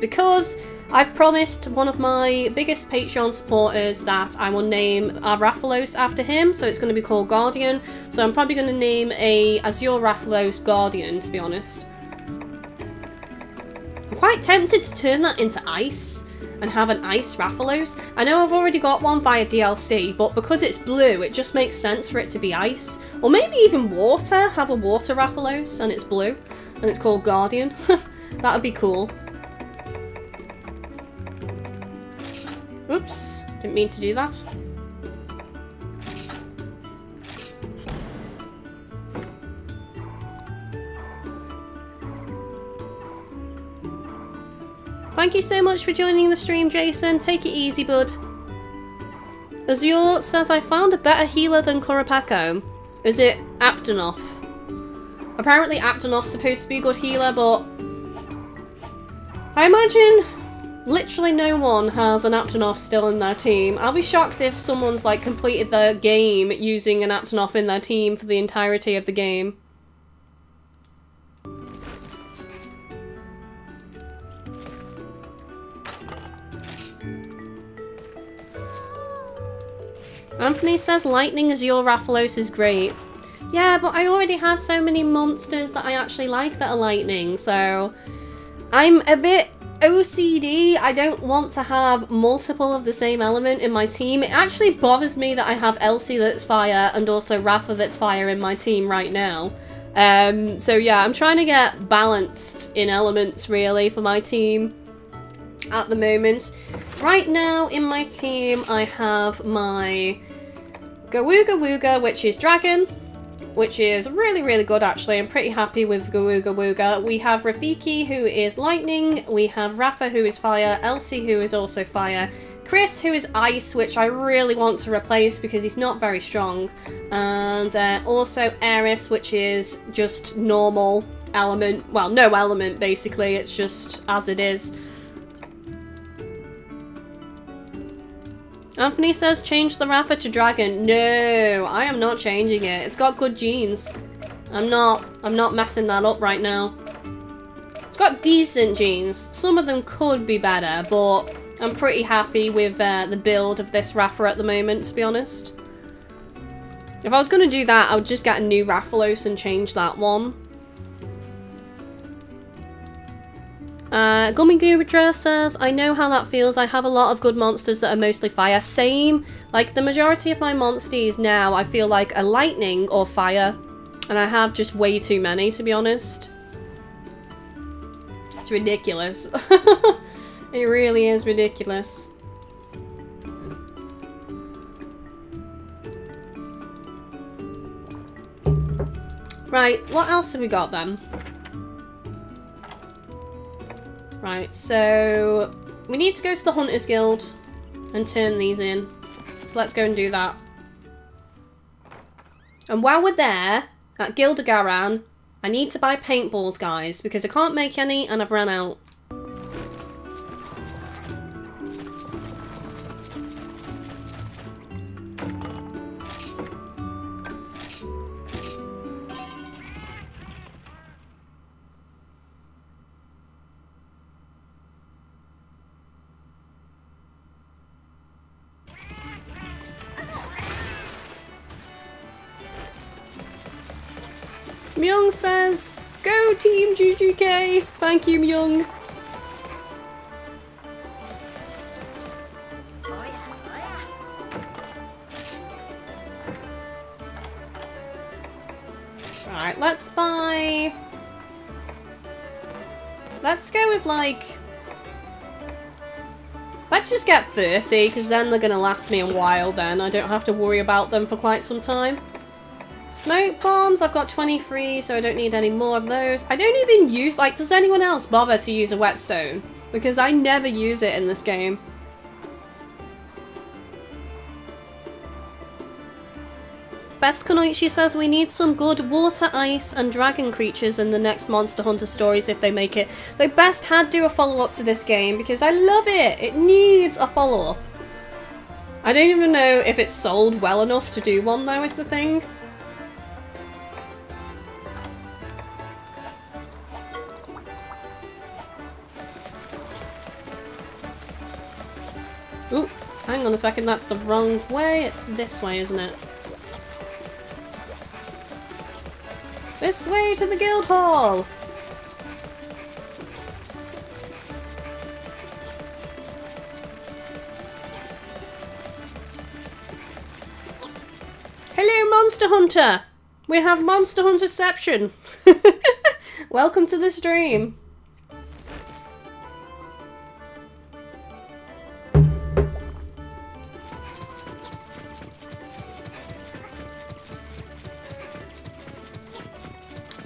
because I've promised one of my biggest Patreon supporters that I will name a Rathalos after him, so it's going to be called Guardian. So I'm probably going to name a Azure Rathalos Guardian, to be honest. I'm quite tempted to turn that into ice and have an ice Rathalos. I know I've already got one via DLC, but because it's blue, it just makes sense for it to be ice. Or maybe even water, have a water Rathalos and it's blue and it's called Guardian. That would be cool. Oops, didn't mean to do that. Thank you so much for joining the stream, Jason. Take it easy, bud. Azure says, I found a better healer than Kuropeko. Is it Aptonoff? Apparently Aptonoff's supposed to be a good healer, but I imagine literally no one has an Aptonoff still in their team. I'll be shocked if someone's like completed their game using an Aptonoff in their team for the entirety of the game. Anthony says Lightning as your Rathalos is great. Yeah, but I already have so many monsters that I actually like that are lightning, so I'm a bit OCD, I don't want to have multiple of the same element in my team. It actually bothers me that I have Elsie that's fire and also Rafa that's fire in my team right now. So yeah, I'm trying to get balanced in elements really for my team at the moment. Right now in my team I have my Gawuga Wooga, which is dragon, which is really, really good actually. I'm pretty happy with Gawuga Wooga. We have Rafiki, who is lightning. We have Rafa, who is fire. Elsie, who is also fire. Chris, who is ice, which I really want to replace because he's not very strong. And also Eris, which is just normal element. Well, no element basically. It's just as it is. Anthony says change the Rafa to dragon. No, I am not changing it. It's got good genes. I'm not messing that up right now. It's got decent genes. Some of them could be better, but I'm pretty happy with the build of this Rafa at the moment, to be honest. If I was going to do that, I would just get a new Rathalos and change that one. Gummy Goobra says, I know how that feels. I have a lot of good monsters that are mostly fire. Same. Like, the majority of my monsters now, I feel like are lightning or fire. And I have just way too many, to be honest. It's ridiculous. It really is ridiculous. Right, what else have we got then? Right, so we need to go to the Hunters Guild and turn these in. So let's go and do that. And while we're there, at Gildegaran, I need to buy paintballs, guys, because I can't make any and I've run out. Myung says, go Team GGK! Thank you, Myung. Alright, let's buy... Let's go with, like... Let's just get 30, because then they're going to last me a while then. I don't have to worry about them for quite some time. Smoke bombs, I've got 23, so I don't need any more of those. I don't even use... Like, does anyone else bother to use a whetstone? Because I never use it in this game. Best Konoichi says we need some good water, ice and dragon creatures in the next Monster Hunter Stories if they make it. They best had do a follow-up to this game because I love it! It needs a follow-up. I don't even know if it's sold well enough to do one though is the thing. Ooh, hang on a second, that's the wrong way. It's this way, isn't it? This way to the guild hall! Hello, Monster Hunter! We have Monster Hunterception! Welcome to the stream!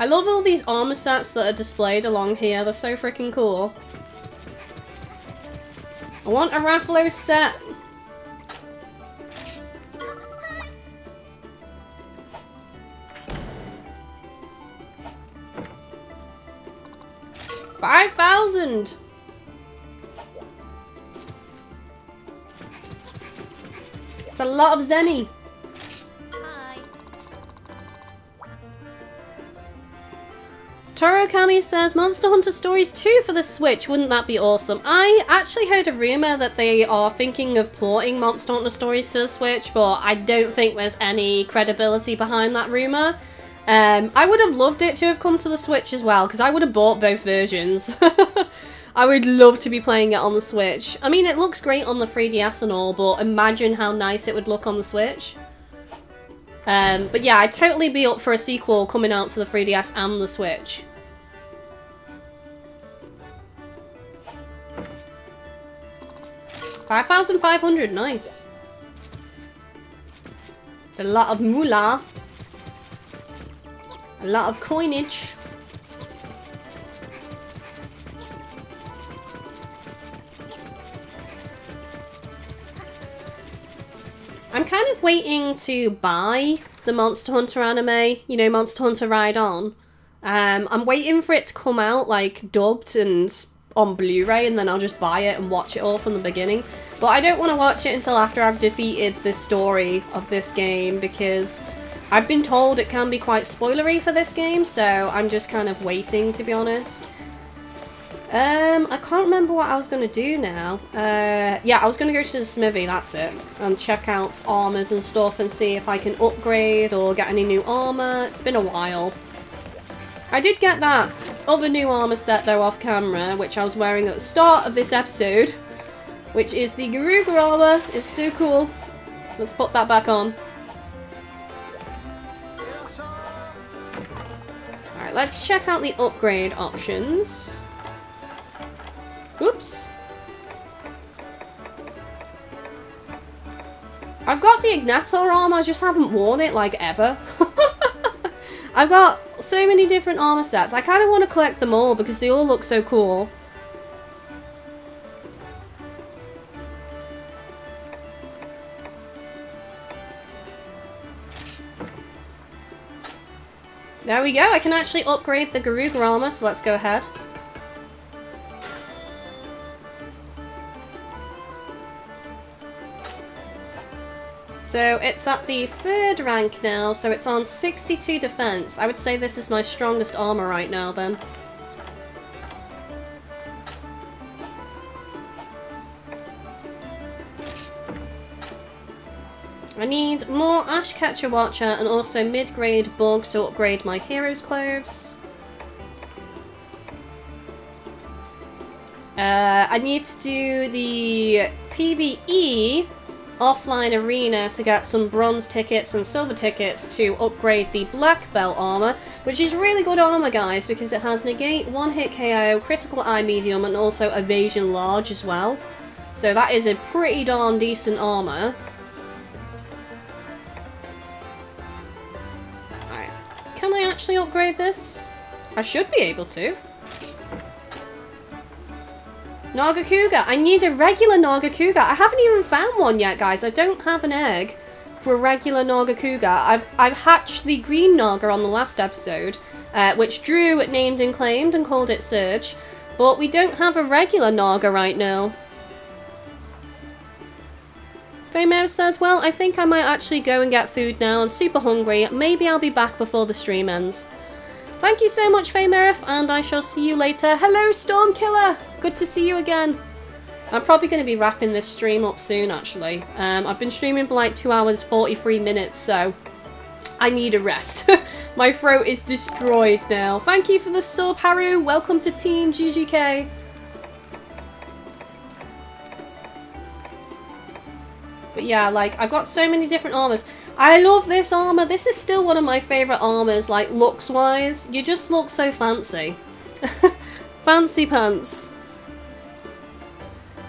I love all these armor sets that are displayed along here, they're so freaking cool. I want a Rathalos set! $5,000! It's a lot of zenny! Torokami says, Monster Hunter Stories 2 for the Switch, wouldn't that be awesome? I actually heard a rumour that they are thinking of porting Monster Hunter Stories to the Switch, but I don't think there's any credibility behind that rumour. I would have loved it to have come to the Switch as well, because I would have bought both versions. I would love to be playing it on the Switch. I mean, it looks great on the 3DS and all, but imagine how nice it would look on the Switch. But yeah, I'd totally be up for a sequel coming out to the 3DS and the Switch. $5,500, nice. It's a lot of moolah. A lot of coinage. I'm kind of waiting to buy the Monster Hunter anime, you know, Monster Hunter Ride On. I'm waiting for it to come out, like, dubbed and on Blu-ray, and then I'll just buy it and watch it all from the beginning. But I don't want to watch it until after I've defeated the story of this game, because I've been told it can be quite spoilery for this game, so I'm just kind of waiting, to be honest. I can't remember what I was going to do now. Yeah, I was going to go to the smithy, that's it. And check out armours and stuff and see if I can upgrade or get any new armour. It's been a while. I did get that other new armour set though off camera, which I was wearing at the start of this episode. Which is the Garuga armour. It's so cool. Let's put that back on. Alright, let's check out the upgrade options. Oops. I've got the Ignator armor, I just haven't worn it, like, ever. I've got so many different armor sets. I kind of want to collect them all because they all look so cool. There we go, I can actually upgrade the Garuga armor, so let's go ahead. So it's at the 3rd rank now, so it's on 62 defense. I would say this is my strongest armor right now then. I need more Ashcatcher Watcher and also mid-grade bugs to upgrade my hero's clothes. I need to do the PvE offline arena to get some bronze tickets and silver tickets to upgrade the black belt armor, which is really good armor, guys, because it has negate, one hit KO, critical eye medium, and also evasion large as well. So that is a pretty darn decent armor. Alright, can I actually upgrade this? I should be able to. Naga Cougar! I need a regular Naga Cougar! I haven't even found one yet, guys. I don't have an egg for a regular Naga Cougar. I've hatched the green Naga on the last episode, which Drew named and claimed and called it Surge, but we don't have a regular Naga right now. Famous says, well, I think I might actually go and get food now. I'm super hungry. Maybe I'll be back before the stream ends. Thank you so much, Feymerif, and I shall see you later. Hello, Stormkiller! Good to see you again. I'm probably going to be wrapping this stream up soon, actually. I've been streaming for like 2 hours, 43 minutes, so I need a rest. My throat is destroyed now. Thank you for the sub, Haru. Welcome to Team GGK. But yeah, like, I've got so many different armors. I love this armour. This is still one of my favourite armours, like, looks-wise. You just look so fancy. Fancy pants.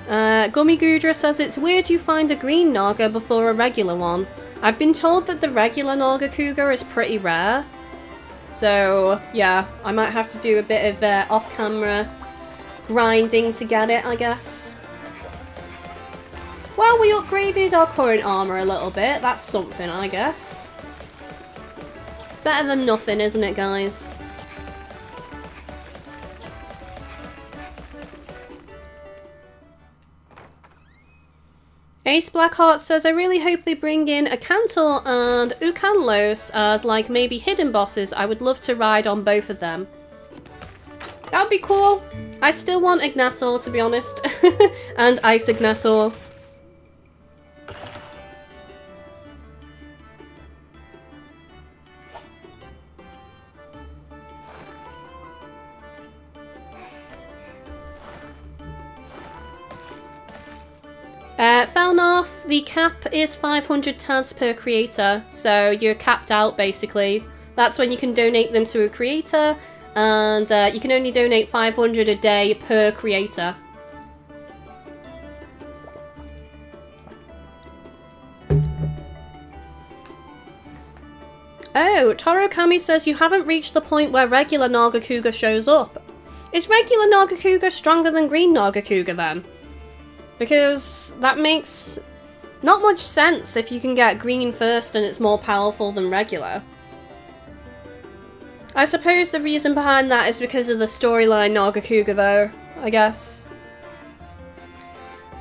Gummy Gudra says, it's weird you find a green Naga before a regular one. I've been told that the regular Naga Cougar is pretty rare. So, yeah, I might have to do a bit of off-camera grinding to get it, I guess. Well, we upgraded our current armour a little bit. That's something, I guess. It's better than nothing, isn't it, guys? Ace Blackheart says, I really hope they bring in a Cantor and Ukanlos as, like, maybe hidden bosses. I would love to ride on both of them. That would be cool. I still want Ignator, to be honest. And Ice Ignator. Felnarf, the cap is 500 tads per creator, so you're capped out basically. That's when you can donate them to a creator, and you can only donate 500 a day per creator. Oh, Torokami says you haven't reached the point where regular Naga Cougar shows up. Is regular Naga Cougar stronger than green Naga Cougar then? Because that makes not much sense if you can get green first and it's more powerful than regular. I suppose the reason behind that is because of the storyline Naga Cougar though, I guess.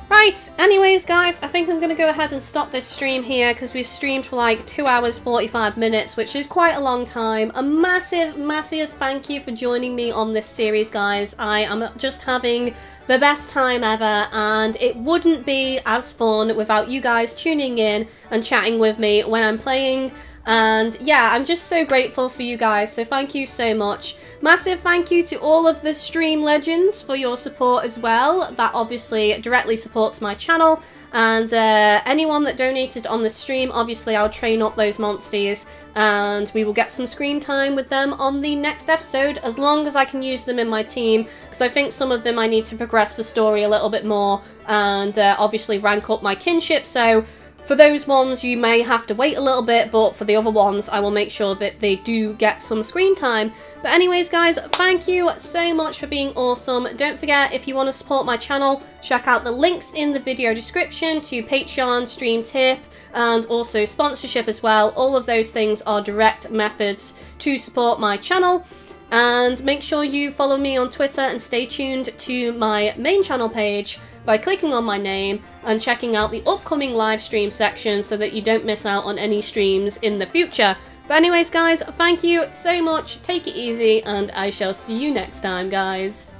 Right, anyways guys, I think I'm going to go ahead and stop this stream here because we've streamed for like 2 hours 45 minutes, which is quite a long time. A massive, massive thank you for joining me on this series, guys. I am just having the best time ever, and it wouldn't be as fun without you guys tuning in and chatting with me when I'm playing, and yeah, I'm just so grateful for you guys, so thank you so much. Massive thank you to all of the stream legends for your support as well. That obviously directly supports my channel, and anyone that donated on the stream, obviously I'll train up those monsters and we will get some screen time with them on the next episode, as long as I can use them in my team, because I think some of them I need to progress the story a little bit more and obviously rank up my kinship, so for those ones you may have to wait a little bit, but for the other ones I will make sure that they do get some screen time. But anyways guys, thank you so much for being awesome. Don't forget, if you want to support my channel, check out the links in the video description to Patreon, StreamTip, and also sponsorship as well. All of those things are direct methods to support my channel. And make sure you follow me on Twitter and stay tuned to my main channel page by clicking on my name and checking out the upcoming live stream section so that you don't miss out on any streams in the future. But anyways guys, thank you so much, take it easy, and I shall see you next time, guys.